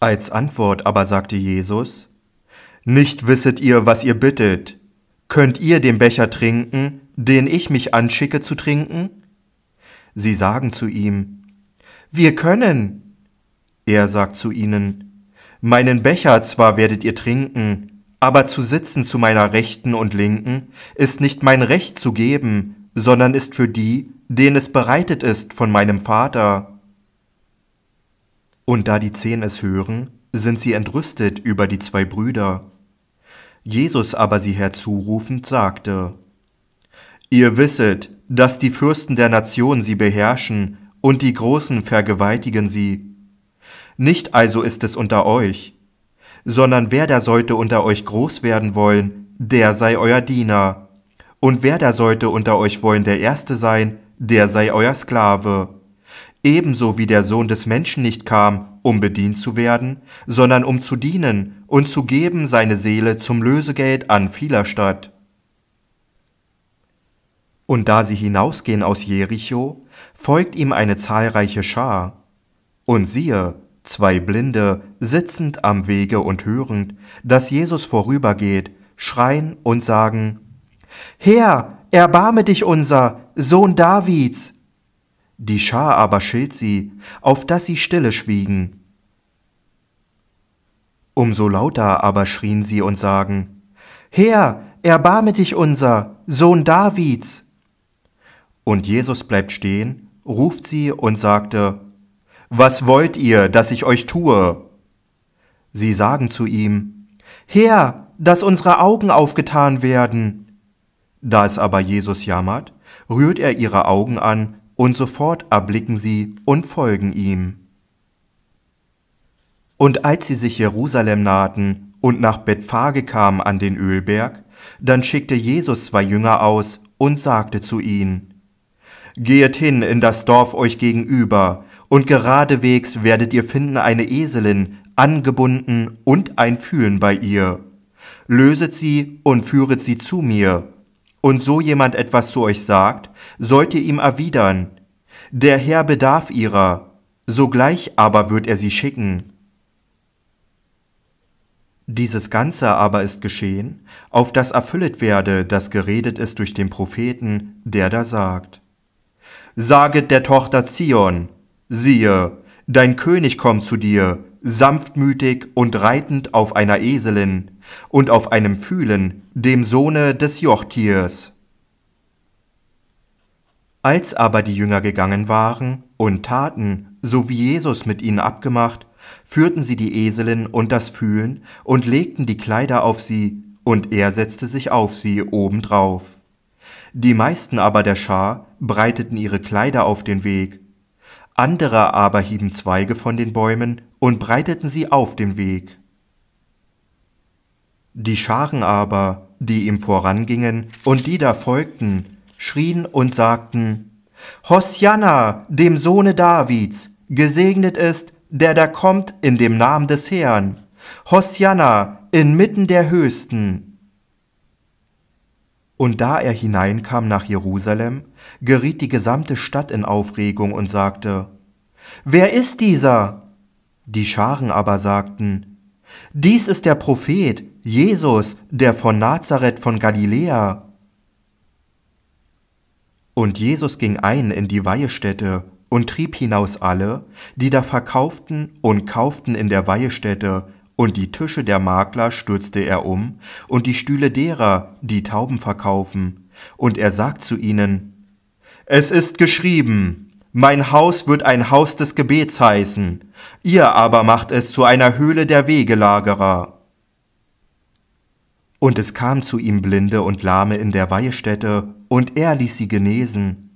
Als Antwort aber sagte Jesus: Nicht wisset ihr, was ihr bittet. Könnt ihr den Becher trinken, den ich mich anschicke zu trinken? Sie sagen zu ihm: Wir können. Er sagt zu ihnen: Meinen Becher zwar werdet ihr trinken, aber zu sitzen zu meiner Rechten und Linken ist nicht mein Recht zu geben, sondern ist für die, denen es bereitet ist von meinem Vater. Und da die 10 es hören, sind sie entrüstet über die 2 Brüder. Jesus aber sie herzurufend sagte: Ihr wisset, dass die Fürsten der Nation sie beherrschen, und die Großen vergewaltigen sie. Nicht also ist es unter euch, sondern wer da sollte unter euch groß werden wollen, der sei euer Diener. Und wer da sollte unter euch wollen der Erste sein, der sei euer Sklave. Ebenso wie der Sohn des Menschen nicht kam, um bedient zu werden, sondern um zu dienen und zu geben seine Seele zum Lösegeld an vieler Stadt. Und da sie hinausgehen aus Jericho, folgt ihm eine zahlreiche Schar. Und siehe, 2 Blinde, sitzend am Wege und hörend, dass Jesus vorübergeht, schreien und sagen: Herr, Erbarme dich unser, Sohn Davids. Die Schar aber schilt sie, auf dass sie stille schwiegen. Umso lauter aber schrien sie und sagen, Herr, erbarme dich unser, Sohn Davids. Und Jesus bleibt stehen, ruft sie und sagte, Was wollt ihr, dass ich euch tue? Sie sagen zu ihm, Herr, dass unsere Augen aufgetan werden. Da es aber Jesus jammert, rührt er ihre Augen an, und sofort erblicken sie und folgen ihm. Und als sie sich Jerusalem nahten und nach Bethphage kamen an den Ölberg, dann schickte Jesus zwei Jünger aus und sagte zu ihnen, Gehet hin in das Dorf euch gegenüber, und geradewegs werdet ihr finden eine Eselin, angebunden und ein Fühlen bei ihr. Löset sie und führet sie zu mir. Und so jemand etwas zu euch sagt, sollt ihr ihm erwidern, Der Herr bedarf ihrer, sogleich aber wird er sie schicken. Dieses Ganze aber ist geschehen, auf das erfüllet werde, das geredet ist durch den Propheten, der da sagt, Saget der Tochter Zion, siehe, dein König kommt zu dir, sanftmütig und reitend auf einer Eselin und auf einem Fühlen, dem Sohne des Jochtiers. Als aber die Jünger gegangen waren und taten, so wie Jesus mit ihnen abgemacht, führten sie die Eselin und das Fühlen und legten die Kleider auf sie, und er setzte sich auf sie obendrauf. Die meisten aber der Schar breiteten ihre Kleider auf den Weg, andere aber hieben Zweige von den Bäumen und breiteten sie auf den Weg. Die Scharen aber, die ihm vorangingen und die da folgten, schrien und sagten, Hosjanna, dem Sohne Davids, gesegnet ist, der da kommt in dem Namen des Herrn, Hosjanna, inmitten der Höchsten. Und da er hineinkam nach Jerusalem, geriet die gesamte Stadt in Aufregung und sagte, Wer ist dieser? Die Scharen aber sagten, Dies ist der Prophet, Jesus, der von Nazareth von Galiläa. Und Jesus ging ein in die Weihestätte und trieb hinaus alle, die da verkauften und kauften in der Weihestätte, und die Tische der Makler stürzte er um, und die Stühle derer, die Tauben verkaufen. Und er sagt zu ihnen, Es ist geschrieben, mein Haus wird ein Haus des Gebets heißen, ihr aber macht es zu einer Höhle der Wegelagerer. Und es kamen zu ihm Blinde und Lahme in der Weihestätte, und er ließ sie genesen.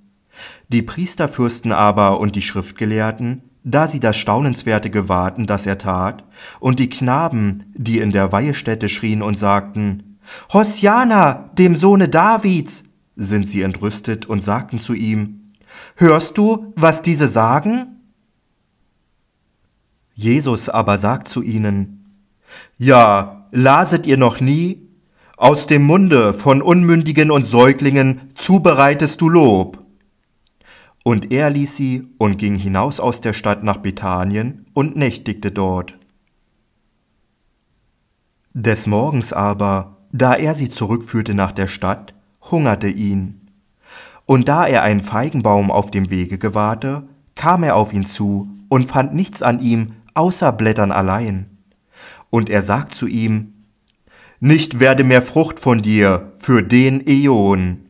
Die Priesterfürsten aber und die Schriftgelehrten, da sie das Staunenswerte gewahrten, das er tat, und die Knaben, die in der Weihestätte schrien und sagten, Hosjanna, dem Sohne Davids, sind sie entrüstet und sagten zu ihm, Hörst du, was diese sagen? Jesus aber sagt zu ihnen, Ja, laset ihr noch nie? Aus dem Munde von Unmündigen und Säuglingen zubereitest du Lob. Und er ließ sie und ging hinaus aus der Stadt nach Bethanien und nächtigte dort. Des Morgens aber, da er sie zurückführte nach der Stadt, hungerte ihn. Und da er einen Feigenbaum auf dem Wege gewahrte, kam er auf ihn zu und fand nichts an ihm, außer Blättern allein. Und er sagt zu ihm, Nicht werde mehr Frucht von dir für den Äon.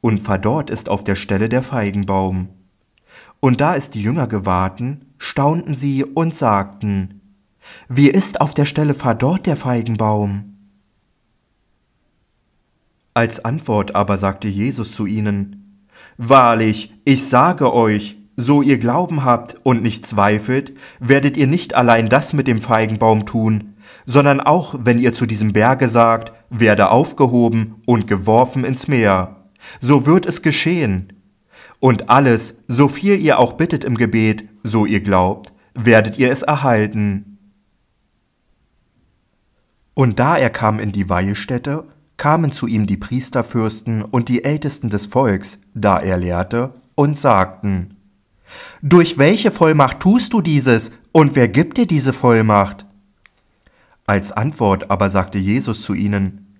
Und verdorrt ist auf der Stelle der Feigenbaum. Und da es die Jünger gewahrten, staunten sie und sagten, Wie ist auf der Stelle verdorrt der Feigenbaum? Als Antwort aber sagte Jesus zu ihnen, Wahrlich, ich sage euch, so ihr Glauben habt und nicht zweifelt, werdet ihr nicht allein das mit dem Feigenbaum tun, sondern auch, wenn ihr zu diesem Berge sagt, werde aufgehoben und geworfen ins Meer. So wird es geschehen. Und alles, so viel ihr auch bittet im Gebet, so ihr glaubt, werdet ihr es erhalten. Und da er kam in die Weihestätte, kamen zu ihm die Priesterfürsten und die Ältesten des Volks, da er lehrte, und sagten, Durch welche Vollmacht tust du dieses, und wer gibt dir diese Vollmacht? Als Antwort aber sagte Jesus zu ihnen,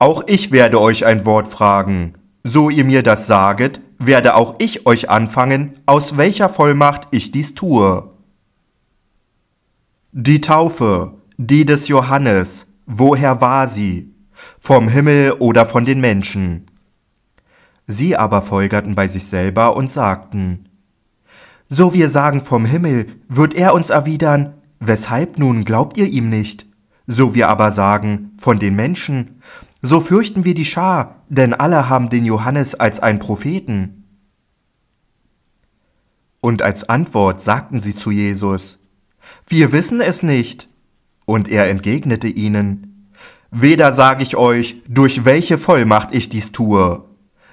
Auch ich werde euch ein Wort fragen. So ihr mir das saget, werde auch ich euch anfangen, aus welcher Vollmacht ich dies tue. Die Taufe, die des Johannes, woher war sie? Vom Himmel oder von den Menschen? Sie aber folgerten bei sich selber und sagten: So wir sagen vom Himmel, wird er uns erwidern: Weshalb nun glaubt ihr ihm nicht? So wir aber sagen von den Menschen, so fürchten wir die Schar, denn alle haben den Johannes als einen Propheten. Und als Antwort sagten sie zu Jesus: Wir wissen es nicht. Und er entgegnete ihnen: Weder sage ich euch, durch welche Vollmacht ich dies tue.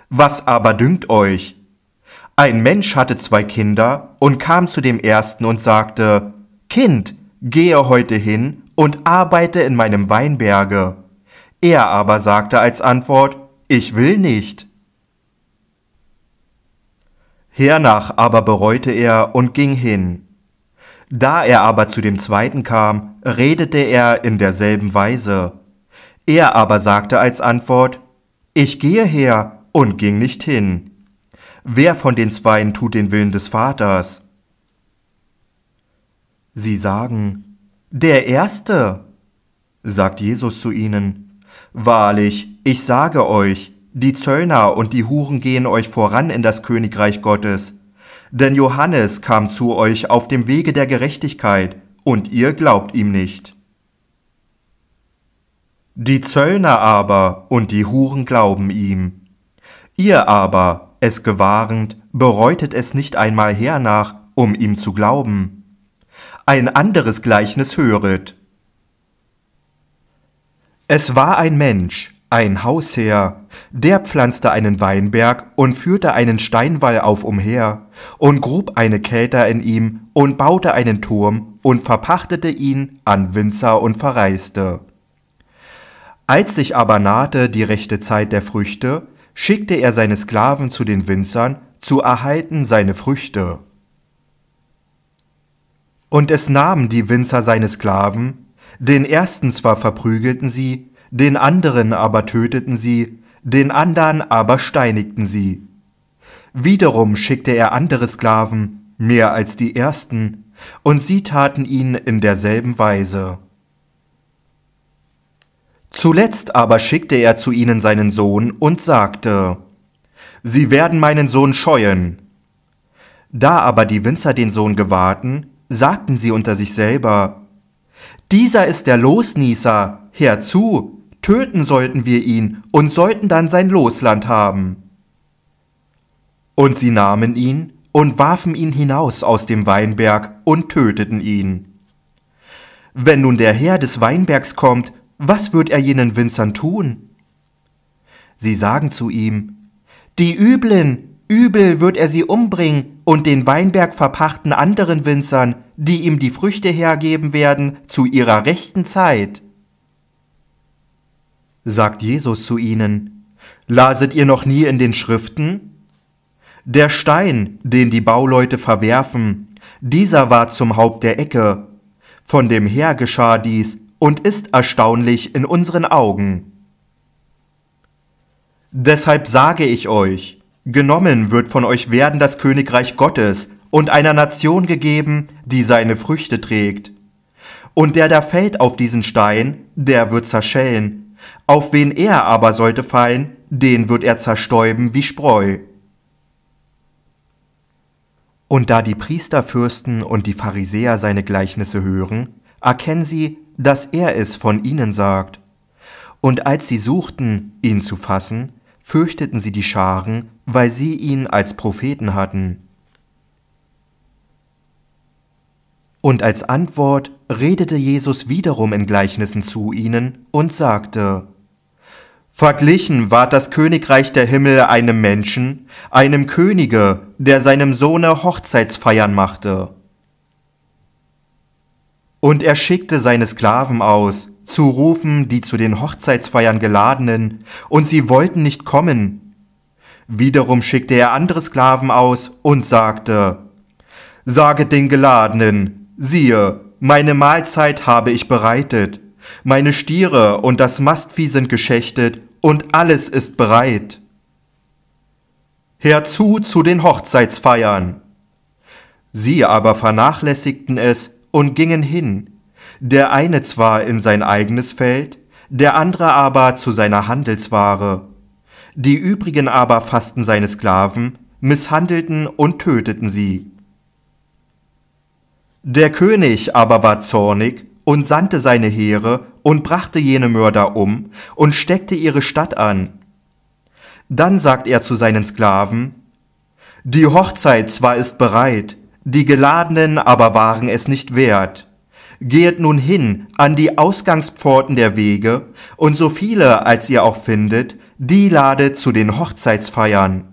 Was aber dünkt euch? Ein Mensch hatte 2 Kinder und kam zu dem ersten und sagte: Kind, gehe heute hin und arbeite in meinem Weinberge. Er aber sagte als Antwort: Ich will nicht. Hernach aber bereute er und ging hin. Da er aber zu dem zweiten kam, redete er in derselben Weise. Er aber sagte als Antwort: Ich gehe her, und ging nicht hin. Wer von den Zweien tut den Willen des Vaters? Sie sagen: Der Erste. Sagt Jesus zu ihnen: Wahrlich, ich sage euch, die Zöllner und die Huren gehen euch voran in das Königreich Gottes. Denn Johannes kam zu euch auf dem Wege der Gerechtigkeit, und ihr glaubt ihm nicht. Die Zöllner aber und die Huren glauben ihm. Ihr aber, es gewahrend, bereutet es nicht einmal hernach, um ihm zu glauben. Ein anderes Gleichnis höret. Es war ein Mensch, ein Hausherr, der pflanzte einen Weinberg und führte einen Steinwall auf umher und grub eine Kelter in ihm und baute einen Turm und verpachtete ihn an Winzer und Verreiste. Als sich aber nahte die rechte Zeit der Früchte, schickte er seine Sklaven zu den Winzern, zu erhalten seine Früchte. Und es nahmen die Winzer seine Sklaven, den ersten zwar verprügelten sie, den anderen aber töteten sie, den anderen aber steinigten sie. Wiederum schickte er andere Sklaven, mehr als die ersten, und sie taten ihn in derselben Weise. Zuletzt aber schickte er zu ihnen seinen Sohn und sagte: Sie werden meinen Sohn scheuen. Da aber die Winzer den Sohn gewahrten, sagten sie unter sich selber: Dieser ist der Losnießer, herzu, töten sollten wir ihn und sollten dann sein Losland haben. Und sie nahmen ihn und warfen ihn hinaus aus dem Weinberg und töteten ihn. Wenn nun der Herr des Weinbergs kommt, was wird er jenen Winzern tun? Sie sagen zu ihm: Die Üblen, übel wird er sie umbringen und den Weinberg verpachten anderen Winzern, die ihm die Früchte hergeben werden zu ihrer rechten Zeit. Sagt Jesus zu ihnen: Laset ihr noch nie in den Schriften? Der Stein, den die Bauleute verwerfen, dieser war zum Haupt der Ecke. Von dem her geschah dies und ist erstaunlich in unseren Augen. Deshalb sage ich euch: Genommen wird von euch werden das Königreich Gottes und einer Nation gegeben, die seine Früchte trägt. Und der da fällt auf diesen Stein, der wird zerschellen. Auf wen er aber sollte fallen, den wird er zerstäuben wie Spreu. Und da die Priesterfürsten und die Pharisäer seine Gleichnisse hören, erkennen sie, dass er es von ihnen sagt. Und als sie suchten, ihn zu fassen, fürchteten sie die Scharen, weil sie ihn als Propheten hatten. Und als Antwort redete Jesus wiederum in Gleichnissen zu ihnen und sagte: Verglichen ward das Königreich der Himmel einem Menschen, einem Könige, der seinem Sohne Hochzeitsfeiern machte. Und er schickte seine Sklaven aus, zu rufen die zu den Hochzeitsfeiern geladenen, und sie wollten nicht kommen. Wiederum schickte er andere Sklaven aus und sagte: Saget den Geladenen: Siehe, meine Mahlzeit habe ich bereitet, meine Stiere und das Mastvieh sind geschächtet, und alles ist bereit. herzu zu den Hochzeitsfeiern. Sie aber vernachlässigten es und gingen hin, der eine zwar in sein eigenes Feld, der andere aber zu seiner Handelsware. Die übrigen aber fassten seine Sklaven, misshandelten und töteten sie. Der König aber war zornig und sandte seine Heere und brachte jene Mörder um und steckte ihre Stadt an. Dann sagt er zu seinen Sklaven: Die Hochzeit zwar ist bereit, die Geladenen aber waren es nicht wert. Gehet nun hin an die Ausgangspforten der Wege, und so viele, als ihr auch findet, die ladet zu den Hochzeitsfeiern.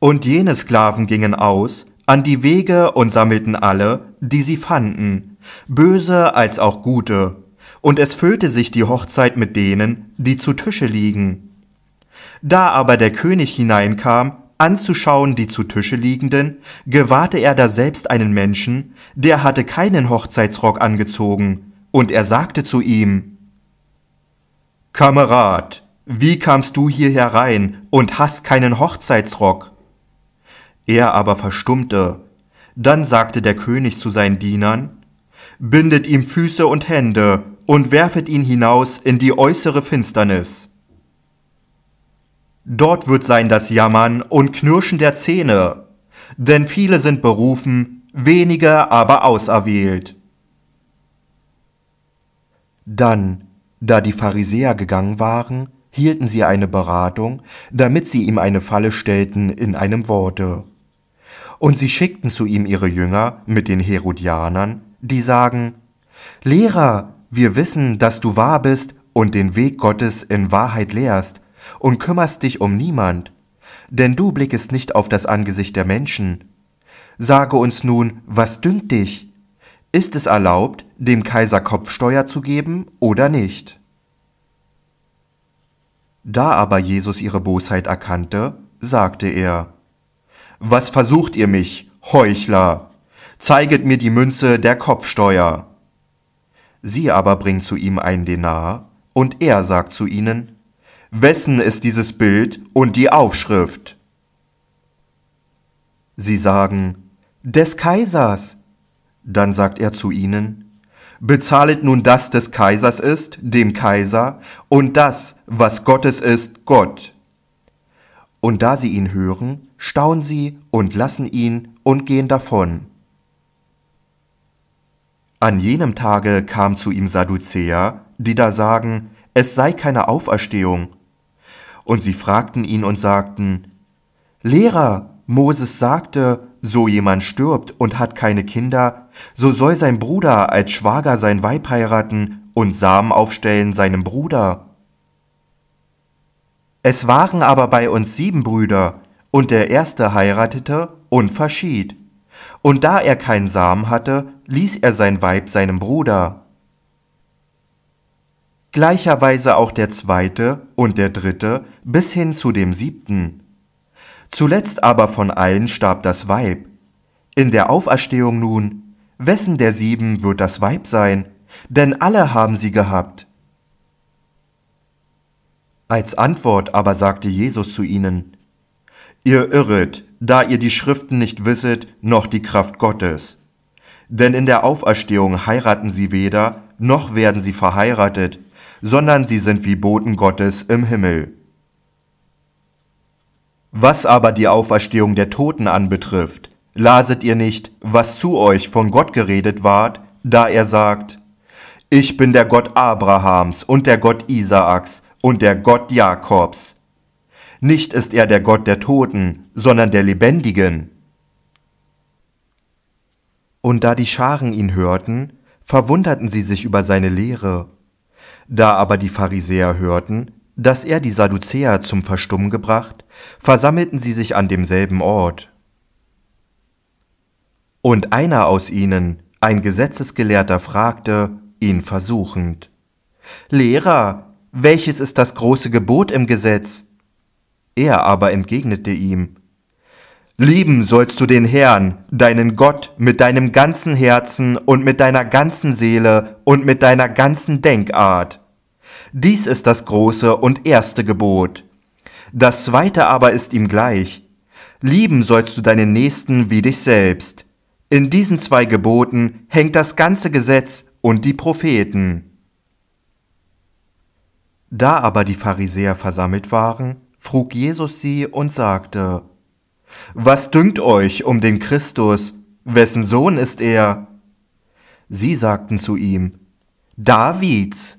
Und jene Sklaven gingen aus an die Wege und sammelten alle, die sie fanden, böse als auch gute, und es füllte sich die Hochzeit mit denen, die zu Tische liegen. Da aber der König hineinkam, anzuschauen die zu Tische liegenden, gewahrte er daselbst einen Menschen, der hatte keinen Hochzeitsrock angezogen, und er sagte zu ihm: Kamerad, wie kamst du hier herein und hast keinen Hochzeitsrock? Er aber verstummte. Dann sagte der König zu seinen Dienern: Bindet ihm Füße und Hände und werfet ihn hinaus in die äußere Finsternis. Dort wird sein das Jammern und Knirschen der Zähne, denn viele sind berufen, wenige aber auserwählt. Dann, da die Pharisäer gegangen waren, hielten sie eine Beratung, damit sie ihm eine Falle stellten in einem Worte. Und sie schickten zu ihm ihre Jünger mit den Herodianern, die sagen: Lehrer, wir wissen, dass du wahr bist und den Weg Gottes in Wahrheit lehrst, und kümmerst dich um niemand, denn du blickest nicht auf das Angesicht der Menschen. Sage uns nun, was dünkt dich? Ist es erlaubt, dem Kaiser Kopfsteuer zu geben oder nicht? Da aber Jesus ihre Bosheit erkannte, sagte er: Was versucht ihr mich, Heuchler? Zeiget mir die Münze der Kopfsteuer. Sie aber bringen zu ihm einen Denar, und er sagt zu ihnen: Wessen ist dieses Bild und die Aufschrift? Sie sagen: Des Kaisers. Dann sagt er zu ihnen: Bezahlet nun das des Kaisers ist, dem Kaiser, und das, was Gottes ist, Gott. Und da sie ihn hören, staunen sie und lassen ihn und gehen davon. An jenem Tage kamen zu ihm Sadduzäer, die da sagen, es sei keine Auferstehung. Und sie fragten ihn und sagten: Lehrer, Moses sagte, so jemand stirbt und hat keine Kinder, so soll sein Bruder als Schwager sein Weib heiraten und Samen aufstellen seinem Bruder. Es waren aber bei uns 7 Brüder, und der erste heiratete und verschied. Und da er keinen Samen hatte, ließ er sein Weib seinem Bruder. Gleicherweise auch der zweite und der dritte bis hin zu dem 7. Zuletzt aber von allen starb das Weib. In der Auferstehung nun, wessen der 7 wird das Weib sein? Denn alle haben sie gehabt. Als Antwort aber sagte Jesus zu ihnen: Ihr irret, da ihr die Schriften nicht wisset, noch die Kraft Gottes. Denn in der Auferstehung heiraten sie weder, noch werden sie verheiratet, sondern sie sind wie Boten Gottes im Himmel. Was aber die Auferstehung der Toten anbetrifft, laset ihr nicht, was zu euch von Gott geredet ward, da er sagt: Ich bin der Gott Abrahams und der Gott Isaaks und der Gott Jakobs. Nicht ist er der Gott der Toten, sondern der Lebendigen. Und da die Scharen ihn hörten, verwunderten sie sich über seine Lehre. Da aber die Pharisäer hörten, dass er die Sadduzäer zum Verstummen gebracht, versammelten sie sich an demselben Ort. Und einer aus ihnen, ein Gesetzesgelehrter, fragte ihn versuchend: Lehrer, welches ist das große Gebot im Gesetz? Er aber entgegnete ihm: Lieben sollst du den Herrn, deinen Gott, mit deinem ganzen Herzen und mit deiner ganzen Seele und mit deiner ganzen Denkart. Dies ist das große und erste Gebot. Das Zweite aber ist ihm gleich. Lieben sollst du deinen Nächsten wie dich selbst. In diesen zwei Geboten hängt das ganze Gesetz und die Propheten. Da aber die Pharisäer versammelt waren, frug Jesus sie und sagte: Was dünkt euch um den Christus? Wessen Sohn ist er? Sie sagten zu ihm: Davids.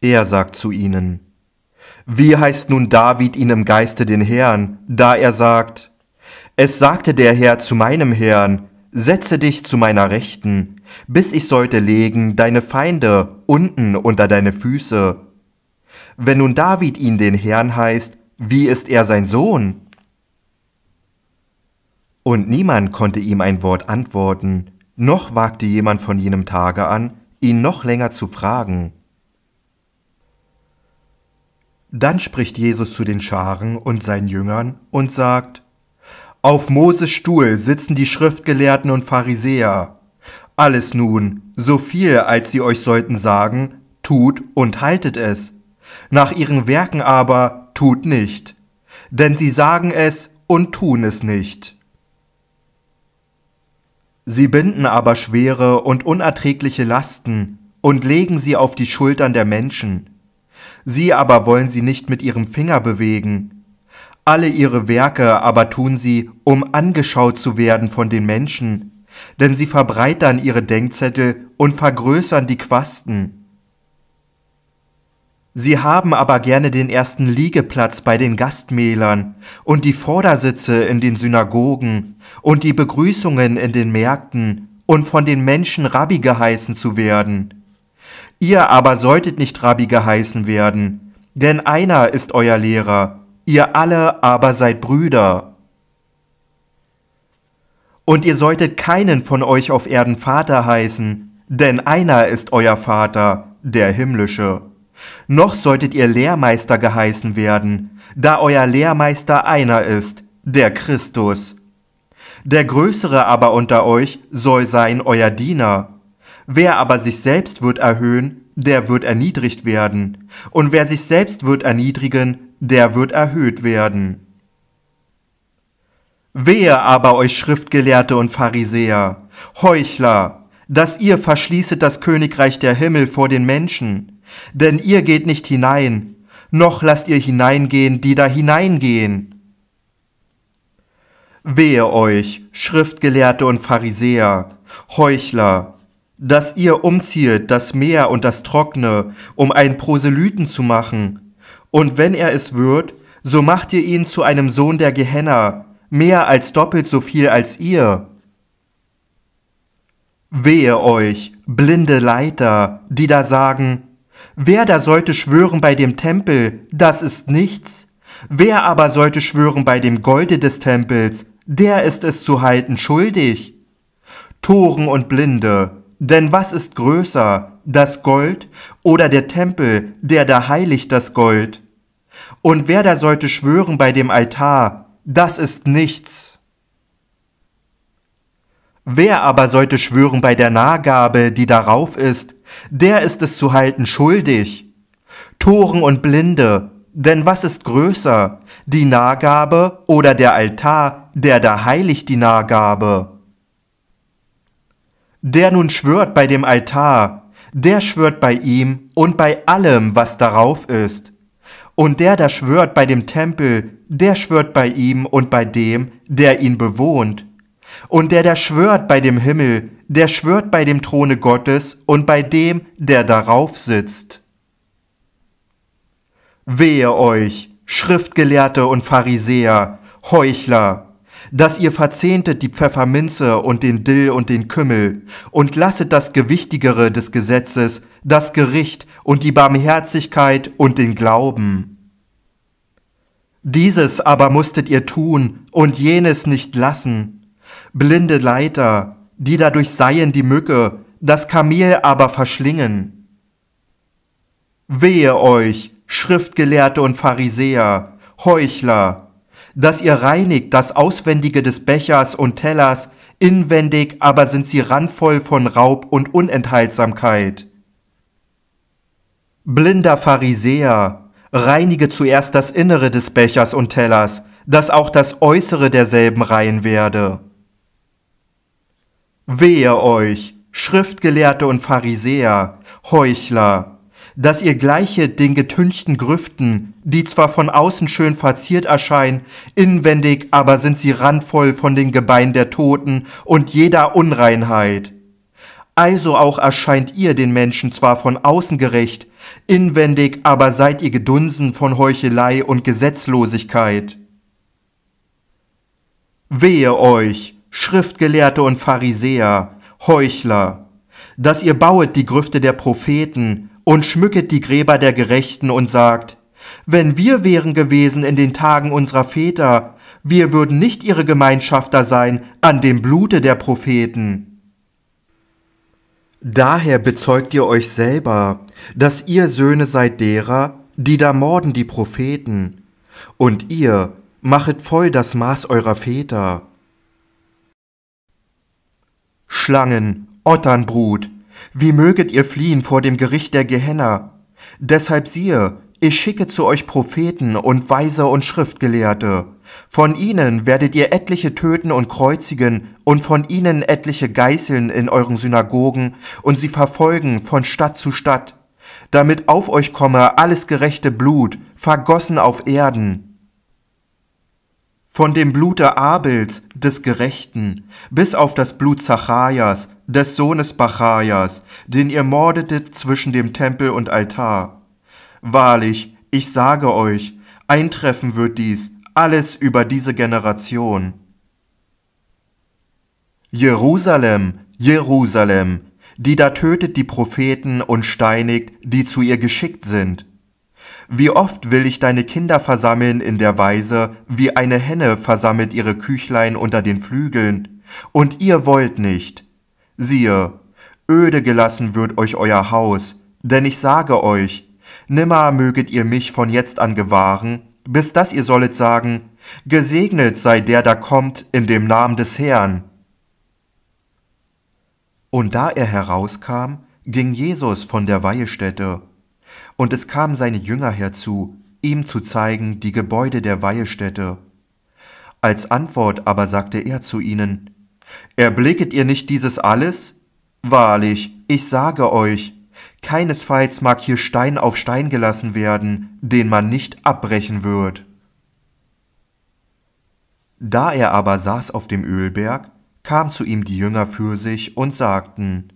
Er sagt zu ihnen: Wie heißt nun David ihn im Geiste den Herrn, da er sagt: Es sagte der Herr zu meinem Herrn: Setze dich zu meiner Rechten, bis ich sollte legen deine Feinde unten unter deine Füße. Wenn nun David ihn den Herrn heißt, wie ist er sein Sohn? Und niemand konnte ihm ein Wort antworten, noch wagte jemand von jenem Tage an, ihn noch länger zu fragen. Dann spricht Jesus zu den Scharen und seinen Jüngern und sagt: Auf Moses Stuhl sitzen die Schriftgelehrten und Pharisäer. Alles nun, so viel als sie euch sollten sagen, tut und haltet es. Nach ihren Werken aber tut nicht, denn sie sagen es und tun es nicht. Sie binden aber schwere und unerträgliche Lasten und legen sie auf die Schultern der Menschen. Sie aber wollen sie nicht mit ihrem Finger bewegen. Alle ihre Werke aber tun sie, um angeschaut zu werden von den Menschen, denn sie verbreitern ihre Denkzettel und vergrößern die Quasten. Sie haben aber gerne den ersten Liegeplatz bei den Gastmählern und die Vordersitze in den Synagogen und die Begrüßungen in den Märkten und von den Menschen Rabbi geheißen zu werden. Ihr aber solltet nicht Rabbi geheißen werden, denn einer ist euer Lehrer, ihr alle aber seid Brüder. Und ihr solltet keinen von euch auf Erden Vater heißen, denn einer ist euer Vater, der himmlische. Noch solltet ihr Lehrmeister geheißen werden, da euer Lehrmeister einer ist, der Christus. Der Größere aber unter euch soll sein euer Diener. Wer aber sich selbst wird erhöhen, der wird erniedrigt werden. Und wer sich selbst wird erniedrigen, der wird erhöht werden. Wehe aber euch Schriftgelehrte und Pharisäer, Heuchler, dass ihr verschließet das Königreich der Himmel vor den Menschen, denn ihr geht nicht hinein, noch lasst ihr hineingehen, die da hineingehen. Wehe euch Schriftgelehrte und Pharisäer, Heuchler, dass ihr umzieht das Meer und das Trockene, um einen Proselyten zu machen, und wenn er es wird, so macht ihr ihn zu einem Sohn der Gehenna, mehr als doppelt so viel als ihr. Wehe euch, blinde Leiter, die da sagen: Wer da sollte schwören bei dem Tempel, das ist nichts? Wer aber sollte schwören bei dem Golde des Tempels, der ist es zu halten schuldig? Toren und Blinde, denn was ist größer, das Gold oder der Tempel, der da heiligt das Gold? Und wer da sollte schwören bei dem Altar, das ist nichts. Wer aber sollte schwören bei der Nahgabe, die darauf ist, der ist es zu halten schuldig. Toren und Blinde, denn was ist größer, die Nahgabe oder der Altar, der da heiligt die Nahgabe? Der nun schwört bei dem Altar, der schwört bei ihm und bei allem, was darauf ist. Und der da schwört bei dem Tempel, der schwört bei ihm und bei dem, der ihn bewohnt. Und der da schwört bei dem Himmel, der schwört bei dem Throne Gottes und bei dem, der darauf sitzt. Wehe euch, Schriftgelehrte und Pharisäer, Heuchler, dass ihr verzehntet die Pfefferminze und den Dill und den Kümmel und lasset das Gewichtigere des Gesetzes, das Gericht und die Barmherzigkeit und den Glauben. Dieses aber musstet ihr tun und jenes nicht lassen. Blinde Leiter, die dadurch seien die Mücke, das Kamel aber verschlingen. Wehe euch, Schriftgelehrte und Pharisäer, Heuchler, dass ihr reinigt das Auswendige des Bechers und Tellers, inwendig aber sind sie randvoll von Raub und Unenthaltsamkeit. Blinder Pharisäer, Reinige zuerst das Innere des Bechers und Tellers, dass auch das Äußere derselben rein werde. Wehe euch, Schriftgelehrte und Pharisäer, Heuchler, dass ihr gleichet den getünchten Grüften, die zwar von außen schön verziert erscheinen, inwendig aber sind sie randvoll von den Gebeinen der Toten und jeder Unreinheit. Also auch erscheint ihr den Menschen zwar von außen gerecht, inwendig aber seid ihr gedunsen von Heuchelei und Gesetzlosigkeit. Wehe euch, Schriftgelehrte und Pharisäer, Heuchler, dass ihr bauet die Grüfte der Propheten und schmücket die Gräber der Gerechten und sagt, wenn wir wären gewesen in den Tagen unserer Väter, wir würden nicht ihre Gemeinschafter sein an dem Blute der Propheten. Daher bezeugt ihr euch selber, dass ihr Söhne seid derer, die da morden die Propheten, und ihr machet voll das Maß eurer Väter. Schlangen, Otternbrut, wie möget ihr fliehen vor dem Gericht der Gehenna? Deshalb siehe, ich schicke zu euch Propheten und Weise und Schriftgelehrte. Von ihnen werdet ihr etliche töten und kreuzigen und von ihnen etliche geißeln in euren Synagogen und sie verfolgen von Stadt zu Stadt, damit auf euch komme alles gerechte Blut, vergossen auf Erden. Von dem Blute Abels, des Gerechten, bis auf das Blut Zacharias, des Sohnes Bacharias, den ihr mordetet zwischen dem Tempel und Altar. Wahrlich, ich sage euch, eintreffen wird dies, alles über diese Generation. Jerusalem, Jerusalem, die da tötet die Propheten und steinigt, die zu ihr geschickt sind. Wie oft will ich deine Kinder versammeln in der Weise, wie eine Henne versammelt ihre Küchlein unter den Flügeln, und ihr wollt nicht. Siehe, öde gelassen wird euch euer Haus, denn ich sage euch, nimmer möget ihr mich von jetzt an gewahren, bis dass ihr sollet sagen, gesegnet sei der, da kommt, in dem Namen des Herrn. Und da er herauskam, ging Jesus von der Weihestätte. Und es kamen seine Jünger herzu, ihm zu zeigen die Gebäude der Weihestätte. Als Antwort aber sagte er zu ihnen, erblicket ihr nicht dieses alles? Wahrlich, ich sage euch, keinesfalls mag hier Stein auf Stein gelassen werden, den man nicht abbrechen wird. Da er aber saß auf dem Ölberg, kamen zu ihm die Jünger für sich und sagten,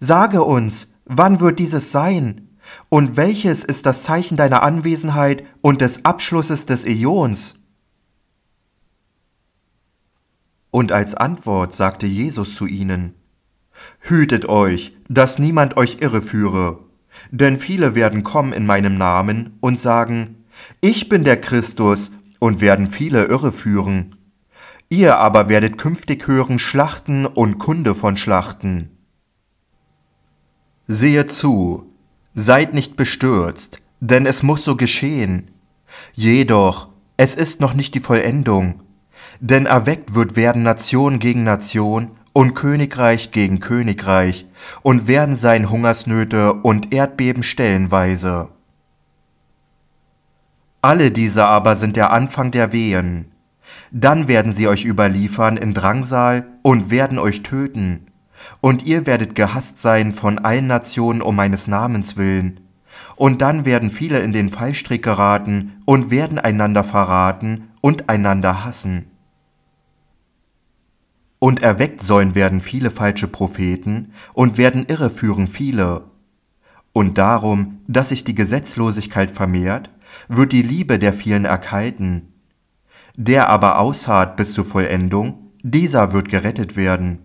sage uns, wann wird dieses sein? Und welches ist das Zeichen deiner Anwesenheit und des Abschlusses des Äons? Und als Antwort sagte Jesus zu ihnen, hütet euch, dass niemand euch irreführe, denn viele werden kommen in meinem Namen und sagen, ich bin der Christus, und werden viele irreführen. Ihr aber werdet künftig hören Schlachten und Kunde von Schlachten. Sehet zu, seid nicht bestürzt, denn es muss so geschehen. Jedoch, es ist noch nicht die Vollendung, denn erweckt wird werden Nation gegen Nation und Königreich gegen Königreich und werden sein Hungersnöte und Erdbeben stellenweise. Alle diese aber sind der Anfang der Wehen. Dann werden sie euch überliefern in Drangsal und werden euch töten. Und ihr werdet gehasst sein von allen Nationen um meines Namens willen. Und dann werden viele in den Fallstrick geraten und werden einander verraten und einander hassen. Und erweckt sollen werden viele falsche Propheten und werden irreführen viele. Und darum, dass sich die Gesetzlosigkeit vermehrt, wird die Liebe der vielen erkalten. Der aber ausharrt bis zur Vollendung, dieser wird gerettet werden.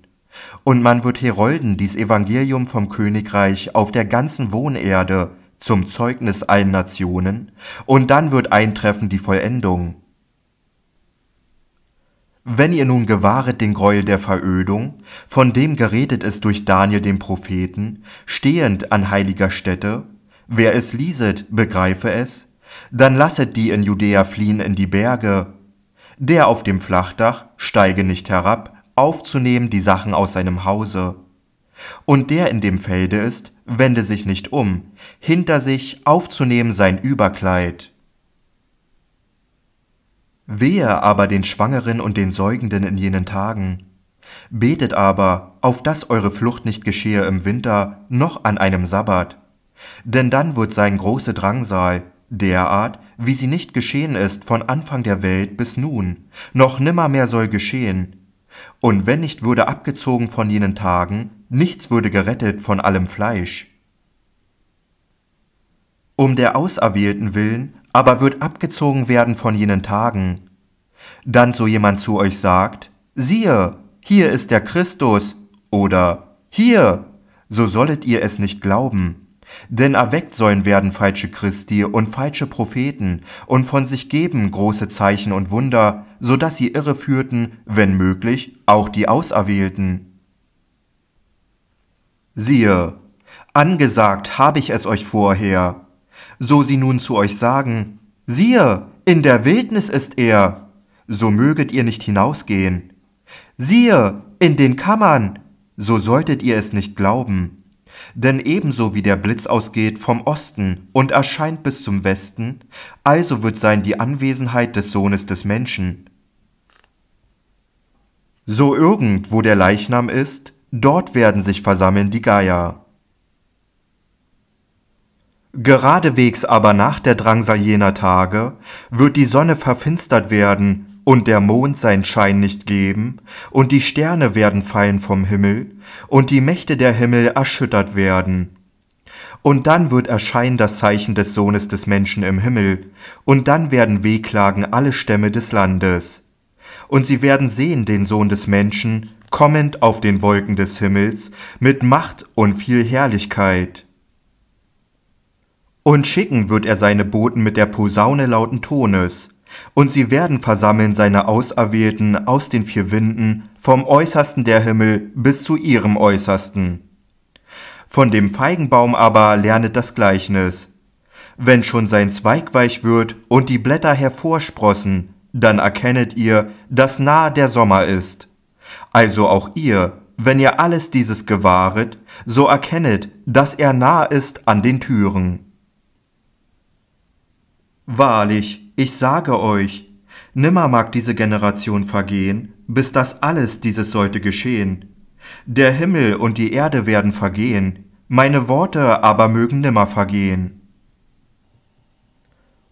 Und man wird herolden dies Evangelium vom Königreich auf der ganzen Wohnerde zum Zeugnis allen Nationen, und dann wird eintreffen die Vollendung. Wenn ihr nun gewahret den Gräuel der Verödung, von dem geredet ist durch Daniel den Propheten, stehend an heiliger Stätte, wer es lieset, begreife es, dann lasset die in Judäa fliehen in die Berge. Der auf dem Flachdach steige nicht herab, aufzunehmen die Sachen aus seinem Hause. Und der in dem Felde ist, wende sich nicht um, hinter sich aufzunehmen sein Überkleid. Wehe aber den Schwangeren und den Säugenden in jenen Tagen. Betet aber, auf dass eure Flucht nicht geschehe im Winter, noch an einem Sabbat. Denn dann wird sein große Drangsal, derart, wie sie nicht geschehen ist von Anfang der Welt bis nun, noch nimmermehr soll geschehen. Und wenn nicht würde abgezogen von jenen Tagen, nichts würde gerettet von allem Fleisch. Um der Auserwählten willen aber wird abgezogen werden von jenen Tagen. Dann so jemand zu euch sagt, siehe, hier ist der Christus, oder hier, so sollet ihr es nicht glauben. Denn erweckt sollen werden falsche Christi und falsche Propheten und von sich geben große Zeichen und Wunder, so dass sie irreführten, wenn möglich, auch die Auserwählten. Siehe, angesagt habe ich es euch vorher. So sie nun zu euch sagen, siehe, in der Wildnis ist er, so möget ihr nicht hinausgehen. Siehe, in den Kammern, so solltet ihr es nicht glauben. Denn ebenso wie der Blitz ausgeht vom Osten und erscheint bis zum Westen, also wird sein die Anwesenheit des Sohnes des Menschen. So irgend, wo der Leichnam ist, dort werden sich versammeln die Geier. Geradewegs aber nach der Drangsal jener Tage wird die Sonne verfinstert werden, und der Mond seinen Schein nicht geben, und die Sterne werden fallen vom Himmel, und die Mächte der Himmel erschüttert werden. Und dann wird erscheinen das Zeichen des Sohnes des Menschen im Himmel, und dann werden wehklagen alle Stämme des Landes. Und sie werden sehen den Sohn des Menschen, kommend auf den Wolken des Himmels, mit Macht und viel Herrlichkeit. Und schicken wird er seine Boten mit der Posaune lauten Tones, und sie werden versammeln seine Auserwählten aus den vier Winden, vom Äußersten der Himmel bis zu ihrem Äußersten. Von dem Feigenbaum aber lernet das Gleichnis. Wenn schon sein Zweig weich wird und die Blätter hervorsprossen, dann erkennet ihr, dass nahe der Sommer ist. Also auch ihr, wenn ihr alles dieses gewahret, so erkennet, dass er nahe ist an den Türen. Wahrlich, ich sage euch, nimmer mag diese Generation vergehen, bis das alles dieses sollte geschehen. Der Himmel und die Erde werden vergehen, meine Worte aber mögen nimmer vergehen.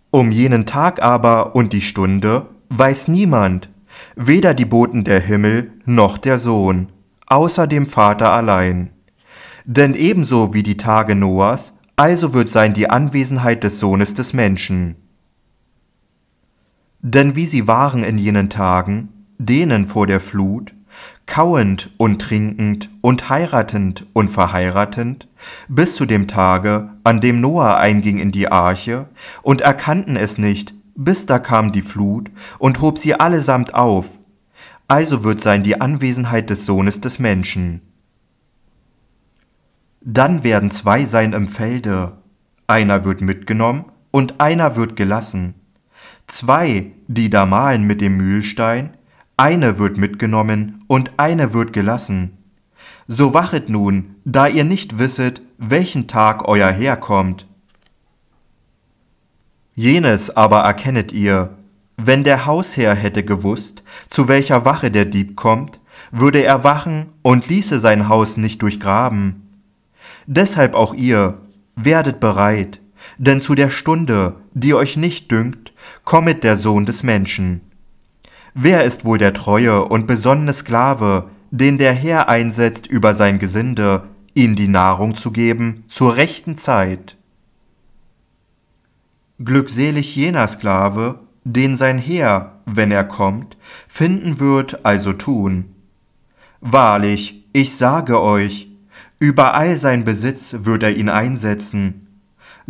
Um jenen Tag aber und die Stunde weiß niemand, weder die Boten der Himmel noch der Sohn, außer dem Vater allein. Denn ebenso wie die Tage Noahs, also wird sein die Anwesenheit des Sohnes des Menschen. Denn wie sie waren in jenen Tagen, denen vor der Flut, kauend und trinkend und heiratend und verheiratend, bis zu dem Tage, an dem Noah einging in die Arche, und erkannten es nicht, bis da kam die Flut und hob sie allesamt auf. Also wird sein die Anwesenheit des Sohnes des Menschen. Dann werden zwei sein im Felde, einer wird mitgenommen und einer wird gelassen. Zwei, die da mahlen mit dem Mühlstein, eine wird mitgenommen und eine wird gelassen. So wachet nun, da ihr nicht wisset, welchen Tag euer Herr kommt. Jenes aber erkennet ihr, wenn der Hausherr hätte gewusst, zu welcher Wache der Dieb kommt, würde er wachen und ließe sein Haus nicht durchgraben. Deshalb auch ihr, werdet bereit, denn zu der Stunde, die euch nicht dünkt, kommet der Sohn des Menschen. Wer ist wohl der treue und besonnene Sklave, den der Herr einsetzt über sein Gesinde, ihm die Nahrung zu geben zur rechten Zeit? Glückselig jener Sklave, den sein Herr, wenn er kommt, finden wird, also tun. Wahrlich, ich sage euch, über all sein Besitz wird er ihn einsetzen.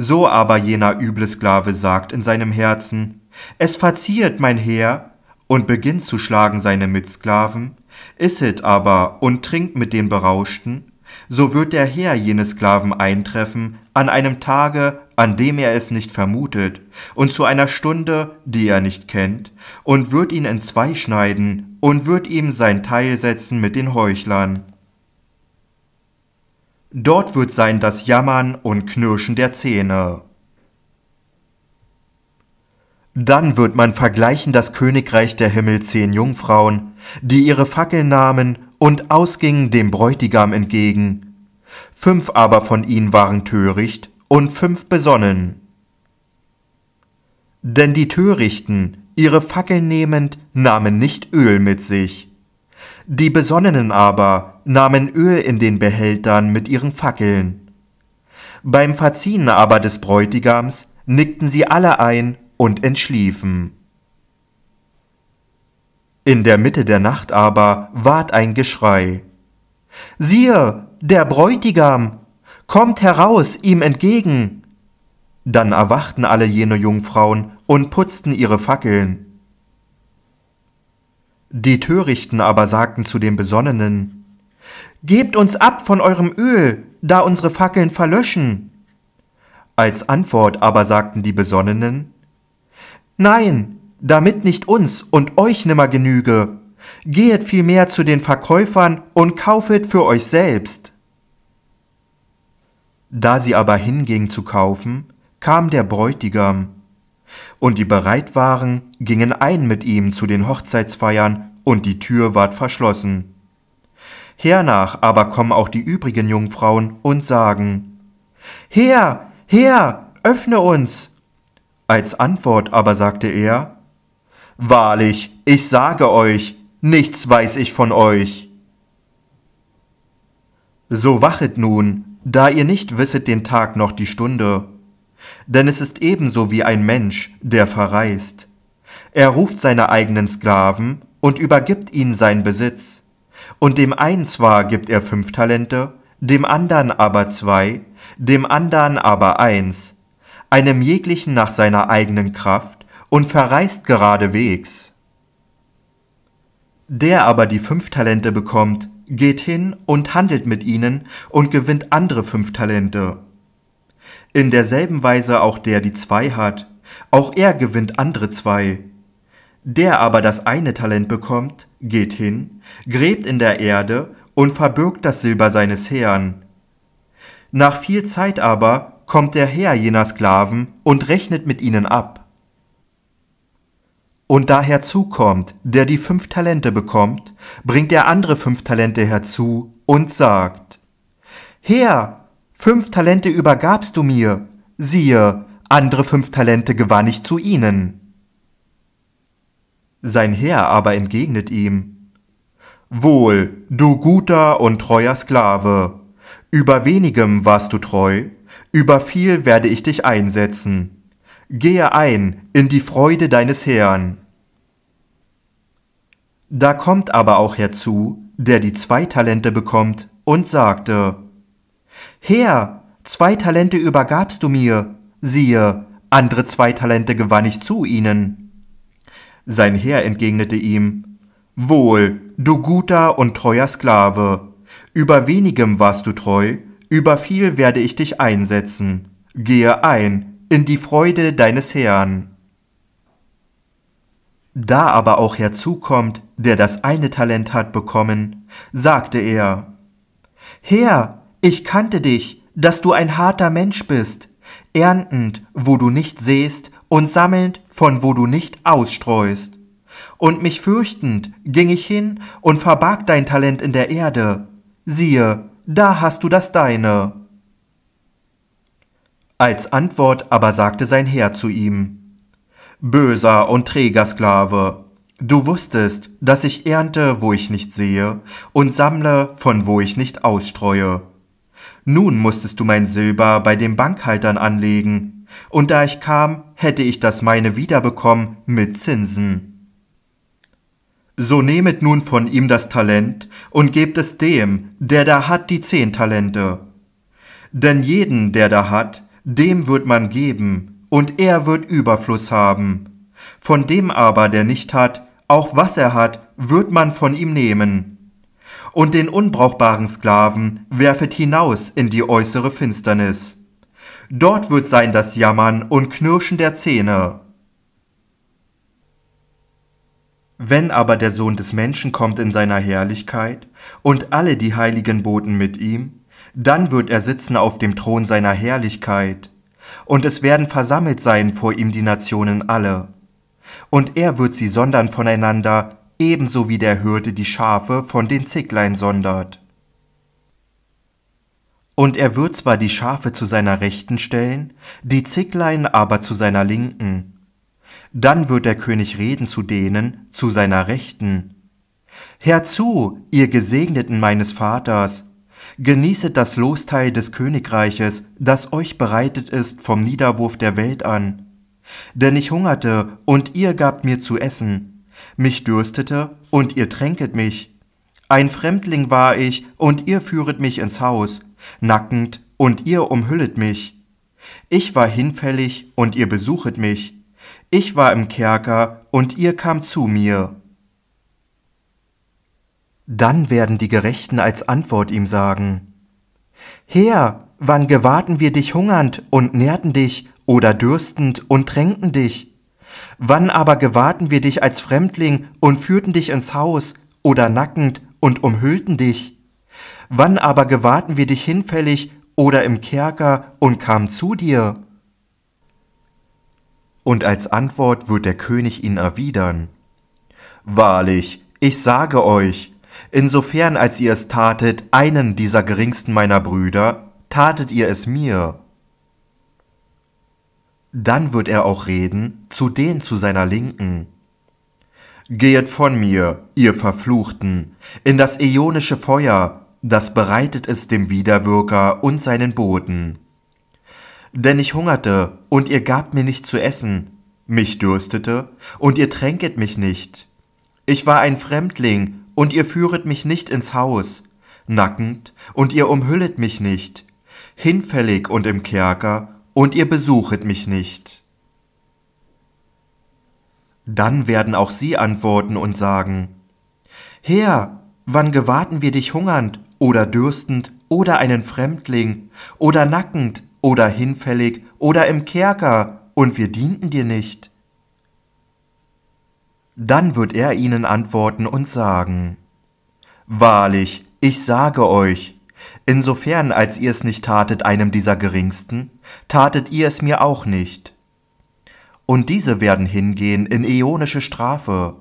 So aber jener üble Sklave sagt in seinem Herzen, es verziert mein Herr, und beginnt zu schlagen seine Mitsklaven, isset aber und trinkt mit den Berauschten, so wird der Herr jenes Sklaven eintreffen an einem Tage, an dem er es nicht vermutet, und zu einer Stunde, die er nicht kennt, und wird ihn in zwei schneiden und wird ihm sein Teil setzen mit den Heuchlern. Dort wird sein das Jammern und Knirschen der Zähne. Dann wird man vergleichen das Königreich der Himmel 10 Jungfrauen, die ihre Fackeln nahmen und ausgingen dem Bräutigam entgegen. 5 aber von ihnen waren töricht und 5 besonnen. Denn die Törichten, ihre Fackeln nehmend, nahmen nicht Öl mit sich. Die Besonnenen aber nahmen Öl in den Behältern mit ihren Fackeln. Beim Verziehen aber des Bräutigams nickten sie alle ein und entschliefen. In der Mitte der Nacht aber ward ein Geschrei. Siehe, der Bräutigam! Kommt heraus ihm entgegen! Dann erwachten alle jene Jungfrauen und putzten ihre Fackeln. Die Törichten aber sagten zu den Besonnenen: Gebt uns ab von eurem Öl, da unsere Fackeln verlöschen. Als Antwort aber sagten die Besonnenen: Nein, damit nicht uns und euch nimmer genüge, gehet vielmehr zu den Verkäufern und kaufet für euch selbst. Da sie aber hingingen zu kaufen, kam der Bräutigam, und die bereit waren, gingen ein mit ihm zu den Hochzeitsfeiern, und die Tür ward verschlossen. Hernach aber kommen auch die übrigen Jungfrauen und sagen: Herr, Herr, öffne uns! Als Antwort aber sagte er: Wahrlich, ich sage euch, nichts weiß ich von euch. So wachet nun, da ihr nicht wisset den Tag noch die Stunde. Denn es ist ebenso wie ein Mensch, der verreist. Er ruft seine eigenen Sklaven und übergibt ihnen seinen Besitz. Und dem einen zwar gibt er 5 Talente, dem anderen aber 2, dem anderen aber 1. Einem jeglichen nach seiner eigenen Kraft, und verreist geradewegs. Der aber die 5 Talente bekommt, geht hin und handelt mit ihnen und gewinnt andere 5 Talente. In derselben Weise auch der, die 2 hat, auch er gewinnt andere 2. Der aber das eine Talent bekommt, geht hin, gräbt in der Erde und verbirgt das Silber seines Herrn. Nach viel Zeit aber kommt der Herr jener Sklaven und rechnet mit ihnen ab. Und da herzukommt, der die 5 Talente bekommt, bringt er andere 5 Talente herzu und sagt: Herr, 5 Talente übergabst du mir, siehe, andere 5 Talente gewann ich zu ihnen. Sein Herr aber entgegnet ihm: Wohl, du guter und treuer Sklave, über wenigem warst du treu, über viel werde ich dich einsetzen. Gehe ein in die Freude deines Herrn. Da kommt aber auch herzu, der die 2 Talente bekommt und sagte: Herr, 2 Talente übergabst du mir, siehe, andere 2 Talente gewann ich zu ihnen. Sein Herr entgegnete ihm: Wohl, du guter und treuer Sklave, über wenigem warst du treu, über viel werde ich dich einsetzen. Gehe ein in die Freude deines Herrn. Da aber auch herzukommt, der das eine Talent hat bekommen, sagte er: Herr, ich kannte dich, dass du ein harter Mensch bist, erntend, wo du nicht säst, und sammelnd, von wo du nicht ausstreust. Und mich fürchtend ging ich hin und verbarg dein Talent in der Erde. Siehe, da hast du das Deine. Als Antwort aber sagte sein Herr zu ihm: Böser und träger Sklave, du wusstest, dass ich ernte, wo ich nicht sehe, und sammle, von wo ich nicht ausstreue. Nun musstest du mein Silber bei den Bankhaltern anlegen, und da ich kam, hätte ich das meine wiederbekommen mit Zinsen. So nehmet nun von ihm das Talent und gebt es dem, der da hat die 10 Talente. Denn jeden, der da hat, dem wird man geben, und er wird Überfluss haben. Von dem aber, der nicht hat, auch was er hat, wird man von ihm nehmen. Und den unbrauchbaren Sklaven werfet hinaus in die äußere Finsternis. Dort wird sein das Jammern und Knirschen der Zähne. Wenn aber der Sohn des Menschen kommt in seiner Herrlichkeit und alle die heiligen Boten mit ihm, Dann wird er sitzen auf dem Thron seiner Herrlichkeit, und es werden versammelt sein vor ihm die Nationen alle. Und er wird sie sondern voneinander, ebenso wie der Hirte die Schafe von den Zicklein sondert. Und er wird zwar die Schafe zu seiner Rechten stellen, die Zicklein aber zu seiner Linken. Dann wird der König reden zu denen, zu seiner Rechten. Herzu, ihr Gesegneten meines Vaters, genießet das Losteil des Königreiches, das euch bereitet ist vom Niederwurf der Welt an. Denn ich hungerte, und ihr gabt mir zu essen. Mich dürstete, und ihr tränket mich. Ein Fremdling war ich, und ihr führet mich ins Haus. Nackend, und ihr umhüllet mich. Ich war hinfällig, und ihr besuchet mich. Ich war im Kerker, und ihr kamt zu mir. Dann werden die Gerechten als Antwort ihm sagen: Herr, wann gewahrten wir dich hungernd und nährten dich, oder dürstend und tränkten dich? Wann aber gewahrten wir dich als Fremdling und führten dich ins Haus, oder nackend und umhüllten dich? Wann aber gewahrten wir dich hinfällig oder im Kerker und kamen zu dir? Und als Antwort wird der König ihn erwidern: Wahrlich, ich sage euch, insofern als ihr es tatet einen dieser geringsten meiner Brüder, tatet ihr es mir. Dann wird er auch reden zu denen zu seiner Linken: Gehet von mir, ihr Verfluchten, in das äonische Feuer, das bereitet es dem Widerwirker und seinen Boten. Denn ich hungerte, und ihr gabt mir nicht zu essen, mich dürstete, und ihr tränket mich nicht. Ich war ein Fremdling, und ihr führet mich nicht ins Haus, nackend, und ihr umhüllet mich nicht, hinfällig und im Kerker, und ihr besuchet mich nicht. Dann werden auch sie antworten und sagen: Herr, wann gewahrten wir dich hungernd oder dürstend oder einen Fremdling oder nackend oder hinfällig oder im Kerker, und wir dienten dir nicht? Dann wird er ihnen antworten und sagen: Wahrlich, ich sage euch, insofern als ihr es nicht tatet einem dieser Geringsten, tatet ihr es mir auch nicht. Und diese werden hingehen in äonische Strafe,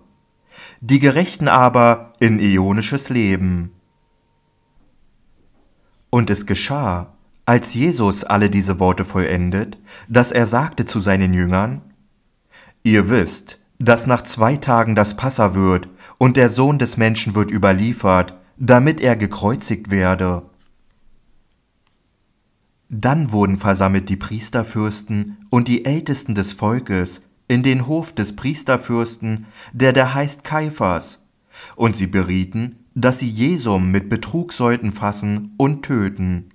die Gerechten aber in äonisches Leben. Und es geschah, als Jesus alle diese Worte vollendet, dass er sagte zu seinen Jüngern: Ihr wisst, dass nach 2 Tagen das Passa wird, und der Sohn des Menschen wird überliefert, damit er gekreuzigt werde. Dann wurden versammelt die Priesterfürsten und die Ältesten des Volkes in den Hof des Priesterfürsten, der da heißt Kaiphas, und sie berieten, dass sie Jesum mit Betrug sollten fassen und töten.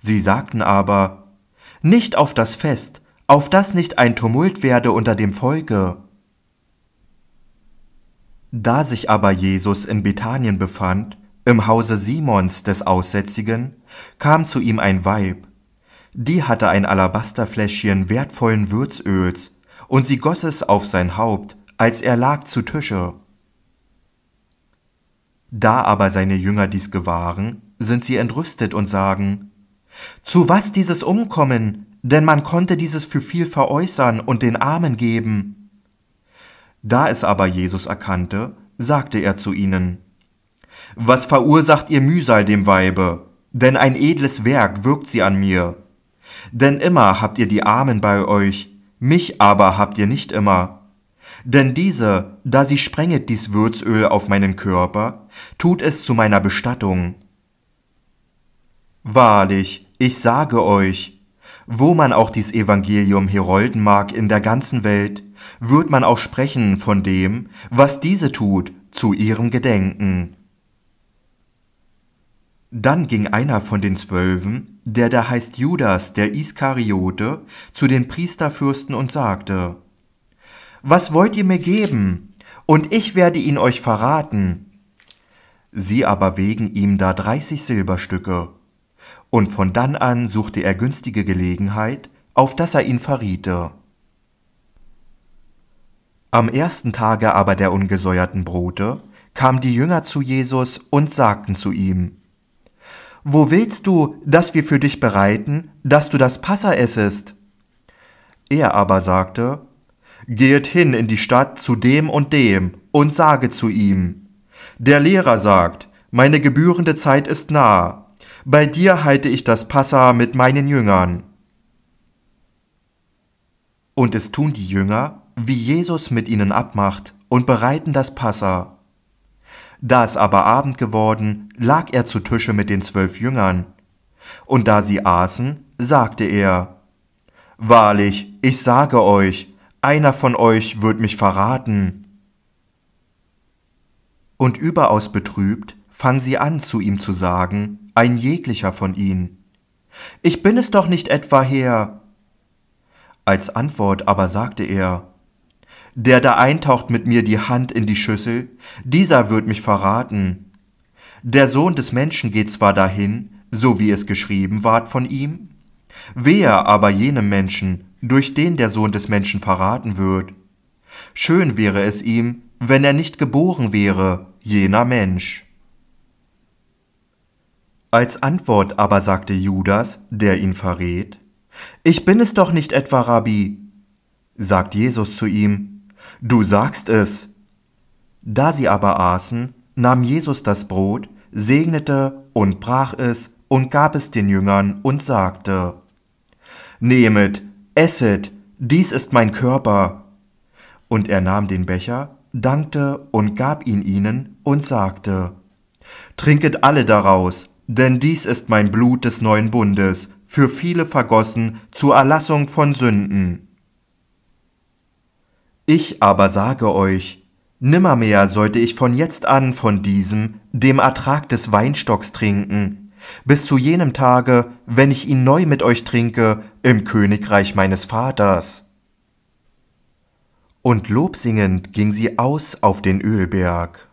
Sie sagten aber: Nicht auf das Fest, auf dass nicht ein Tumult werde unter dem Volke. Da sich aber Jesus in Bethanien befand, im Hause Simons des Aussätzigen, kam zu ihm ein Weib. Die hatte ein Alabasterfläschchen wertvollen Würzöls, und sie goss es auf sein Haupt, als er lag zu Tische. Da aber seine Jünger dies gewahren, sind sie entrüstet und sagen: Zu was dieses Umkommen? Denn man konnte dieses für viel veräußern und den Armen geben. Da es aber Jesus erkannte, sagte er zu ihnen: Was verursacht ihr Mühsal dem Weibe? Denn ein edles Werk wirkt sie an mir. Denn immer habt ihr die Armen bei euch, mich aber habt ihr nicht immer. Denn diese, da sie sprenget dies Würzöl auf meinen Körper, tut es zu meiner Bestattung. Wahrlich, ich sage euch, wo man auch dies Evangelium herolden mag in der ganzen Welt, wird man auch sprechen von dem, was diese tut, zu ihrem Gedenken. Dann ging einer von den 12, der da heißt Judas, der Iskariote, zu den Priesterfürsten und sagte: Was wollt ihr mir geben? Und ich werde ihn euch verraten. Sie aber wegen ihm da 30 Silberstücke. Und von dann an suchte er günstige Gelegenheit, auf dass er ihn verriete. Am 1. Tage aber der ungesäuerten Brote kamen die Jünger zu Jesus und sagten zu ihm: Wo willst du, dass wir für dich bereiten, dass du das Passa essest? Er aber sagte, Gehet hin in die Stadt zu dem und dem und sage zu ihm, Der Lehrer sagt, meine gebührende Zeit ist nah, bei dir halte ich das Passa mit meinen Jüngern. Und es tun die Jünger, wie Jesus mit ihnen abmacht, und bereiten das Passa. Da es aber Abend geworden, lag er zu Tische mit den 12 Jüngern. Und da sie aßen, sagte er, Wahrlich, ich sage euch, einer von euch wird mich verraten. Und überaus betrübt, fangen sie an, zu ihm zu sagen, ein jeglicher von ihnen. Ich bin es doch nicht etwa, Herr. Als Antwort aber sagte er, Der da eintaucht mit mir die Hand in die Schüssel, dieser wird mich verraten. Der Sohn des Menschen geht zwar dahin, so wie es geschrieben ward von ihm, wehe aber jenem Menschen, durch den der Sohn des Menschen verraten wird. Schön wäre es ihm, wenn er nicht geboren wäre, jener Mensch. Als Antwort aber sagte Judas, der ihn verrät, Ich bin es doch nicht etwa, Rabbi, sagt Jesus zu ihm, Du sagst es. Da sie aber aßen, nahm Jesus das Brot, segnete und brach es und gab es den Jüngern und sagte, Nehmet, esset, dies ist mein Körper. Und er nahm den Becher, dankte und gab ihn ihnen und sagte, Trinket alle daraus, denn dies ist mein Blut des neuen Bundes, für viele vergossen zur Erlassung von Sünden. Ich aber sage euch, nimmermehr sollte ich von jetzt an von diesem, dem Ertrag des Weinstocks trinken, bis zu jenem Tage, wenn ich ihn neu mit euch trinke, im Königreich meines Vaters. Und lobsingend ging sie aus auf den Ölberg.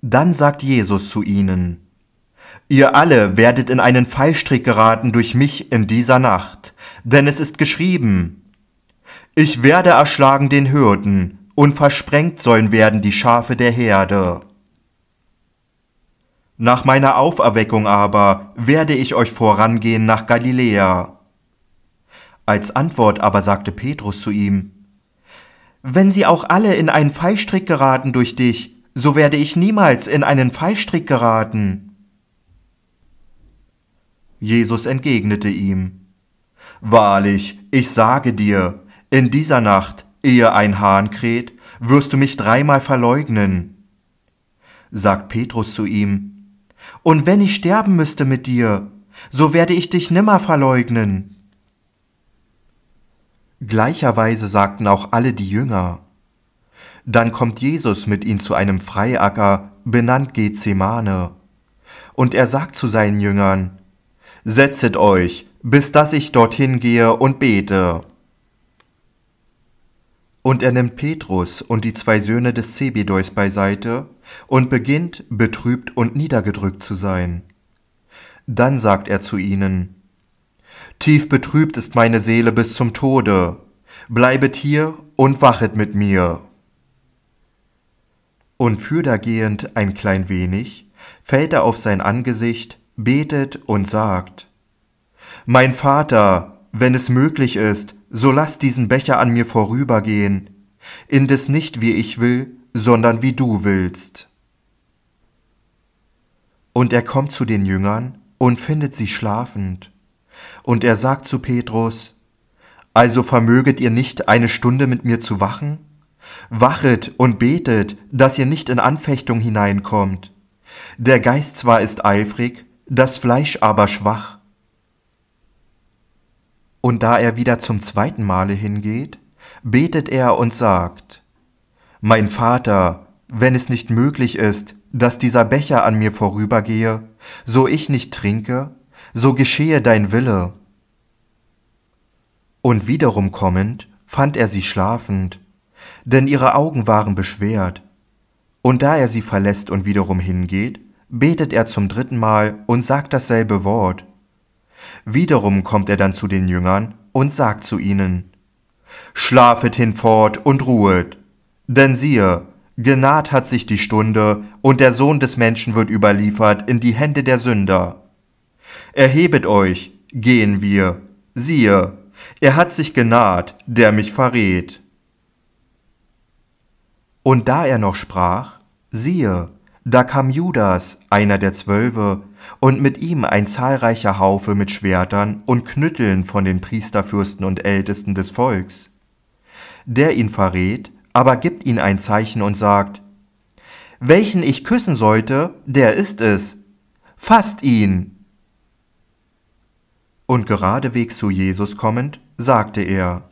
Dann sagt Jesus zu ihnen, Ihr alle werdet in einen Fallstrick geraten durch mich in dieser Nacht, denn es ist geschrieben, Ich werde erschlagen den Hirten, und versprengt sollen werden die Schafe der Herde. Nach meiner Auferweckung aber werde ich euch vorangehen nach Galiläa. Als Antwort aber sagte Petrus zu ihm, Wenn sie auch alle in einen Fallstrick geraten durch dich, so werde ich niemals in einen Fallstrick geraten. Jesus entgegnete ihm, Wahrlich, ich sage dir, in dieser Nacht, ehe ein Hahn kräht, wirst du mich 3-mal verleugnen. Sagt Petrus zu ihm, Und wenn ich sterben müsste mit dir, so werde ich dich nimmer verleugnen. Gleicherweise sagten auch alle die Jünger. Dann kommt Jesus mit ihnen zu einem Freiacker, benannt Gethsemane. Und er sagt zu seinen Jüngern, Setzet euch, bis dass ich dorthin gehe und bete. Und er nimmt Petrus und die 2 Söhne des Zebedeus beiseite und beginnt, betrübt und niedergedrückt zu sein. Dann sagt er zu ihnen, Tief betrübt ist meine Seele bis zum Tode, bleibet hier und wachet mit mir. Und fürdergehend ein klein wenig, fällt er auf sein Angesicht, betet und sagt, Mein Vater, wenn es möglich ist, so lass diesen Becher an mir vorübergehen, indes nicht wie ich will, sondern wie du willst. Und er kommt zu den Jüngern und findet sie schlafend. Und er sagt zu Petrus, Also vermöget ihr nicht, eine Stunde mit mir zu wachen? Wachet und betet, dass ihr nicht in Anfechtung hineinkommt. Der Geist zwar ist eifrig, das Fleisch aber schwach. Und da er wieder zum 2. Male hingeht, betet er und sagt, Mein Vater, wenn es nicht möglich ist, dass dieser Becher an mir vorübergehe, so ich nicht trinke, so geschehe dein Wille. Und wiederum kommend, fand er sie schlafend, denn ihre Augen waren beschwert. Und da er sie verlässt und wiederum hingeht, betet er zum 3. Mal und sagt dasselbe Wort. Wiederum kommt er dann zu den Jüngern und sagt zu ihnen, Schlafet hinfort und ruhet, denn siehe, Genaht hat sich die Stunde, und der Sohn des Menschen wird überliefert in die Hände der Sünder. Erhebet euch, gehen wir, siehe, er hat sich genaht, der mich verrät. Und da er noch sprach, siehe, da kam Judas, einer der 12, und mit ihm ein zahlreicher Haufe mit Schwertern und Knütteln von den Priesterfürsten und Ältesten des Volks. Der ihn verrät, aber gibt ihm ein Zeichen und sagt, welchen ich küssen sollte, der ist es, fasst ihn! Und geradewegs zu Jesus kommend, sagte er,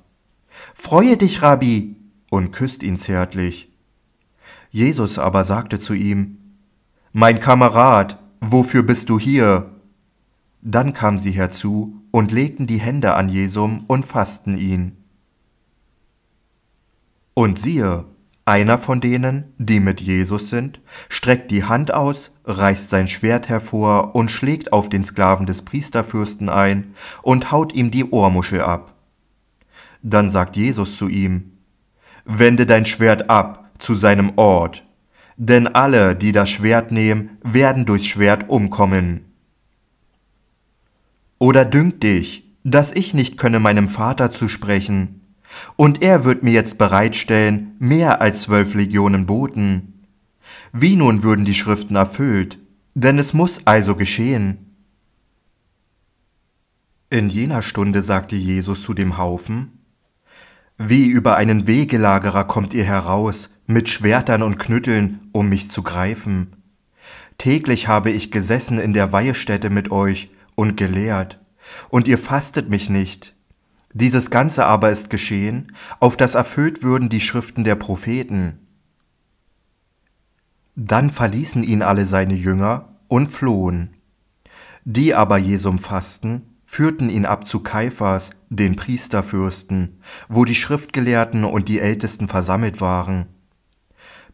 freue dich, Rabbi, und küsst ihn zärtlich. Jesus aber sagte zu ihm, mein Kamerad, wofür bist du hier? Dann kamen sie herzu und legten die Hände an Jesum und fassten ihn. Und siehe, einer von denen, die mit Jesus sind, streckt die Hand aus, reißt sein Schwert hervor und schlägt auf den Sklaven des Priesterfürsten ein und haut ihm die Ohrmuschel ab. Dann sagt Jesus zu ihm, wende dein Schwert ab zu seinem Ort, denn alle, die das Schwert nehmen, werden durchs Schwert umkommen. Oder dünkt dich, dass ich nicht könne meinem Vater zusprechen? Und er wird mir jetzt bereitstellen mehr als 12 Legionen Boten. Wie nun würden die Schriften erfüllt? Denn es muss also geschehen. In jener Stunde sagte Jesus zu dem Haufen, wie über einen Wegelagerer kommt ihr heraus, mit Schwertern und Knütteln, um mich zu greifen. Täglich habe ich gesessen in der Weihestätte mit euch und gelehrt, und ihr fastet mich nicht. Dieses Ganze aber ist geschehen, auf das erfüllt würden die Schriften der Propheten. Dann verließen ihn alle seine Jünger und flohen. Die aber Jesum fassten, führten ihn ab zu Kaiphas, den Priesterfürsten, wo die Schriftgelehrten und die Ältesten versammelt waren.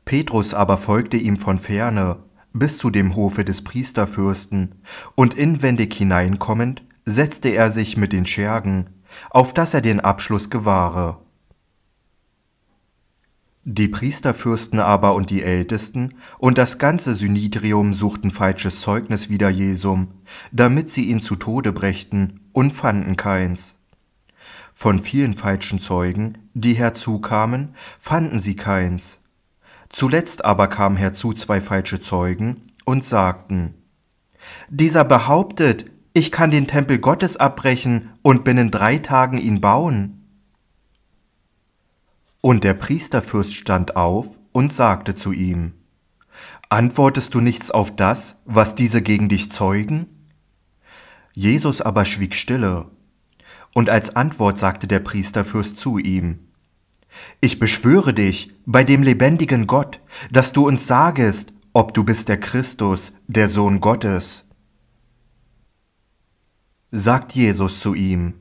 Petrus aber folgte ihm von ferne, bis zu dem Hofe des Priesterfürsten, und inwendig hineinkommend setzte er sich mit den Schergen, auf dass er den Abschluss gewahre. Die Priesterfürsten aber und die Ältesten und das ganze Synedrium suchten falsches Zeugnis wider Jesum, damit sie ihn zu Tode brächten, und fanden keins. Von vielen falschen Zeugen, die herzukamen, fanden sie keins. Zuletzt aber kamen herzu 2 falsche Zeugen und sagten, dieser behauptet, ich kann den Tempel Gottes abbrechen und binnen 3 Tagen ihn bauen. Und der Priesterfürst stand auf und sagte zu ihm, antwortest du nichts auf das, was diese gegen dich zeugen? Jesus aber schwieg stille, und als Antwort sagte der Priesterfürst zu ihm, ich beschwöre dich bei dem lebendigen Gott, dass du uns sagest, ob du bist der Christus, der Sohn Gottes. Sagt Jesus zu ihm,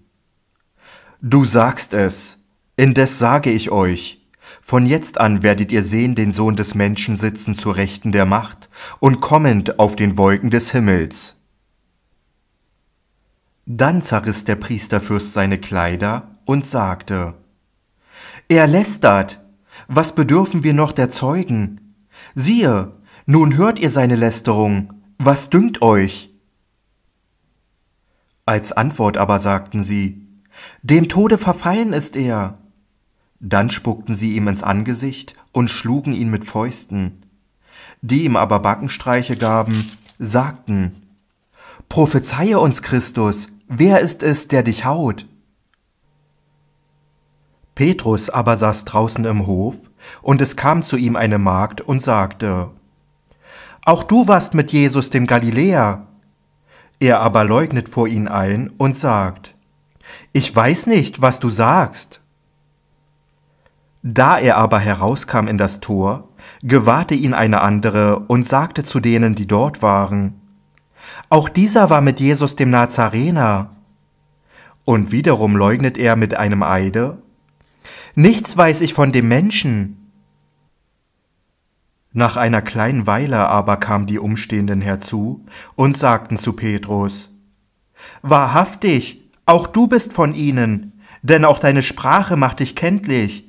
du sagst es, indes sage ich euch, von jetzt an werdet ihr sehen den Sohn des Menschen sitzen zur Rechten der Macht und kommend auf den Wolken des Himmels. Dann zerriss der Priesterfürst seine Kleider und sagte, er lästert, was bedürfen wir noch der Zeugen? Siehe, nun hört ihr seine Lästerung, was dünkt euch? Als Antwort aber sagten sie, dem Tode verfallen ist er. Dann spuckten sie ihm ins Angesicht und schlugen ihn mit Fäusten. Die ihm aber Backenstreiche gaben, sagten, prophezeie uns, Christus, wer ist es, der dich haut? Petrus aber saß draußen im Hof, und es kam zu ihm eine Magd und sagte, auch du warst mit Jesus dem Galiläer. Er aber leugnet vor ihnen allen und sagt, ich weiß nicht, was du sagst. Da er aber herauskam in das Tor, gewahrte ihn eine andere und sagte zu denen, die dort waren, auch dieser war mit Jesus dem Nazarener. Und wiederum leugnet er mit einem Eide, nichts weiß ich von dem Menschen. Nach einer kleinen Weile aber kamen die Umstehenden herzu und sagten zu Petrus, wahrhaftig, auch du bist von ihnen, denn auch deine Sprache macht dich kenntlich.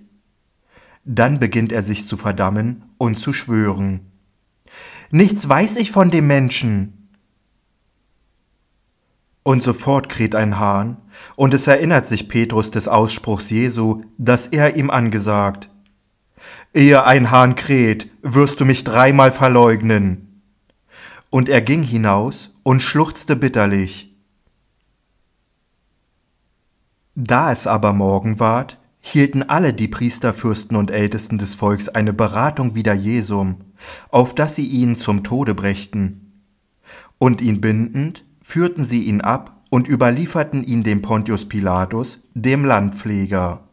Dann beginnt er sich zu verdammen und zu schwören: Nichts weiß ich von dem Menschen. Und sofort kräht ein Hahn, und es erinnert sich Petrus des Ausspruchs Jesu, dass er ihm angesagt: Ehe ein Hahn kräht, wirst du mich dreimal verleugnen. Und er ging hinaus und schluchzte bitterlich. Da es aber Morgen ward, hielten alle die Priesterfürsten und Ältesten des Volks eine Beratung wider Jesum, auf dass sie ihn zum Tode brächten. Und ihn bindend, führten sie ihn ab und überlieferten ihn dem Pontius Pilatus, dem Landpfleger.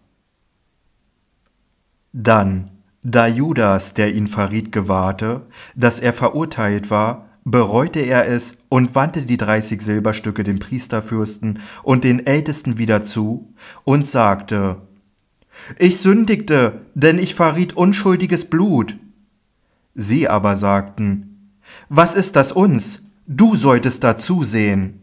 Dann, da Judas, der ihn verriet, gewahrte, dass er verurteilt war, bereute er es und wandte die 30 Silberstücke dem Priesterfürsten und den Ältesten wieder zu und sagte: Ich sündigte, denn ich verriet unschuldiges Blut. Sie aber sagten: Was ist das uns? Du solltest dazu sehen.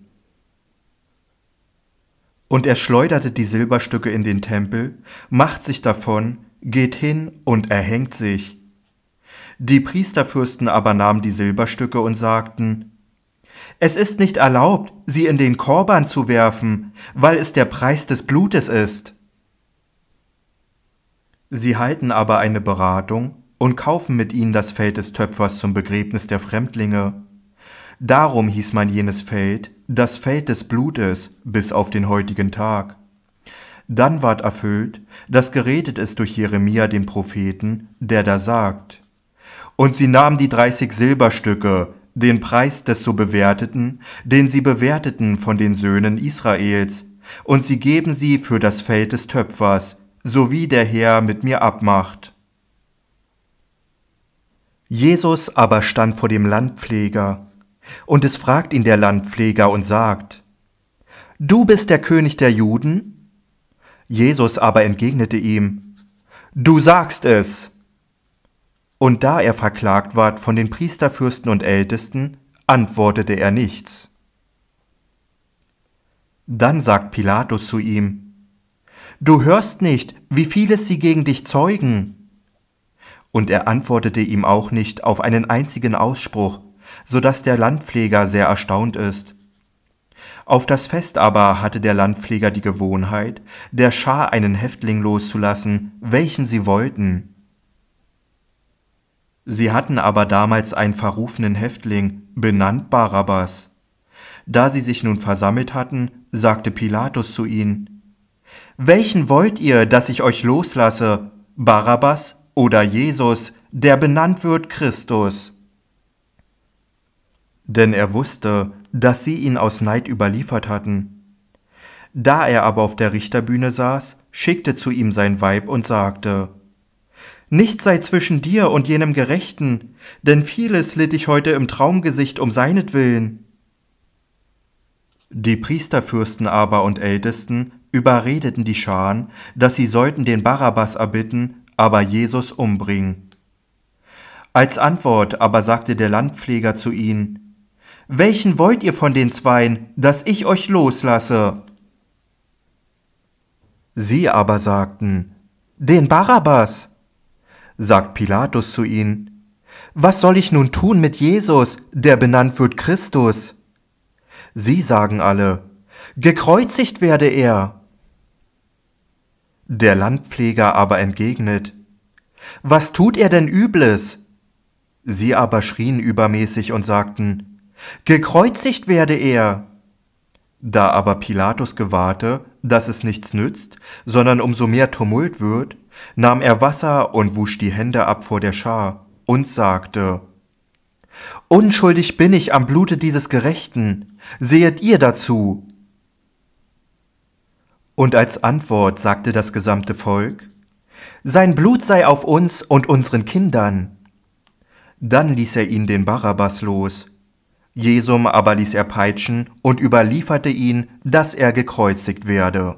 Und er schleuderte die Silberstücke in den Tempel, macht sich davon, geht hin und erhängt sich. Die Priesterfürsten aber nahmen die Silberstücke und sagten: Es ist nicht erlaubt, sie in den Korban zu werfen, weil es der Preis des Blutes ist. Sie halten aber eine Beratung und kaufen mit ihnen das Feld des Töpfers zum Begräbnis der Fremdlinge. Darum hieß man jenes Feld das Feld des Blutes bis auf den heutigen Tag. Dann ward erfüllt, dass geredet ist durch Jeremia den Propheten, der da sagt: Und sie nahmen die 30 Silberstücke, den Preis des so Bewerteten, den sie bewerteten von den Söhnen Israels, und sie geben sie für das Feld des Töpfers, so wie der Herr mit mir abmacht. Jesus aber stand vor dem Landpfleger, und es fragt ihn der Landpfleger und sagt: Du bist der König der Juden? Jesus aber entgegnete ihm: Du sagst es. Und da er verklagt ward von den Priesterfürsten und Ältesten, antwortete er nichts. Dann sagt Pilatus zu ihm: Du hörst nicht, wie vieles sie gegen dich zeugen. Und er antwortete ihm auch nicht auf einen einzigen Ausspruch, so dass der Landpfleger sehr erstaunt ist. Auf das Fest aber hatte der Landpfleger die Gewohnheit, der Schar einen Häftling loszulassen, welchen sie wollten. Sie hatten aber damals einen verrufenen Häftling, benannt Barabbas. Da sie sich nun versammelt hatten, sagte Pilatus zu ihnen: Welchen wollt ihr, dass ich euch loslasse, Barabbas oder Jesus, der benannt wird Christus? Denn er wusste, dass sie ihn aus Neid überliefert hatten. Da er aber auf der Richterbühne saß, schickte zu ihm sein Weib und sagte: Nichts sei zwischen dir und jenem Gerechten, denn vieles litt ich heute im Traumgesicht um seinetwillen. Die Priesterfürsten aber und Ältesten überredeten die Scharen, dass sie sollten den Barabbas erbitten, aber Jesus umbringen. Als Antwort aber sagte der Landpfleger zu ihnen: Welchen wollt ihr von den Zweien, dass ich euch loslasse? Sie aber sagten: Den Barabbas. Sagt Pilatus zu ihnen: Was soll ich nun tun mit Jesus, der benannt wird Christus? Sie sagen alle: Gekreuzigt werde er. Der Landpfleger aber entgegnet: Was tut er denn Übles? Sie aber schrien übermäßig und sagten: Gekreuzigt werde er. Da aber Pilatus gewahrte, dass es nichts nützt, sondern umso mehr Tumult wird, nahm er Wasser und wusch die Hände ab vor der Schar und sagte: Unschuldig bin ich am Blute dieses Gerechten, sehet ihr dazu. Und als Antwort sagte das gesamte Volk: Sein Blut sei auf uns und unseren Kindern. Dann ließ er ihn den Barabbas los. Jesum aber ließ er peitschen und überlieferte ihn, dass er gekreuzigt werde.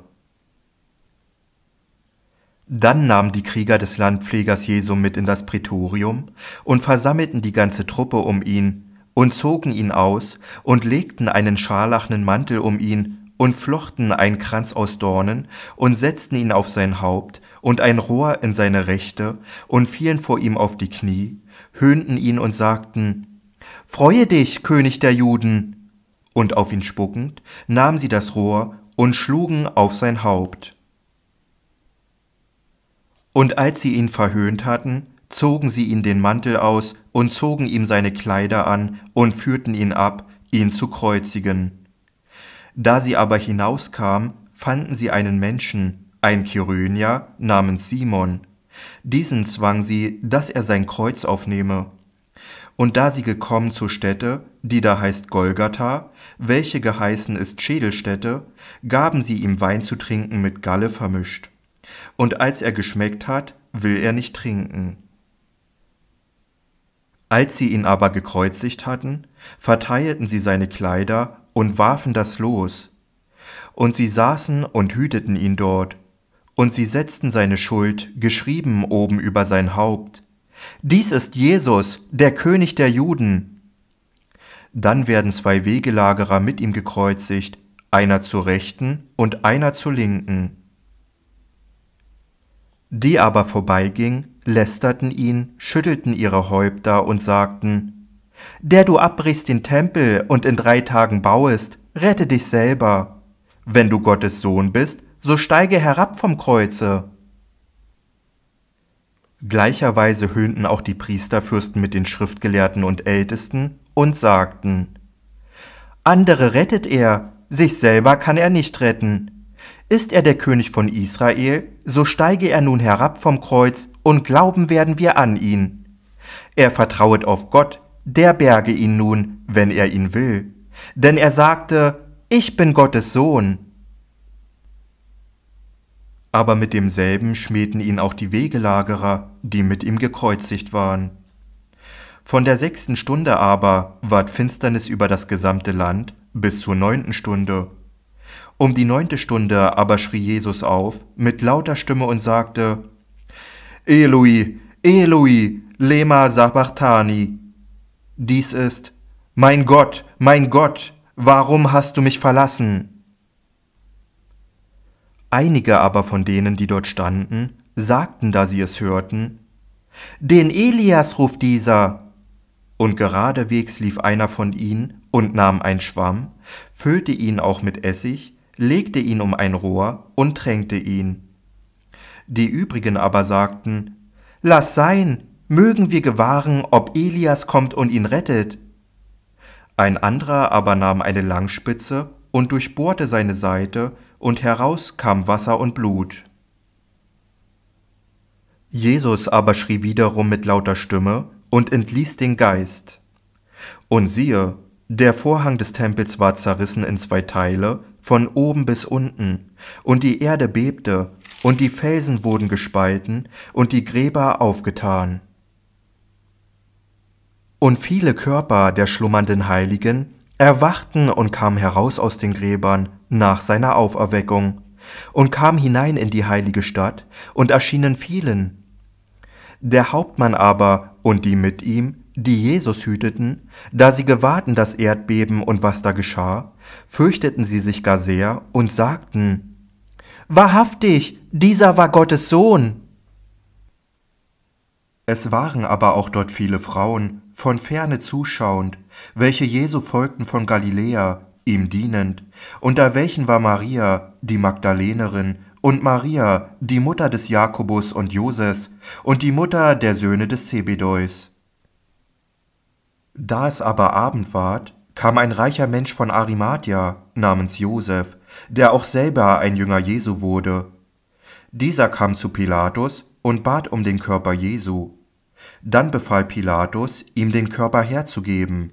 Dann nahmen die Krieger des Landpflegers Jesum mit in das Prätorium und versammelten die ganze Truppe um ihn und zogen ihn aus und legten einen scharlachenen Mantel um ihn und flochten einen Kranz aus Dornen und setzten ihn auf sein Haupt und ein Rohr in seine Rechte und fielen vor ihm auf die Knie, höhnten ihn und sagten: Freue dich, König der Juden! Und auf ihn spuckend nahmen sie das Rohr und schlugen auf sein Haupt. Und als sie ihn verhöhnt hatten, zogen sie ihm den Mantel aus und zogen ihm seine Kleider an und führten ihn ab, ihn zu kreuzigen. Da sie aber hinauskamen, fanden sie einen Menschen, ein Kyrenier namens Simon. Diesen zwang sie, dass er sein Kreuz aufnehme. Und da sie gekommen zur Stätte, die da heißt Golgatha, welche geheißen ist Schädelstätte, gaben sie ihm Wein zu trinken mit Galle vermischt. Und als er geschmeckt hat, will er nicht trinken. Als sie ihn aber gekreuzigt hatten, verteilten sie seine Kleider und warfen das Los. Und sie saßen und hüteten ihn dort. Und sie setzten seine Schuld, geschrieben oben über sein Haupt: Dies ist Jesus, der König der Juden. Dann werden zwei Wegelagerer mit ihm gekreuzigt, einer zur Rechten und einer zur Linken. Die aber vorbeigingen, lästerten ihn, schüttelten ihre Häupter und sagten: Der du abbrichst den Tempel und in 3 Tagen bauest, rette dich selber. Wenn du Gottes Sohn bist, so steige herab vom Kreuze. Gleicherweise höhnten auch die Priesterfürsten mit den Schriftgelehrten und Ältesten und sagten: Andere rettet er, sich selber kann er nicht retten. Ist er der König von Israel, so steige er nun herab vom Kreuz, und glauben werden wir an ihn. Er vertrauet auf Gott, der berge ihn nun, wenn er ihn will. Denn er sagte: Ich bin Gottes Sohn. Aber mit demselben schmähten ihn auch die Wegelagerer, die mit ihm gekreuzigt waren. Von der 6. Stunde aber ward Finsternis über das gesamte Land bis zur 9. Stunde. Um die 9. Stunde aber schrie Jesus auf mit lauter Stimme und sagte: Eloi, Eloi, lema sabachthani. Dies ist: mein Gott, warum hast du mich verlassen? Einige aber von denen, die dort standen, sagten, da sie es hörten: Den Elias ruft dieser. Und geradewegs lief einer von ihnen und nahm einen Schwamm, füllte ihn auch mit Essig, legte ihn um ein Rohr und tränkte ihn. Die übrigen aber sagten: Lass sein, mögen wir gewahren, ob Elias kommt und ihn rettet. Ein anderer aber nahm eine Langspitze und durchbohrte seine Seite, und heraus kam Wasser und Blut. Jesus aber schrie wiederum mit lauter Stimme und entließ den Geist. Und siehe, der Vorhang des Tempels war zerrissen in 2 Teile, von oben bis unten, und die Erde bebte, und die Felsen wurden gespalten, und die Gräber aufgetan. Und viele Körper der schlummernden Heiligen erwachten und kamen heraus aus den Gräbern nach seiner Auferweckung, und kamen hinein in die heilige Stadt und erschienen vielen. Der Hauptmann aber und die mit ihm, die Jesus hüteten, da sie gewahrten das Erdbeben und was da geschah, fürchteten sie sich gar sehr und sagten: Wahrhaftig, dieser war Gottes Sohn. Es waren aber auch dort viele Frauen, von ferne zuschauend, welche Jesu folgten von Galiläa, ihm dienend, unter welchen war Maria, die Magdalenerin, und Maria, die Mutter des Jakobus und Josefs, und die Mutter der Söhne des Zebedeus. Da es aber Abend ward, kam ein reicher Mensch von Arimathea, namens Josef, der auch selber ein Jünger Jesu wurde. Dieser kam zu Pilatus und bat um den Körper Jesu. Dann befahl Pilatus, ihm den Körper herzugeben.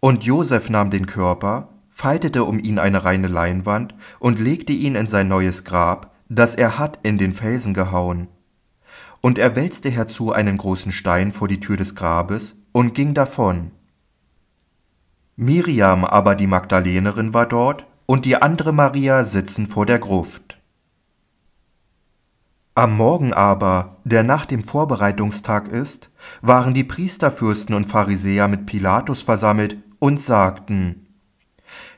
Und Josef nahm den Körper, faltete um ihn eine reine Leinwand und legte ihn in sein neues Grab, das er hat in den Felsen gehauen. Und er wälzte herzu einen großen Stein vor die Tür des Grabes und ging davon. Miriam aber, die Magdalenerin, war dort, und die andere Maria sitzen vor der Gruft. Am Morgen aber, der nach dem Vorbereitungstag ist, waren die Priesterfürsten und Pharisäer mit Pilatus versammelt und sagten: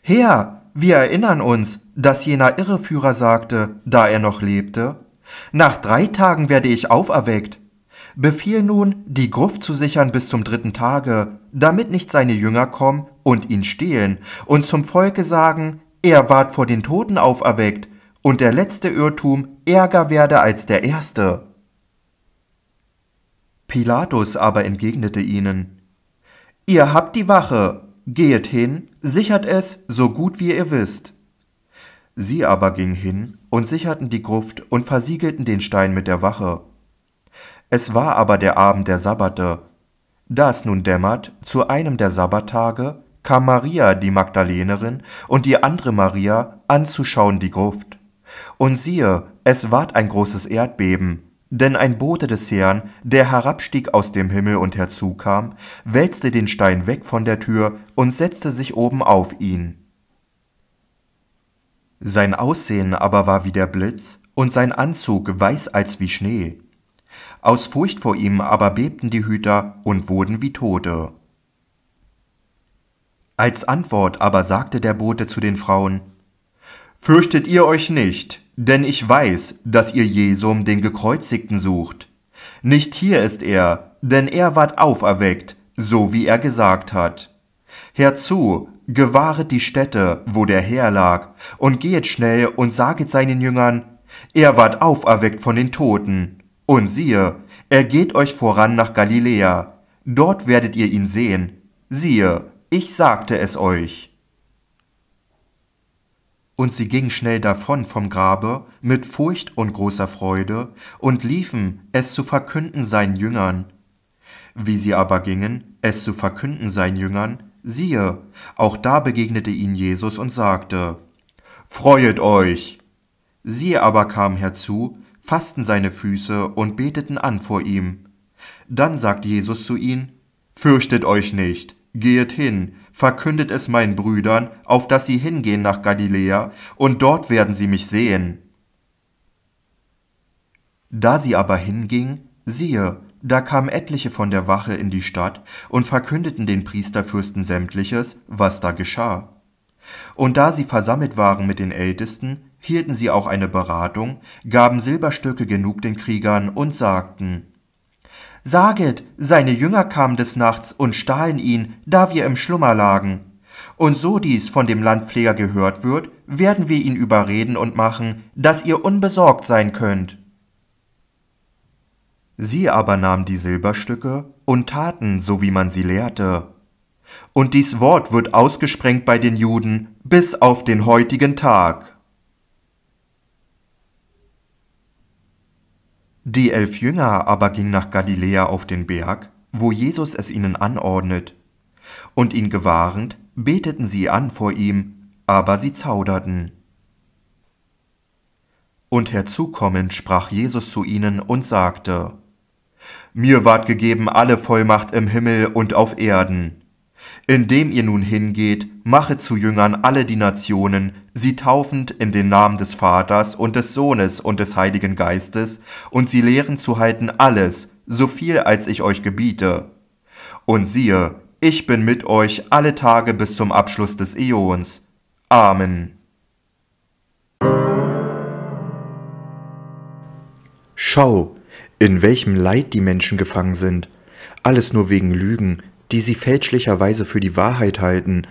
Herr, wir erinnern uns, dass jener Irreführer sagte, da er noch lebte, nach 3 Tagen werde ich auferweckt. Befiehl nun, die Gruft zu sichern bis zum 3. Tage, damit nicht seine Jünger kommen und ihn stehlen und zum Volke sagen, er ward vor den Toten auferweckt und der letzte Irrtum ärger werde als der erste. Pilatus aber entgegnete ihnen, ihr habt die Wache, geht hin, sichert es, so gut wie ihr wisst. Sie aber gingen hin und sicherten die Gruft und versiegelten den Stein mit der Wache. Es war aber der Abend der Sabbate. Da es nun dämmert, zu einem der Sabbattage, kam Maria, die Magdalenerin, und die andere Maria anzuschauen die Gruft. Und siehe, es ward ein großes Erdbeben, denn ein Bote des Herrn, der herabstieg aus dem Himmel und herzukam, wälzte den Stein weg von der Tür und setzte sich oben auf ihn. Sein Aussehen aber war wie der Blitz und sein Anzug weiß als wie Schnee. Aus Furcht vor ihm aber bebten die Hüter und wurden wie Tote. Als Antwort aber sagte der Bote zu den Frauen, fürchtet ihr euch nicht, denn ich weiß, dass ihr Jesum den Gekreuzigten sucht. Nicht hier ist er, denn er ward auferweckt, so wie er gesagt hat. Herzu, gewahret die Stätte, wo der Herr lag, und gehet schnell und saget seinen Jüngern, er ward auferweckt von den Toten. Und siehe, er geht euch voran nach Galiläa, dort werdet ihr ihn sehen. Siehe, ich sagte es euch. Und sie gingen schnell davon vom Grabe, mit Furcht und großer Freude, und liefen, es zu verkünden seinen Jüngern. Wie sie aber gingen, es zu verkünden seinen Jüngern, siehe, auch da begegnete ihnen Jesus und sagte, freuet euch! Sie aber kamen herzu, fassten seine Füße und beteten an vor ihm. Dann sagt Jesus zu ihnen, fürchtet euch nicht, geht hin, verkündet es meinen Brüdern, auf dass sie hingehen nach Galiläa, und dort werden sie mich sehen. Da sie aber hinging, siehe, da kamen etliche von der Wache in die Stadt und verkündeten den Priesterfürsten sämtliches, was da geschah. Und da sie versammelt waren mit den Ältesten, hielten sie auch eine Beratung, gaben Silberstücke genug den Kriegern und sagten, saget, seine Jünger kamen des Nachts und stahlen ihn, da wir im Schlummer lagen. Und so dies von dem Landpfleger gehört wird, werden wir ihn überreden und machen, dass ihr unbesorgt sein könnt. Sie aber nahmen die Silberstücke und taten, so wie man sie lehrte. Und dies Wort wird ausgesprengt bei den Juden bis auf den heutigen Tag. Die 11 Jünger aber gingen nach Galiläa auf den Berg, wo Jesus es ihnen anordnet. Und ihn gewahrend, beteten sie an vor ihm, aber sie zauderten. Und herzukommend sprach Jesus zu ihnen und sagte, mir ward gegeben alle Vollmacht im Himmel und auf Erden. Indem ihr nun hingeht, machet zu Jüngern alle die Nationen, sie taufend in den Namen des Vaters und des Sohnes und des Heiligen Geistes, und sie lehren zu halten alles, so viel als ich euch gebiete. Und siehe, ich bin mit euch alle Tage bis zum Abschluss des Äons. Amen. Schau, in welchem Leid die Menschen gefangen sind, alles nur wegen Lügen, die sie fälschlicherweise für die Wahrheit halten,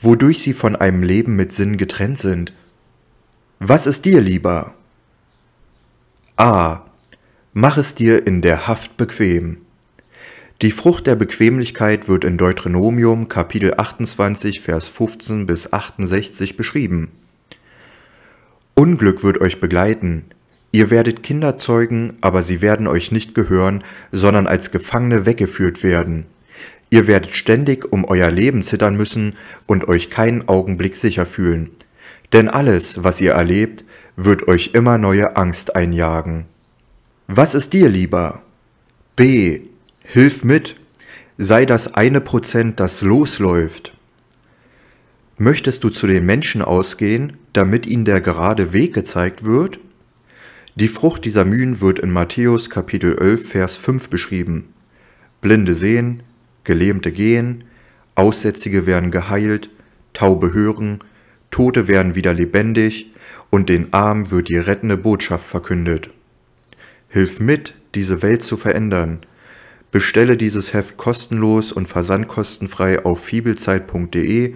wodurch sie von einem Leben mit Sinn getrennt sind. Was ist dir lieber? A. Mach es dir in der Haft bequem. Die Frucht der Bequemlichkeit wird in Deuteronomium Kapitel 28, Vers 15 bis 68 beschrieben. Unglück wird euch begleiten. Ihr werdet Kinder zeugen, aber sie werden euch nicht gehören, sondern als Gefangene weggeführt werden. Ihr werdet ständig um euer Leben zittern müssen und euch keinen Augenblick sicher fühlen, denn alles, was ihr erlebt, wird euch immer neue Angst einjagen. Was ist dir lieber? B. Hilf mit, sei das 1%, das losläuft. Möchtest du zu den Menschen ausgehen, damit ihnen der gerade Weg gezeigt wird? Die Frucht dieser Mühen wird in Matthäus Kapitel 11, Vers 5 beschrieben. Blinde sehen, Gelähmte gehen, Aussätzige werden geheilt, Taube hören, Tote werden wieder lebendig und den Armen wird die rettende Botschaft verkündet. Hilf mit, diese Welt zu verändern. Bestelle dieses Heft kostenlos und versandkostenfrei auf fibelzeit.de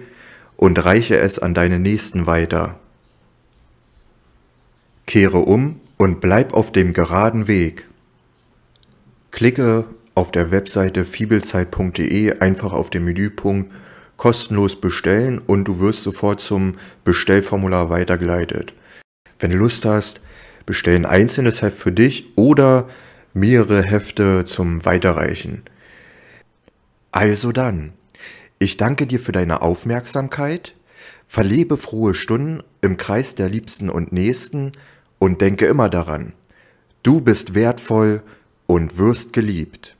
und reiche es an deine Nächsten weiter. Kehre um und bleib auf dem geraden Weg. Klicke auf der Webseite fibelzeit.de einfach auf den Menüpunkt kostenlos bestellen und du wirst sofort zum Bestellformular weitergeleitet. Wenn du Lust hast, bestell ein einzelnes Heft für dich oder mehrere Hefte zum Weiterreichen. Also dann, ich danke dir für deine Aufmerksamkeit, verlebe frohe Stunden im Kreis der Liebsten und Nächsten und denke immer daran, du bist wertvoll und wirst geliebt.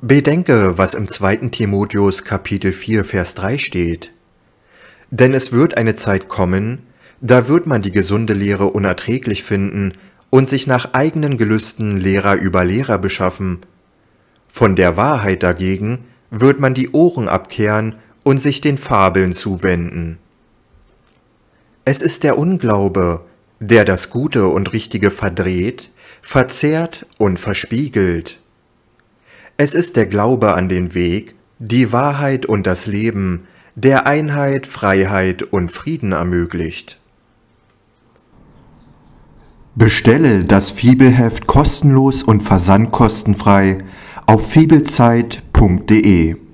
Bedenke, was im 2. Timotheus Kapitel 4, Vers 3 steht. Denn es wird eine Zeit kommen, da wird man die gesunde Lehre unerträglich finden und sich nach eigenen Gelüsten Lehrer über Lehrer beschaffen. Von der Wahrheit dagegen wird man die Ohren abkehren und sich den Fabeln zuwenden. Es ist der Unglaube, der das Gute und Richtige verdreht, verzerrt und verspiegelt. Es ist der Glaube an den Weg, die Wahrheit und das Leben, der Einheit, Freiheit und Frieden ermöglicht. Bestelle das Fibelheft kostenlos und versandkostenfrei auf fibelzeit.de.